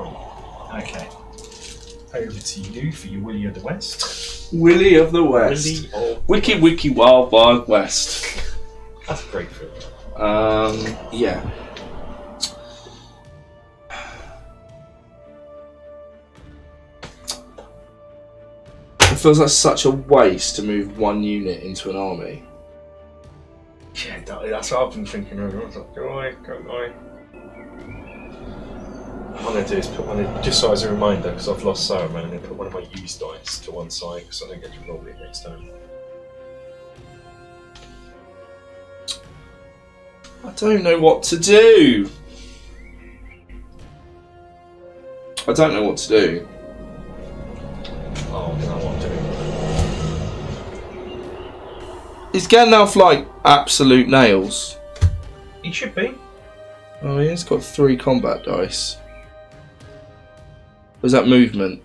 Oh, okay. Over to you for your Willie of the West. Willie of the West. Willie of Wiki Wiki Wild Wild West. That's a great film. Um, yeah. It feels like such a waste to move one unit into an army. Yeah, that, that's what I've been thinking of. I was like, go away, go away. What I'm going to do is put one in, just so as a reminder, because I've lost Saruman, I'm going to put one of my used dice to one side, because I don't get to roll it next time. I don't know what to do. I don't know what to do. Oh, I don't know what to do. Is Gandalf like absolute nails? He should be. Oh, he has got three combat dice. Or is that movement?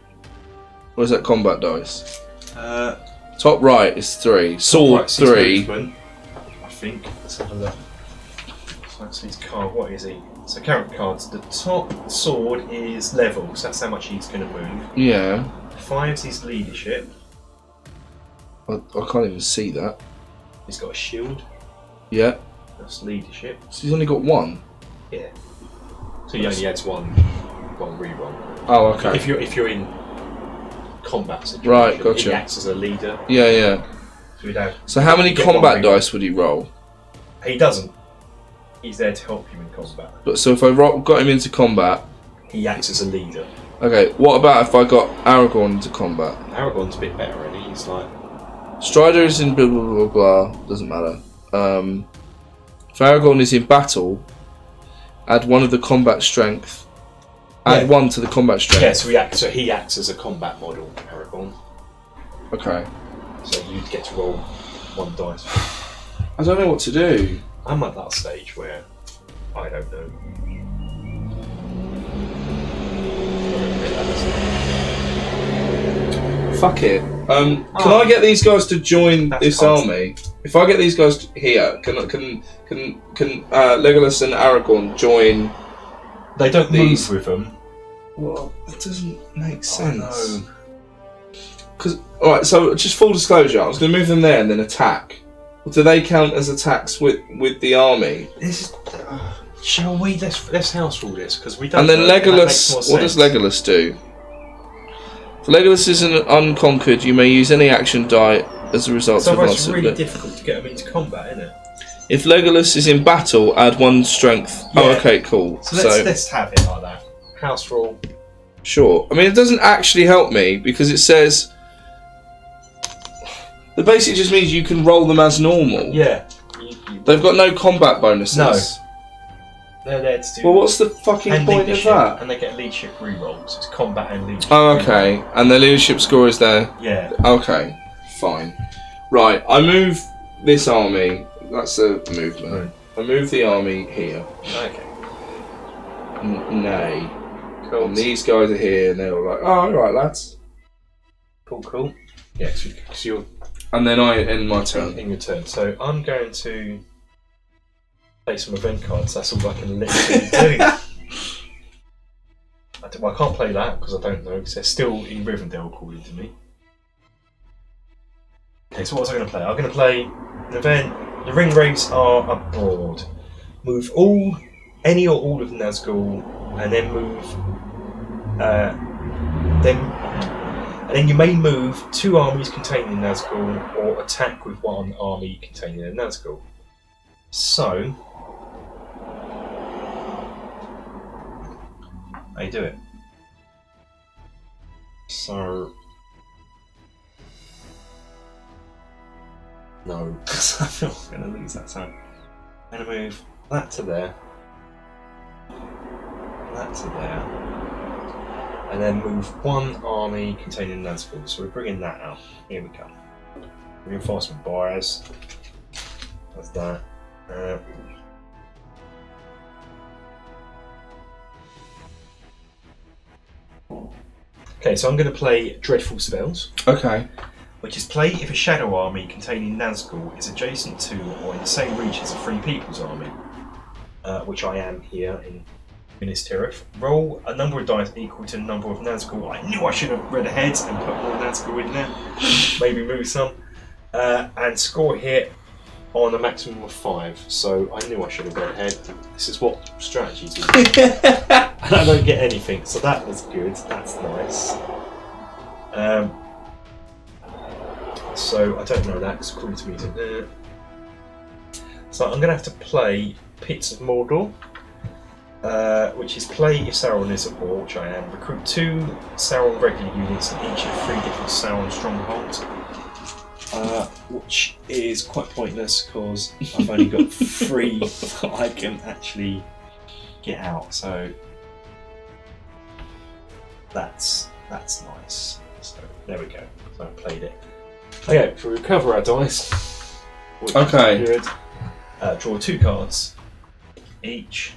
Or is that combat dice? Uh, top right is three. Sword right, three. Movement, I think. Let's have a look. That's his card. What is he? So character cards. The top sword is level, so that's how much he's going to move. Yeah. Five's his leadership. I, I can't even see that. He's got a shield. Yeah. That's leadership. So he's only got one? Yeah. So he only adds one, one reroll. Oh, okay. If you're, if you're in combat situation, right, gotcha. He acts as a leader. Yeah, yeah. So, we don't so how many combat dice would he roll? He doesn't. He's there to help you in combat. But so if I ro got him into combat, he acts as a leader. Okay, what about if I got Aragorn into combat? Aragorn's a bit better, really. He's like Strider is in blah blah blah blah. Doesn't matter. Um, if Aragorn is in battle, add one of the combat strength. Add yeah. one to the combat strength. Yeah, so he acts. So he acts as a combat model, Aragorn. Okay. So you'd get to roll one dice. I don't know what to do. I'm at that stage where I don't know. Fuck it. Um, can oh. I get these guys to join That's this constant. army? If I get these guys to, here, can can can can uh, Legolas and Aragorn join? They don't these move with them. Well, that doesn't make sense. Because all right, so just full disclosure, I was going to move them there and then attack. Do they count as attacks with with the army? This, uh, shall we? Let's let's house rule this because we don't. And then know, Legolas. And what does Legolas do? If Legolas is an unconquered. You may use any action die as a result so of. So it's really difficult to get him into combat, isn't it? If Legolas is in battle, add one strength. Yeah. Oh, okay, cool. So let's, so let's have it like that. House rule. Sure. I mean, it doesn't actually help me because it says. It basically just means you can roll them as normal. Yeah. You, you They've got no combat bonuses. No. They're there to do. Well, what's the fucking point of that? And they get leadership rerolls. It's combat and leadership. Oh, okay. And their leadership score is there? Yeah. Okay. Fine. Right. I move this army. That's a movement. Right. I move the army here. Okay. N nay. Cool. And these guys are here and they're all like, oh, alright, lads. Cool, cool. Yeah, because you're. And then I end my turn. In your turn. So I'm going to play some event cards. That's all I can literally do. I, do, well, I can't play that because I don't know. Because they're still in Rivendell calling to me. Okay, so what was I going to play? I'm going to play an event. The ring wraiths are abroad. Move all, any or all of Nazgul, and then move. Uh, then. And then you may move two armies containing Nazgul or attack with one army containing a Nazgul. So how you do it? So no, because I feel I'm gonna lose that time. I'm gonna move that to there. That to there. And then move one army containing Nazgul. So we're bringing that out. Here we go. Reinforcement bias. That's that. Uh, okay, so I'm going to play Dreadful Spells. Okay. Which is play if a shadow army containing Nazgul is adjacent to or in the same region as a Free People's Army, uh, which I am here in. Minas Tirith, roll a number of dice equal to the number of Nazgul. I knew I should have read ahead and put more Nazgul in there. Maybe move some. Uh, and score hit on a maximum of five. So I knew I should have read ahead. This is what strategies we do. And I don't get anything. So that was good. That's nice. Um, so I don't know that because according to me isn't there. So I'm going to have to play Pits of Mordor. Uh, which is play if Sauron is at war, which I am. Recruit two Sauron regular units in each of three different Sauron strongholds, uh, which is quite pointless because I've only got three that I can actually get out. So that's that's nice. So there we go. So I played it. Okay, to recover our dice. Okay. Uh, draw two cards each.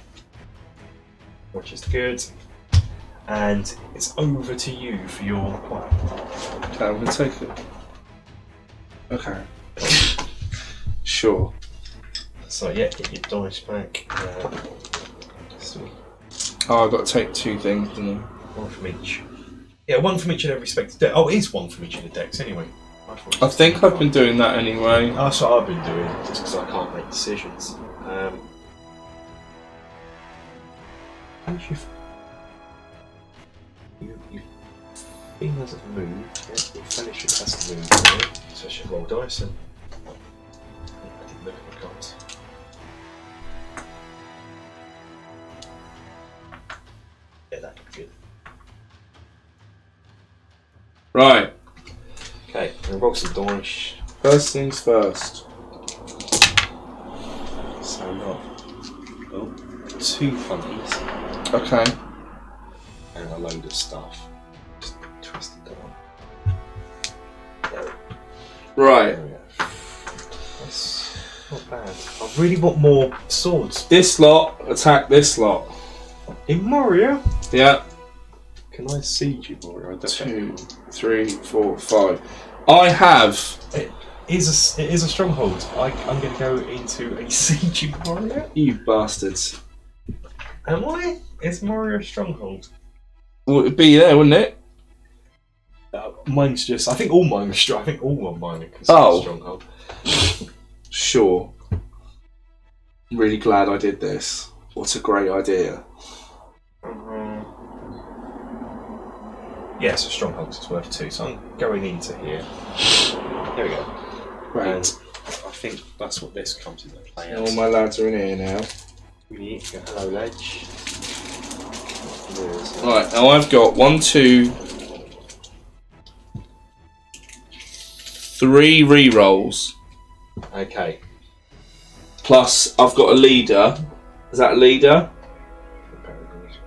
Which is good, and it's over to you for your plan. Okay, I'm gonna take it. Okay. Sure. So yeah, get your dice back. Uh, so. Oh, I've got to take two things, didn't I? One from each. Yeah, one from each of their respective deck. Oh, it is one from each of the decks anyway. I think I've been doing that anyway. Oh, that's what I've been doing, just because I can't make decisions. Um, you you, you Bean hasn't moved, yeah, your fellowship has to move here, so I should roll dice and I didn't look at the cards. Yeah, that looked good. Right. Okay, I'm gonna roll some dice. First things first. So not oh, two funnies. Okay. And a load of stuff. Just twist it down. Right. There we go. That's not bad. I really want more swords. This lot, attack this lot. In Moria? Yeah. Can I siege you, Moria? Two, three, four, five. I have. It is a, it is a stronghold. I, I'm going to go into a siege, Moria. You bastards. Am I? Is Moria a stronghold? Well, it'd be there, wouldn't it? Uh, mine's just. I think all mine are strong. I think all of mine are considered oh. stronghold. Sure. I'm really glad I did this. What a great idea. Yeah, so strongholds is worth two, so I'm going into here. There we go. Right. And I think that's what this comes into play. All my lads are in here now. We need to go hello ledge. Right, now I've got one, two, three re-rolls. Okay. Plus, I've got a leader. Is that a leader?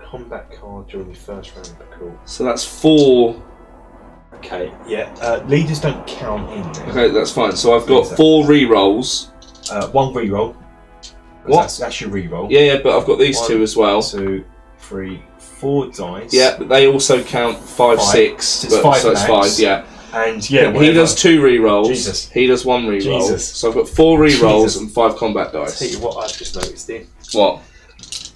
Combat card during your first round of the call. So that's four. Okay, yeah. Uh, leaders don't count in there. Okay, that's fine. So I've got exactly. four re-rolls. Uh, one re-roll. What? That's, that's your re-roll. Yeah, yeah, but I've got these one, two as well. Two, three, four dice. Yeah, but they also count five, five. six. So it's, but, five, so it's five, yeah. And yeah, yeah he does two re-rolls. Jesus. He does one re-roll. Jesus. So I've got four re-rolls Jesus. and five combat dice. I'll tell you what I've just noticed in. What?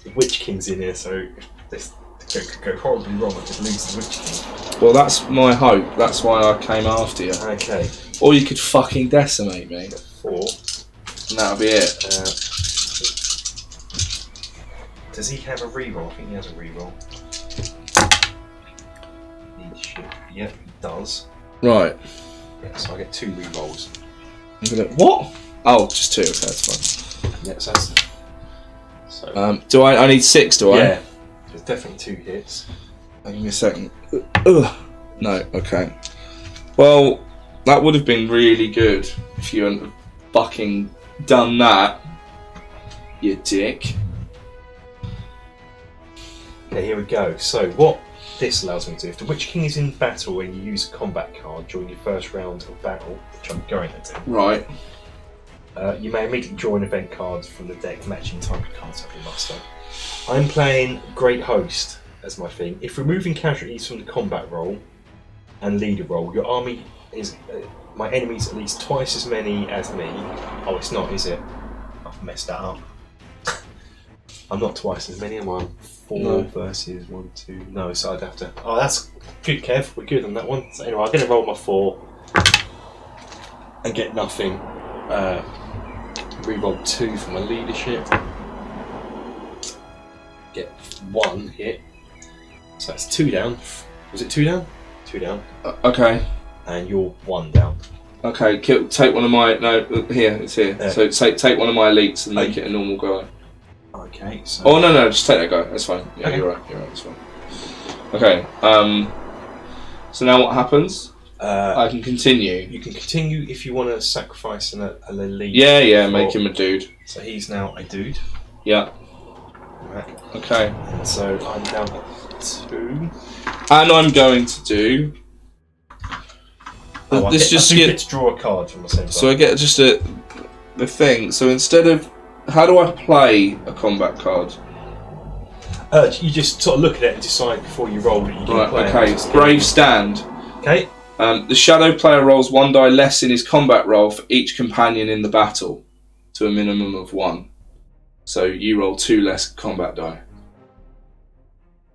The Witch King's in here, so this could go horribly wrong. I just lose the Witch King. Well, that's my hope. That's why I came after you. Okay. Or you could fucking decimate me. Four. And that'll be it. Uh, does he have a reroll? I think he has a reroll. He should. Yeah, he does. Right. Yeah, so I get two rerolls. I'm gonna what? Oh, just two. Okay, that's fine. Yeah, so that's. So. Um, do I? I need six. Do I? Yeah. There's definitely two hits. Give me a second. Ugh. No, okay. Well, that would have been really good if you hadn't fucking done that, you dick. Okay, here we go. So what this allows me to do, if the Witch King is in battle and you use a combat card during your first round of battle, which I'm going to do. Right. Uh, you may immediately draw an event card from the deck matching type of cards up your muster. I'm playing Great Host as my theme. If removing casualties from the combat roll and leader roll, your army is uh, my enemies at least twice as many as me. Oh, it's not, is it? I've messed that up. I'm not twice as many. Am I? Four no. versus one, two. No, so I'd have to. Oh, that's good, Kev. We're good on that one. So anyway, I'm gonna roll my four and get nothing. Uh, Reroll two for my leadership. Get one hit. So that's two down. Was it two down? Two down. Uh, okay. And you're one down. Okay, kill, take one of my... No, here, it's here. There. So take take one of my elites and make it a normal guy. Okay, so... Oh, no, no, just take that guy. That's fine. Yeah, okay. You're right, you're right, that's fine. Okay, um... So now what happens? Uh, I can continue. You can continue if you want to sacrifice an elite. Yeah, yeah, before. Make him a dude. So he's now a dude. Yeah. Right. Okay. And so I'm down at two. And I'm going to do. Oh, this I get, just I get, get to draw a card from myself. So I get just a the thing. So instead of how do I play a combat card? Uh, you just sort of look at it and decide before you roll that you can right, play. Okay. It. Brave stand. Okay. Um, the shadow player rolls one die less in his combat roll for each companion in the battle, to a minimum of one. So you roll two less combat die.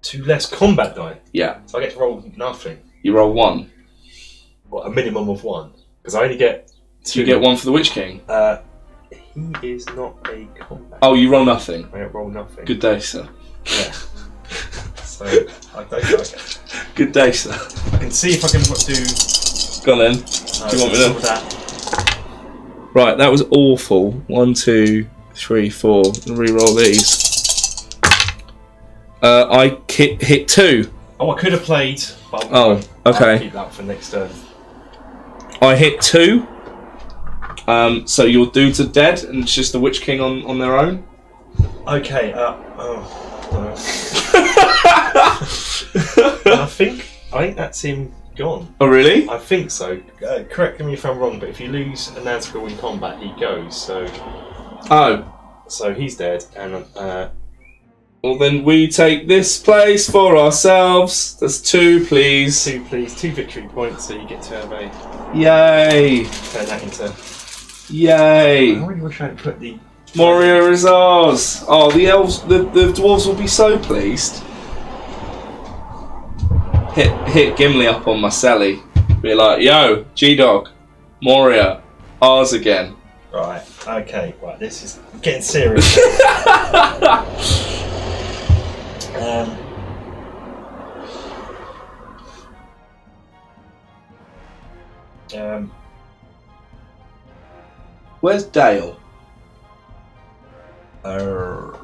Two less combat die? Yeah. So I get to roll nothing. You roll one. What, a minimum of one? Because I only get two. You get one for the Witch King? Uh, he is not a combat. Oh, you roll nothing? I don't roll nothing. Good day, sir. Yeah. So, I don't like it. Good day, sir. I can see if I can do... Go on then. No, do you want me to... That. Right, that was awful. One, two, three, four. And re-roll these. Uh, I hit, hit two. Oh, I could have played. But oh, okay. I'll keep that for next turn. I hit two. Um, so you're doomed to dead, and it's just the Witch King on, on their own. Okay. Uh, oh. No. I think I think that's him gone. Oh, really? I think so. Uh, correct me if I'm wrong, but if you lose a Nazgul in combat, he goes. So. Oh. So he's dead, and. Uh, Well, then we take this place for ourselves. That's two, please. Two, please. Two victory points, so you get to have a... Yay! Turn that into... Yay! I really wish I had put the... Moria is ours! Oh, the elves... The, the dwarves will be so pleased. Hit, hit Gimli up on my celly. Be like, yo, G-Dog, Moria, ours again. Right, okay. Right, this is getting serious. Um, um, Where's Dale? Uh, oh,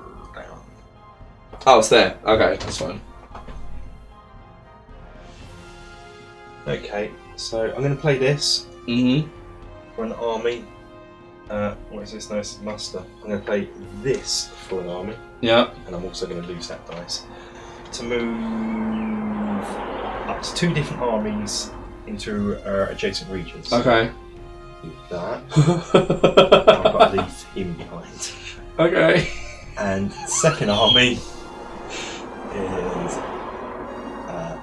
it's there. Okay, that's fine. Okay, so I'm going to play this mm-hmm. for an army. Uh, what is this? No, it's muster. I'm going to play this for an army. Yeah. And I'm also going to lose that dice. To move up to two different armies into uh, adjacent regions. Okay. Do that. I've got to leave him behind. Okay. And second army is uh,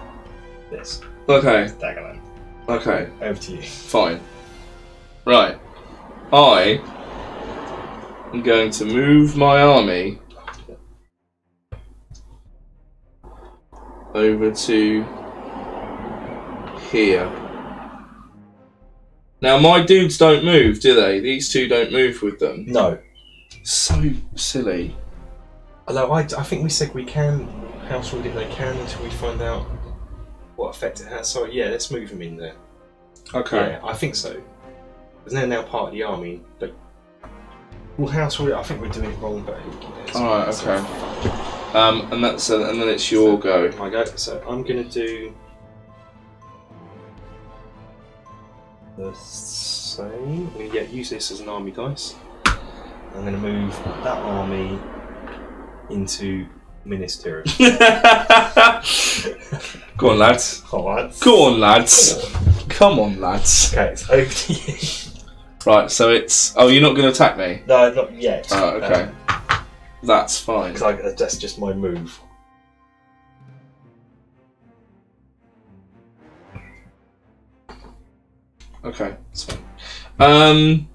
this. Okay. It's Dagolan. Okay. Over to you. Fine. Right. I am going to move my army over to here. Now my dudes don't move, do they? These two don't move with them. No. So silly. Although I, I think we said we can house rule if they can until we find out what effect it has. So yeah, let's move them in there. Okay. Yeah, I think so. They're now part of the army, but well, house rule. I think we're doing it wrong, but all right, okay. So. Um, and that's uh, and then it's your so, go. My go. So I'm gonna do the same. I'm gonna yeah, use this as an army dice. I'm gonna move that army into Minas Tirith. Go on, lads. Go on, lads. Go on, lads. Come on, lads. Okay, it's over to you. Right, so it's... Oh, you're not going to attack me? No, not yet. Oh, okay. Um, that's fine. Cause I, that's just my move. Okay, that's fine. Um,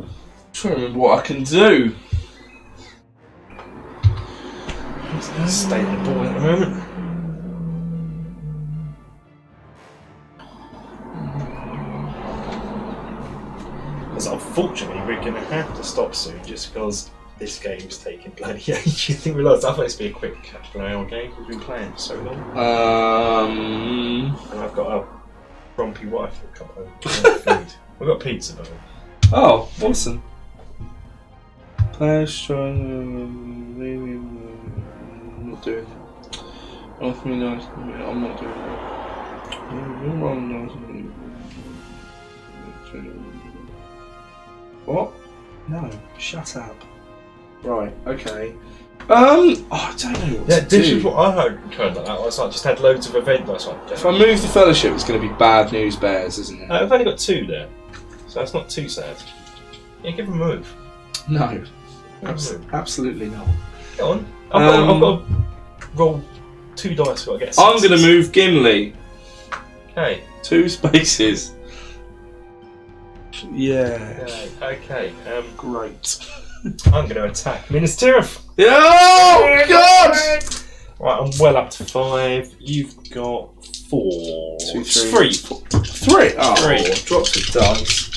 I'm trying to remember what I can do. Stay in the ball at the moment. Unfortunately, we're going to have to stop soon just because this game's taking bloody ages. You think we realised that might be a quick half-an-hour game we've been playing for so long. Um, and I've got a grumpy wife for a couple of food. We've got pizza, by the way. Oh, awesome. Players trying to... I'm not doing that. I'm not doing that. You're wrong, no. What? No, shut up. Right, okay. Um, oh, I don't know what yeah, to this do. Is what I heard turned like that. I was like, just had loads of events last night. If I move the Fellowship, it's going to be bad news bears, isn't it? No, I've only got two there, so that's not too sad. Yeah, give them a move. No, abs move. Absolutely not. Go on. I've, um, got, I've got to roll two dice for I guess. I'm going to move Gimli. Okay. Two spaces. Yeah. Okay. okay. Um, Great. I'm going to attack Minas Tirith. Oh, God! Right, I'm well up to five. You've got four. Two, three. Three. Four. Three. Oh, three. Drops of dice.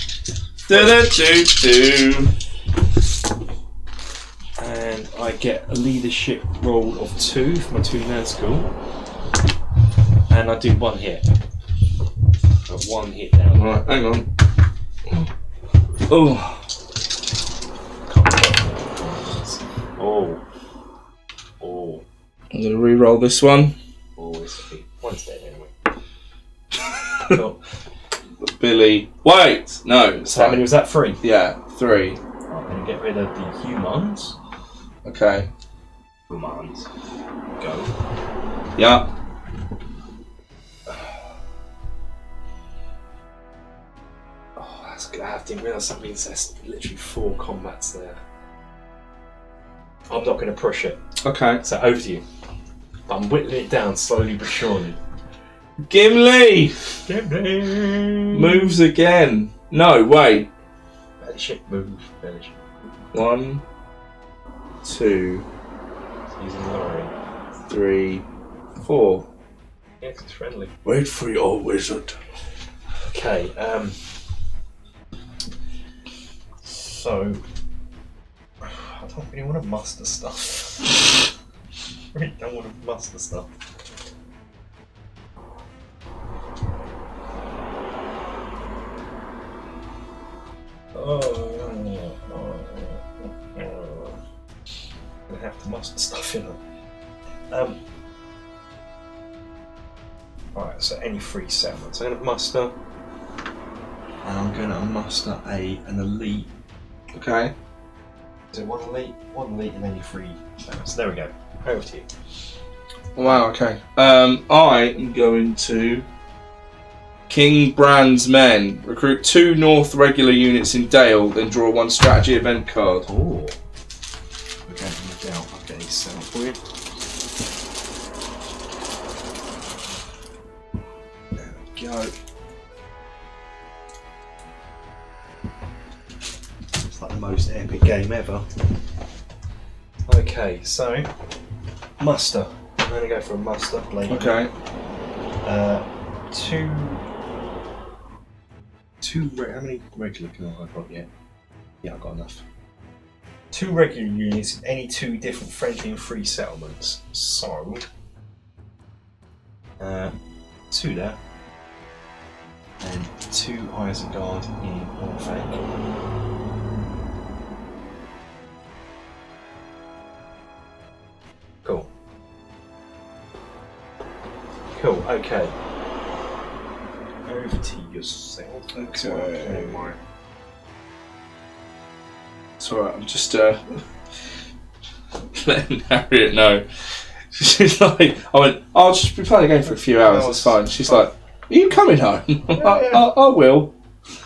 Do, do, do, do. And I get a leadership roll of two for my two Nazgul. And I do one hit. Got one hit down. Alright, hang on. Oh. Oh. Oh. I'm going to re-roll this one. Always be. One's dead anyway. Cool. Billy. Wait! No. So how many was that? Three? Yeah, three. Right, I'm going to get rid of the humans. Okay. Humans. Go. Yeah. Oh, that's good. I didn't realise that means there's literally four combats there. I'm not going to push it. Okay. So over to you. I'm whittling it down slowly but surely. Gimli! Gimli! Moves again. No, wait. Battleship move. Battleship. One, two, using Lorien. Three, four. Yeah, because it's friendly. Wait for your wizard. Okay, um. So. I don't really want to muster stuff. I really don't want to muster stuff. Oh, I'm going to have to muster stuff in it. Um, Alright, so any free settlements. I'm going to muster. And I'm going to muster a an elite. Okay. So one elite, one elite, and then you free. So there we go. Over to you. Wow. Okay. Um, I am going to King Brand's men. Recruit two North regular units in Dale, then draw one strategy event card. Oh. Okay. Dale. Okay. So weird. There we go. Like the most epic game ever. Okay, so muster. I'm going to go for a muster later. Okay. Uh, two. Two. How many regular can I have got yet? Yeah, I've got enough. Two regular units in any two different friendly and free settlements. So. Uh, two there. And two Isengard in Orthanc. Cool. Cool, okay. Over to yourself. Okay. okay. It's alright, I'm just uh, letting Harriet know. She's like, I went, I'll just be playing a game for a few hours, it's fine. She's like, are you coming home? Yeah, yeah. I, I, I will. I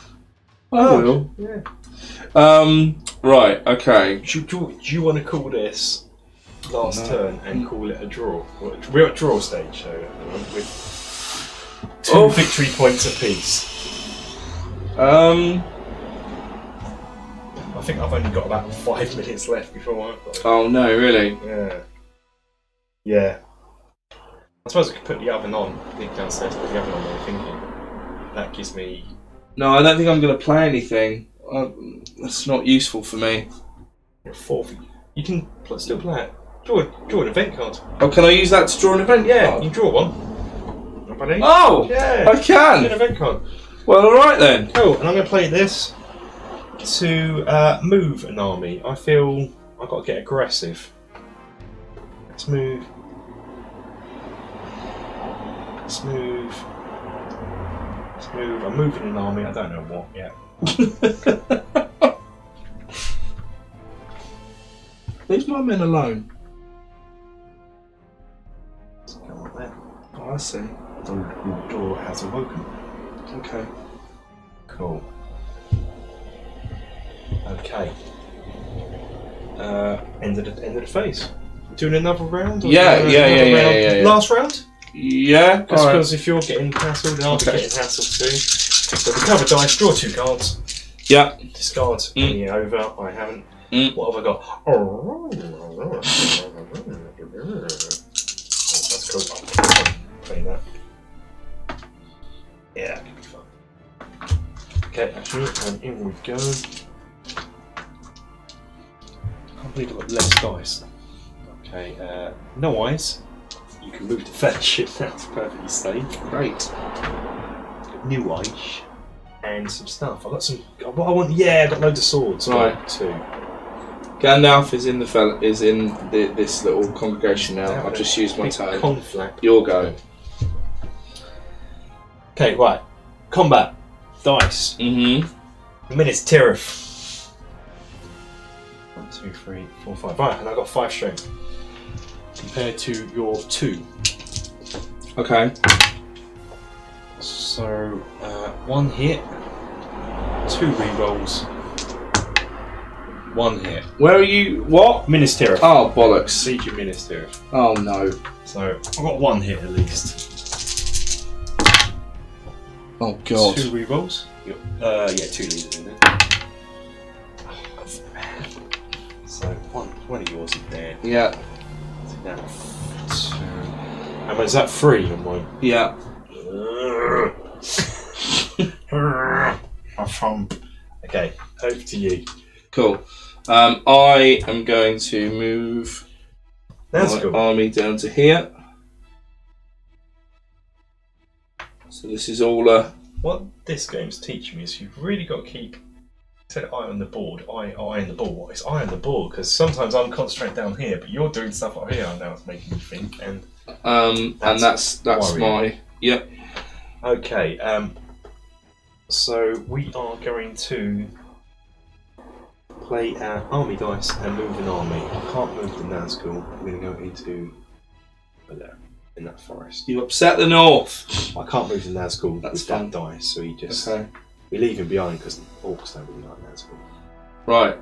oh, will. Yeah. Um, right, okay. Do, do, do you want to call this last no. turn and call it a draw? We're at draw stage, so with two oh. victory points apiece. Um, I think I've only got about five minutes left before I've got. Oh no, really? Yeah. Yeah. I suppose I could put the oven on. I think downstairs, put the oven on. I'm thinking that gives me. No, I don't think I'm going to play anything. Uh, that's not useful for me. You're fourth. You can still play it. Draw, draw an event card. Oh, can I use that to draw an event yeah, card? Yeah, you draw one. Everybody? Oh! Yeah! I can! An event card. Well, alright then. Cool, and I'm going to play this to uh, move an army. I feel I've got to get aggressive. Let's move. Let's move. Let's move. I'm moving an army, I don't know what yet. Leave my men alone. Come on there. Oh, I see. The Mordor has awoken. Okay. Cool. Okay. Uh, end of the end of the phase. Doing another round? Or yeah, another, yeah, another yeah, round? yeah, yeah, yeah. Last round? Yeah. Just because right. if you're getting hassled, I'll okay. be getting hassled too. So recover dice, draw two cards. Yeah. Discard mm. any over. I haven't. Mm. What have I got? Oh, that's cool. I'll play that. Yeah, that could be fun. Okay, action, and in we go. I can't believe I've got less dice. Okay, uh, no eyes. You can move the fellowship now, it's perfectly safe. Great. New eyes. And some stuff. I've got some. I want. Yeah, I've got loads of swords. Right. Two. Gandalf is in the fel is in the, this little congregation now. I've just used my time. Conflict. Your go. Okay, right. Combat. Dice. Mm-hmm. Minas Tirith. One, two, three, four, five. Right, and I got five strength. Compared to your two. Okay. So, uh, one hit, two re-rolls, one hit. Where are you? What? Minas Tirith. Oh, bollocks. Siege of Minas Tirith. Oh, no. So, I've got one hit at least. Oh, God. Two re-rolls? Yep. Uh, yeah, two leaders in there. So, one, one of yours is dead. Yeah. Now, two. And is that three and one? Yeah. I'm from. Okay, over to you. Cool. Um, I am going to move That's my cool. army down to here. So this is all. Uh, what this game's teaching me is you've really got to keep. Said eye on the board. Eye, eye on the board. It's eye on the board because sometimes I'm concentrating down here, but you're doing stuff up here and now it's making me think. And um, that's and that's that's worrying. my yep. Okay, um, so we are going to play our army dice and move an army. I can't move the Nazgul. I'm going to go into over there in that forest. You upset the North. I can't move the Nazgul. That's that dice. So we just okay. we leave him behind because the orcs don't really like Nazgul. Right.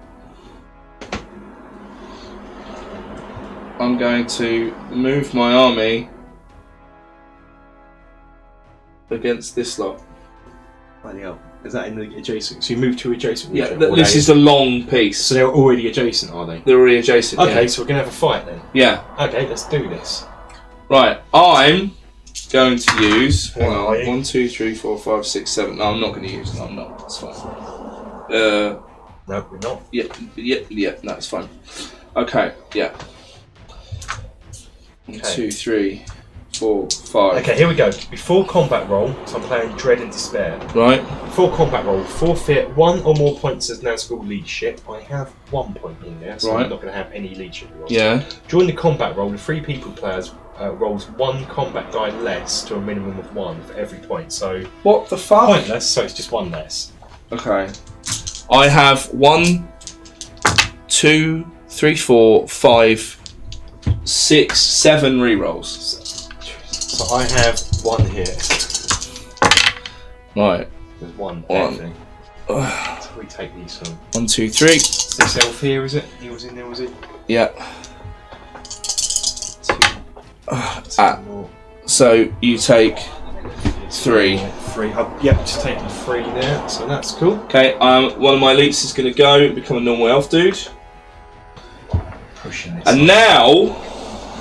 I'm going to move my army against this lot. Bloody hell. Is that in the adjacent? So you move to adjacent? Yeah, th this is a long piece. So they're already adjacent, are they? They're already adjacent, Okay, yeah. so we're going to have a fight then? Yeah. Okay, let's do this. Right, I'm going to use... Well, one, two, three, four, five, six, seven... No, I'm not going to use... No, I'm not. That's fine. Uh, no, we're not. Yeah, yeah, yeah, no, it's fine. Okay, yeah. One, okay. two, three... Four, five. Okay, here we go. Before combat roll, so I'm playing Dread and Despair. Right. Before combat roll, forfeit one or more points as Nazgul leadership. I have one point in there, so right. I'm not going to have any leadership rolls. Yeah. During the combat roll, the three people players uh, rolls one combat die less to a minimum of one for every point. So what the fuck? Pointless, so it's just one less. Okay. I have one, two, three, four, five, six, seven rerolls. So So I have one here. Right. There's one. One. So we take these from. One, two, three. This elf here, is it? He was in there, was it? Yeah. Two. Uh, two uh, more. So you take three. Three. I've, yep, just taking three there. So that's cool. Okay. Um, one of my leaps is going to go and become a normal elf dude. Pushing this. And now.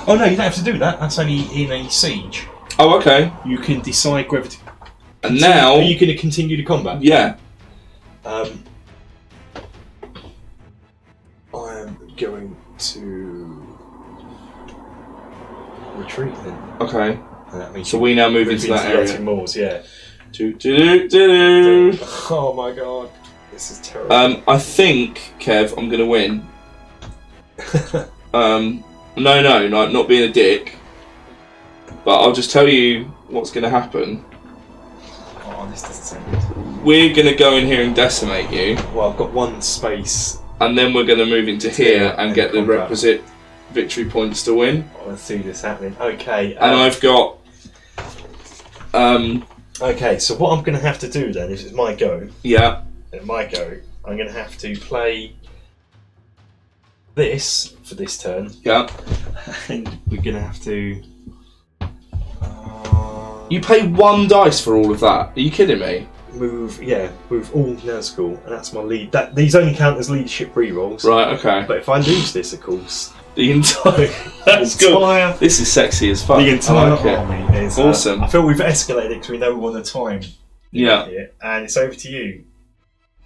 Oh no, you don't have to do that. That's only in a siege. Oh, okay. You can decide gravity. And continue. Now... Are you going to continue the combat? Yeah. Um, I am going to... retreat then. Okay. And that means so we now move into that area. Moors, yeah. Do, do, do, do, do. Oh my god. This is terrible. Um, I think, Kev, I'm going to win. um... No, no, no, not being a dick. But I'll just tell you what's going to happen. Oh, this doesn't sound good. We're going to go in here and decimate you. Well, I've got one space. And then we're going to move into here and, and get the requisite victory points to win. Oh, let's see this happening. Okay. Um, and I've got... Um, okay, so what I'm going to have to do then, if it's my go... Yeah. It's my go. I'm going to have to play... this for this turn. Yeah. And we're gonna have to uh, you pay one dice for all of that. Are you kidding me? Move yeah, move all Nazgul, and that's my lead. That these only count as leadership rerolls. Right, okay. But if I lose this, of course. The entire that's the entire, cool. This is sexy as fuck. The entire army is awesome. Uh, I feel we've escalated because we know we're on the time. Yeah. Here. And it's over to you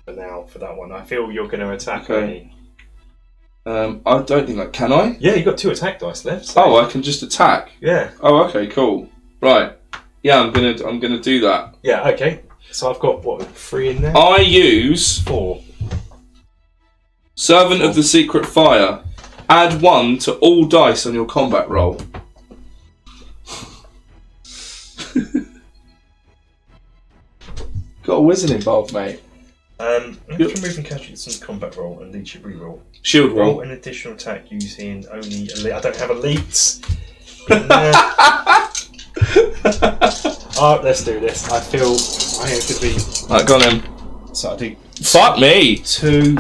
for now for that one. I feel you're going to attack. Okay. Um, I don't think I can. I. Yeah, you 've got two attack dice left. So. Oh, I can just attack. Yeah. Oh, okay, cool. Right. Yeah, I'm gonna I'm gonna do that. Yeah. Okay. So I've got what three in there. I use four. Servant of the Secret Fire. Add one to all dice on your combat roll. Got a wizard involved, mate. Um, you can move and catch it in combat roll and leech reroll. Shield roll. Roll an additional attack using only elite. I don't have elites. Oh, let's do this. I feel I have to be. Right, go on then. So I do. Fuck me. Two.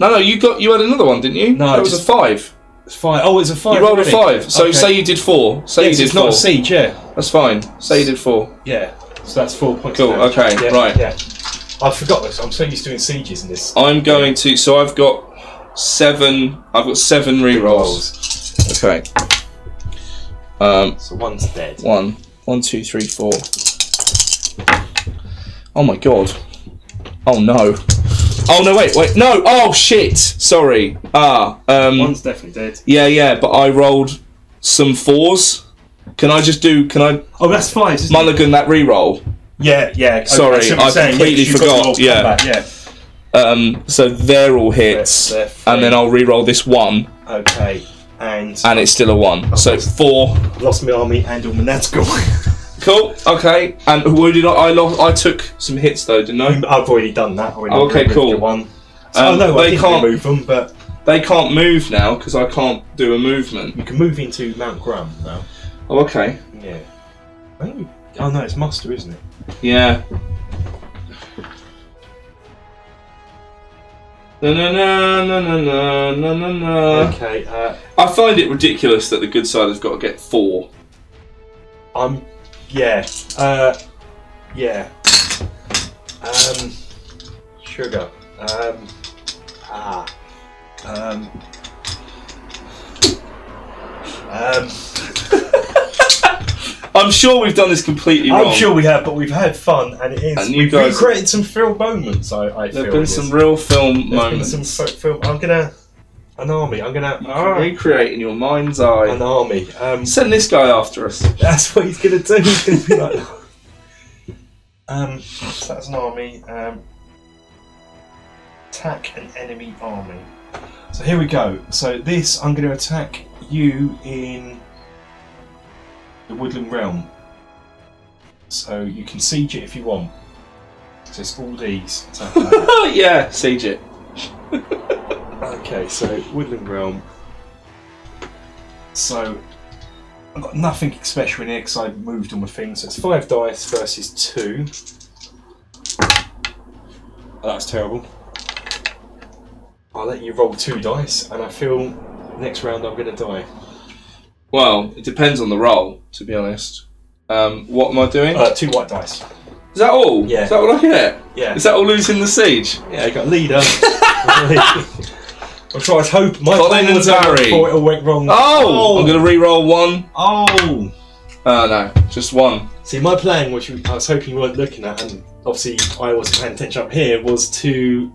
No, no, you got you had another one, didn't you? No, it was just a five. It's five. Oh, it's a five. You rolled really? a five. So okay. say you did four. Say yes, you did it's four. Not a siege, yeah. That's fine. Say you did four. Yeah. So that's four points. Cool. Okay. Yeah, right. Yeah. I forgot this. I'm so used to doing sieges in this. I'm going to. So I've got seven. I've got seven re-rolls. Okay. Um, so one's dead. One. One, two, three, four. Oh my god. Oh no. Oh no! Wait, wait, no! Oh shit! Sorry. Ah. Um, One's definitely dead. Yeah, yeah, but I rolled some fours. Can I just do? Can I? Oh, that's fine. Mulligan it? that re-roll. Yeah, yeah. Sorry, I, I saying, completely yeah, forgot. Yeah. yeah. Um. So they're all hits, they're, they're and then I'll re-roll this one. Okay. And. And it's still a one. Okay. So four. Lost my army and all my Nazgul. Cool. Okay. And who did I? I, lost, I took some hits though, didn't I? I've already done that. Already okay. Cool. One. So, um, oh no, they I can't move them, but they can't move now because I can't do a movement. You can move into Mount Grum now. Oh, okay. Yeah. Oh, oh no, it's muster, isn't it? Yeah. No, no, no, no, no, no, no, no. Okay. Uh, I find it ridiculous that the good side has got to get four. I'm. Yeah, uh, yeah, um, sugar, um, ah, um, um, I'm sure we've done this completely wrong. I'm sure we have, but we've had fun, and it is, and you we've guys recreated some film moments, I, I feel. There have been some real film There's moments. Been some film, I'm gonna, an army, I'm gonna oh. recreate in your mind's eye. An army. Um, Send this guy after us. That's what he's gonna do. He's gonna be like, um, so that's an army. Um, attack an enemy army. So here we go. So this, I'm gonna attack you in the Woodland Realm. So you can siege it if you want. So it's all these. Yeah, siege it. Okay, so Woodland Realm. So I've got nothing special in here because I moved all my things. So it's five dice versus two. Oh, that's terrible. I'll let you roll two dice, and I feel next round I'm going to die. Well, it depends on the roll, to be honest. Um, what am I doing? Uh, two white dice. Is that all? Yeah. Is that all I get? Yeah. Is that all losing the siege? Yeah, you got leader. I'm trying to hope my plan was right before it all went wrong. Oh, oh. I'm going to re-roll one. Oh. Uh, no, just one. See, my plan, which I was hoping you weren't looking at, and obviously I wasn't paying attention up here, was to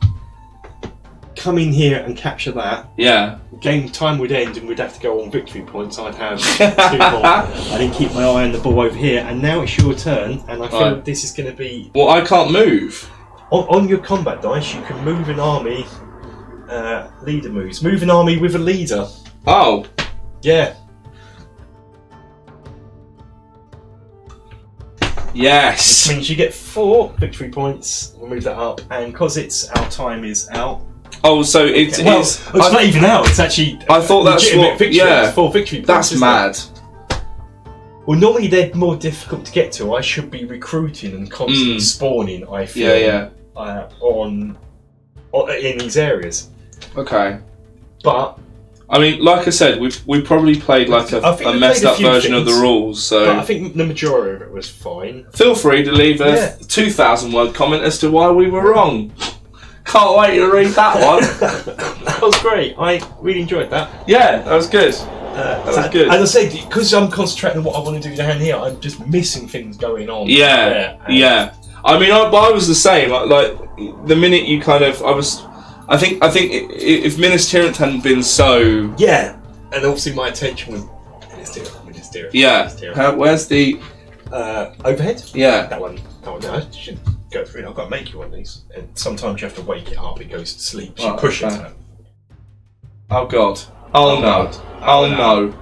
come in here and capture that. Yeah. Game time would end and we'd have to go on victory points. I'd have two more. I didn't keep my eye on the ball over here, and now it's your turn, and I feel right. this is going to be... Well, I can't move. On, on your combat dice, you can move an army... Uh, leader moves. Move an army with a leader. Oh. Yeah. Yes. Which means you get four victory points. We'll move that up. And because it's our time is out. Oh, so it's... Okay. Well, it's I, not even out. It's actually... I thought that's what... Victory. Yeah. It's four victory points. That's mad. It? Well, normally they're more difficult to get to. I should be recruiting and constantly mm. spawning, I feel. Yeah, yeah. Uh, on... in these areas. Okay. But I mean, like I said, we've we probably played like a, a messed up version of the rules, so I think the majority of it was fine. Feel free to leave a yeah. two thousand word comment as to why we were wrong. Can't wait to read that one. That was great. I really enjoyed that. Yeah, that was good. Uh, that was good. As I said, because I'm concentrating on what I want to do down here, I'm just missing things going on. Yeah. Yeah. I mean, I, I was the same. Like, like the minute you kind of, I was, I think, I think if Minas Tirith hadn't been so, yeah, and obviously my attention was Minas Tirith, Minas Tirith. Yeah. Minas Tirith. How, where's the uh, overhead? Yeah, that one. That one. No, I should go through. I've got to make you one of these, and sometimes you have to wake it up. It goes to sleep. So oh, you push okay. it. To oh god. Oh, oh no. God. Oh, oh no. no.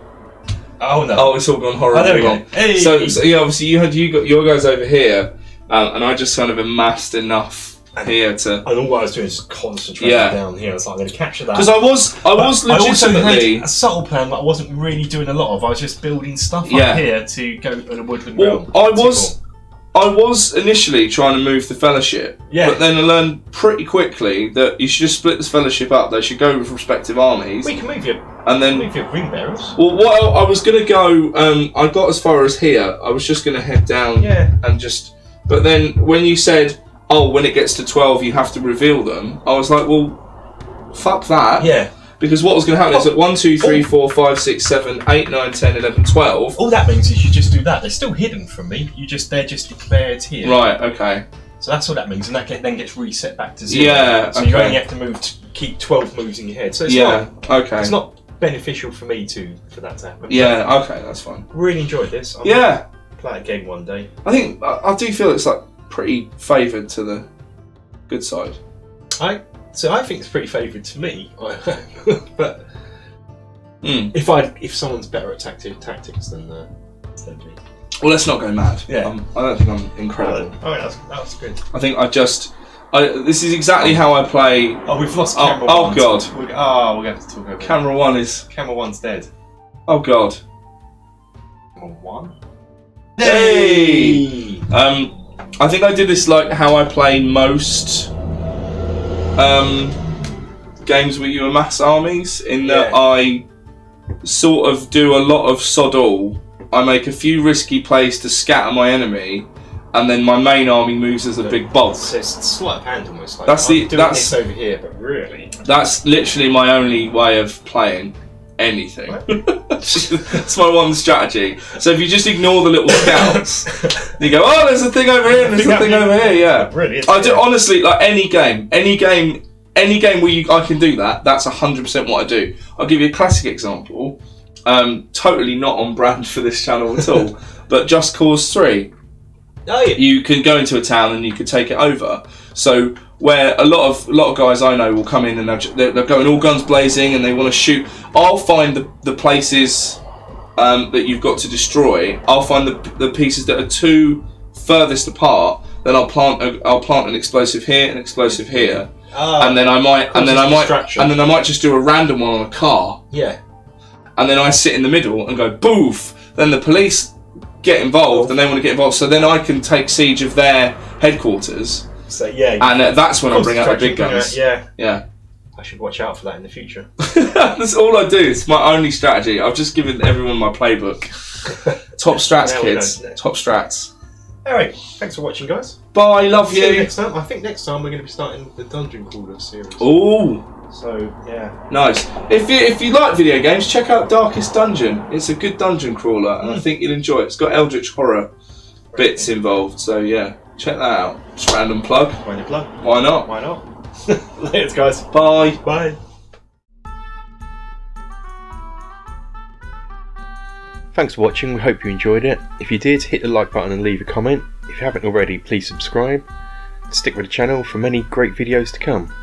Oh no! Oh, it's all gone horribly oh, there we wrong. Go. Hey. So, so yeah, obviously you had you got your guys over here, um, and I just kind of amassed enough and, here to. And all I was doing is concentrating yeah. down here. It's like I'm going to capture that. Because I was, I but was legitimately I also had a subtle plan that I wasn't really doing a lot of. I was just building stuff up yeah. here to go in a Woodland Realm. Well, I was, I was initially trying to move the Fellowship, yeah. but then I learned pretty quickly that you should just split this Fellowship up. They should go with respective armies. We can move you. And then, well, what I, I was going to go, um, I got as far as here. I was just going to head down yeah. and just. But then, when you said, "Oh, when it gets to twelve, you have to reveal them," I was like, "Well, fuck that." Yeah. Because what was going to happen oh. is that one, two, three, oh. four, five, six, seven, eight, nine, ten, eleven, twelve. All that means is you just do that. They're still hidden from me. You just they're just declared here. Right. Okay. So that's all that means, and that get, then gets reset back to zero. Yeah. So okay. you only have to move to keep twelve moves in your head. So it's yeah. Not, okay. It's not. Beneficial for me too for that to happen. Yeah, but okay, that's fine. Really enjoyed this. I'm yeah, play a game one day. I think I, I do feel it's like pretty favoured to the good side. I so I think it's pretty favoured to me. But mm. if I if someone's better at tacti tactics than uh, than me, well, let's not go mad. Yeah, um, I don't think I'm incredible. Oh, yeah, that was good. I think I just. I, this is exactly how I play. Oh, we've lost camera oh, one. Oh god. We're, oh, we're going to have to talk over Camera one is... Camera one's dead. Oh god. Camera one? Hey! Um, I think I did this like how I play most um, games where you amass armies, in that yeah. I sort of do a lot of sod all. I make a few risky plays to scatter my enemy, and then my main army moves as a big bulk. So it's a sleight of hand almost. Like that's the, I'm doing that's, this over here, but really... That's literally my only way of playing anything. That's my one strategy. So if you just ignore the little scouts, you go, oh, there's a thing over here, and there's a thing over here, yeah. Really, I do, honestly, like any game, any game, any game where you, I can do that, that's one hundred percent what I do. I'll give you a classic example, um, totally not on brand for this channel at all, but Just Cause three. Oh, yeah. You can go into a town and you can take it over. So where a lot of a lot of guys I know will come in and they're, they're going all guns blazing and they want to shoot. I'll find the the places um, that you've got to destroy. I'll find the the pieces that are two furthest apart. Then I'll plant a, I'll plant an explosive here, an explosive here, oh, and then I might and then I might and then I might just do a random one on a car. Yeah. And then I sit in the middle and go boof. Then the police get involved and they want to get involved, so then I can take siege of their headquarters. So yeah, and uh, that's when I bring out the big guns. Out, yeah, yeah. I should watch out for that in the future. That's all I do. It's my only strategy. I've just given everyone my playbook. Top strats, kids. Top strats. All right. Thanks for watching, guys. Bye. Love See you. you next time. I think next time we're going to be starting the Dungeon Crawler series. Oh. So yeah. Nice. If you if you like video games, check out Darkest Dungeon. It's a good dungeon crawler, and mm. I think you'll enjoy it. It's got Eldritch horror Brilliant. bits involved. So yeah, check that out. Just random plug. Random plug. Why not? Why not? Later, guys. Bye. Bye. Thanks for watching. We hope you enjoyed it. If you did, hit the like button and leave a comment. If you haven't already, please subscribe. Stick with the channel for many great videos to come.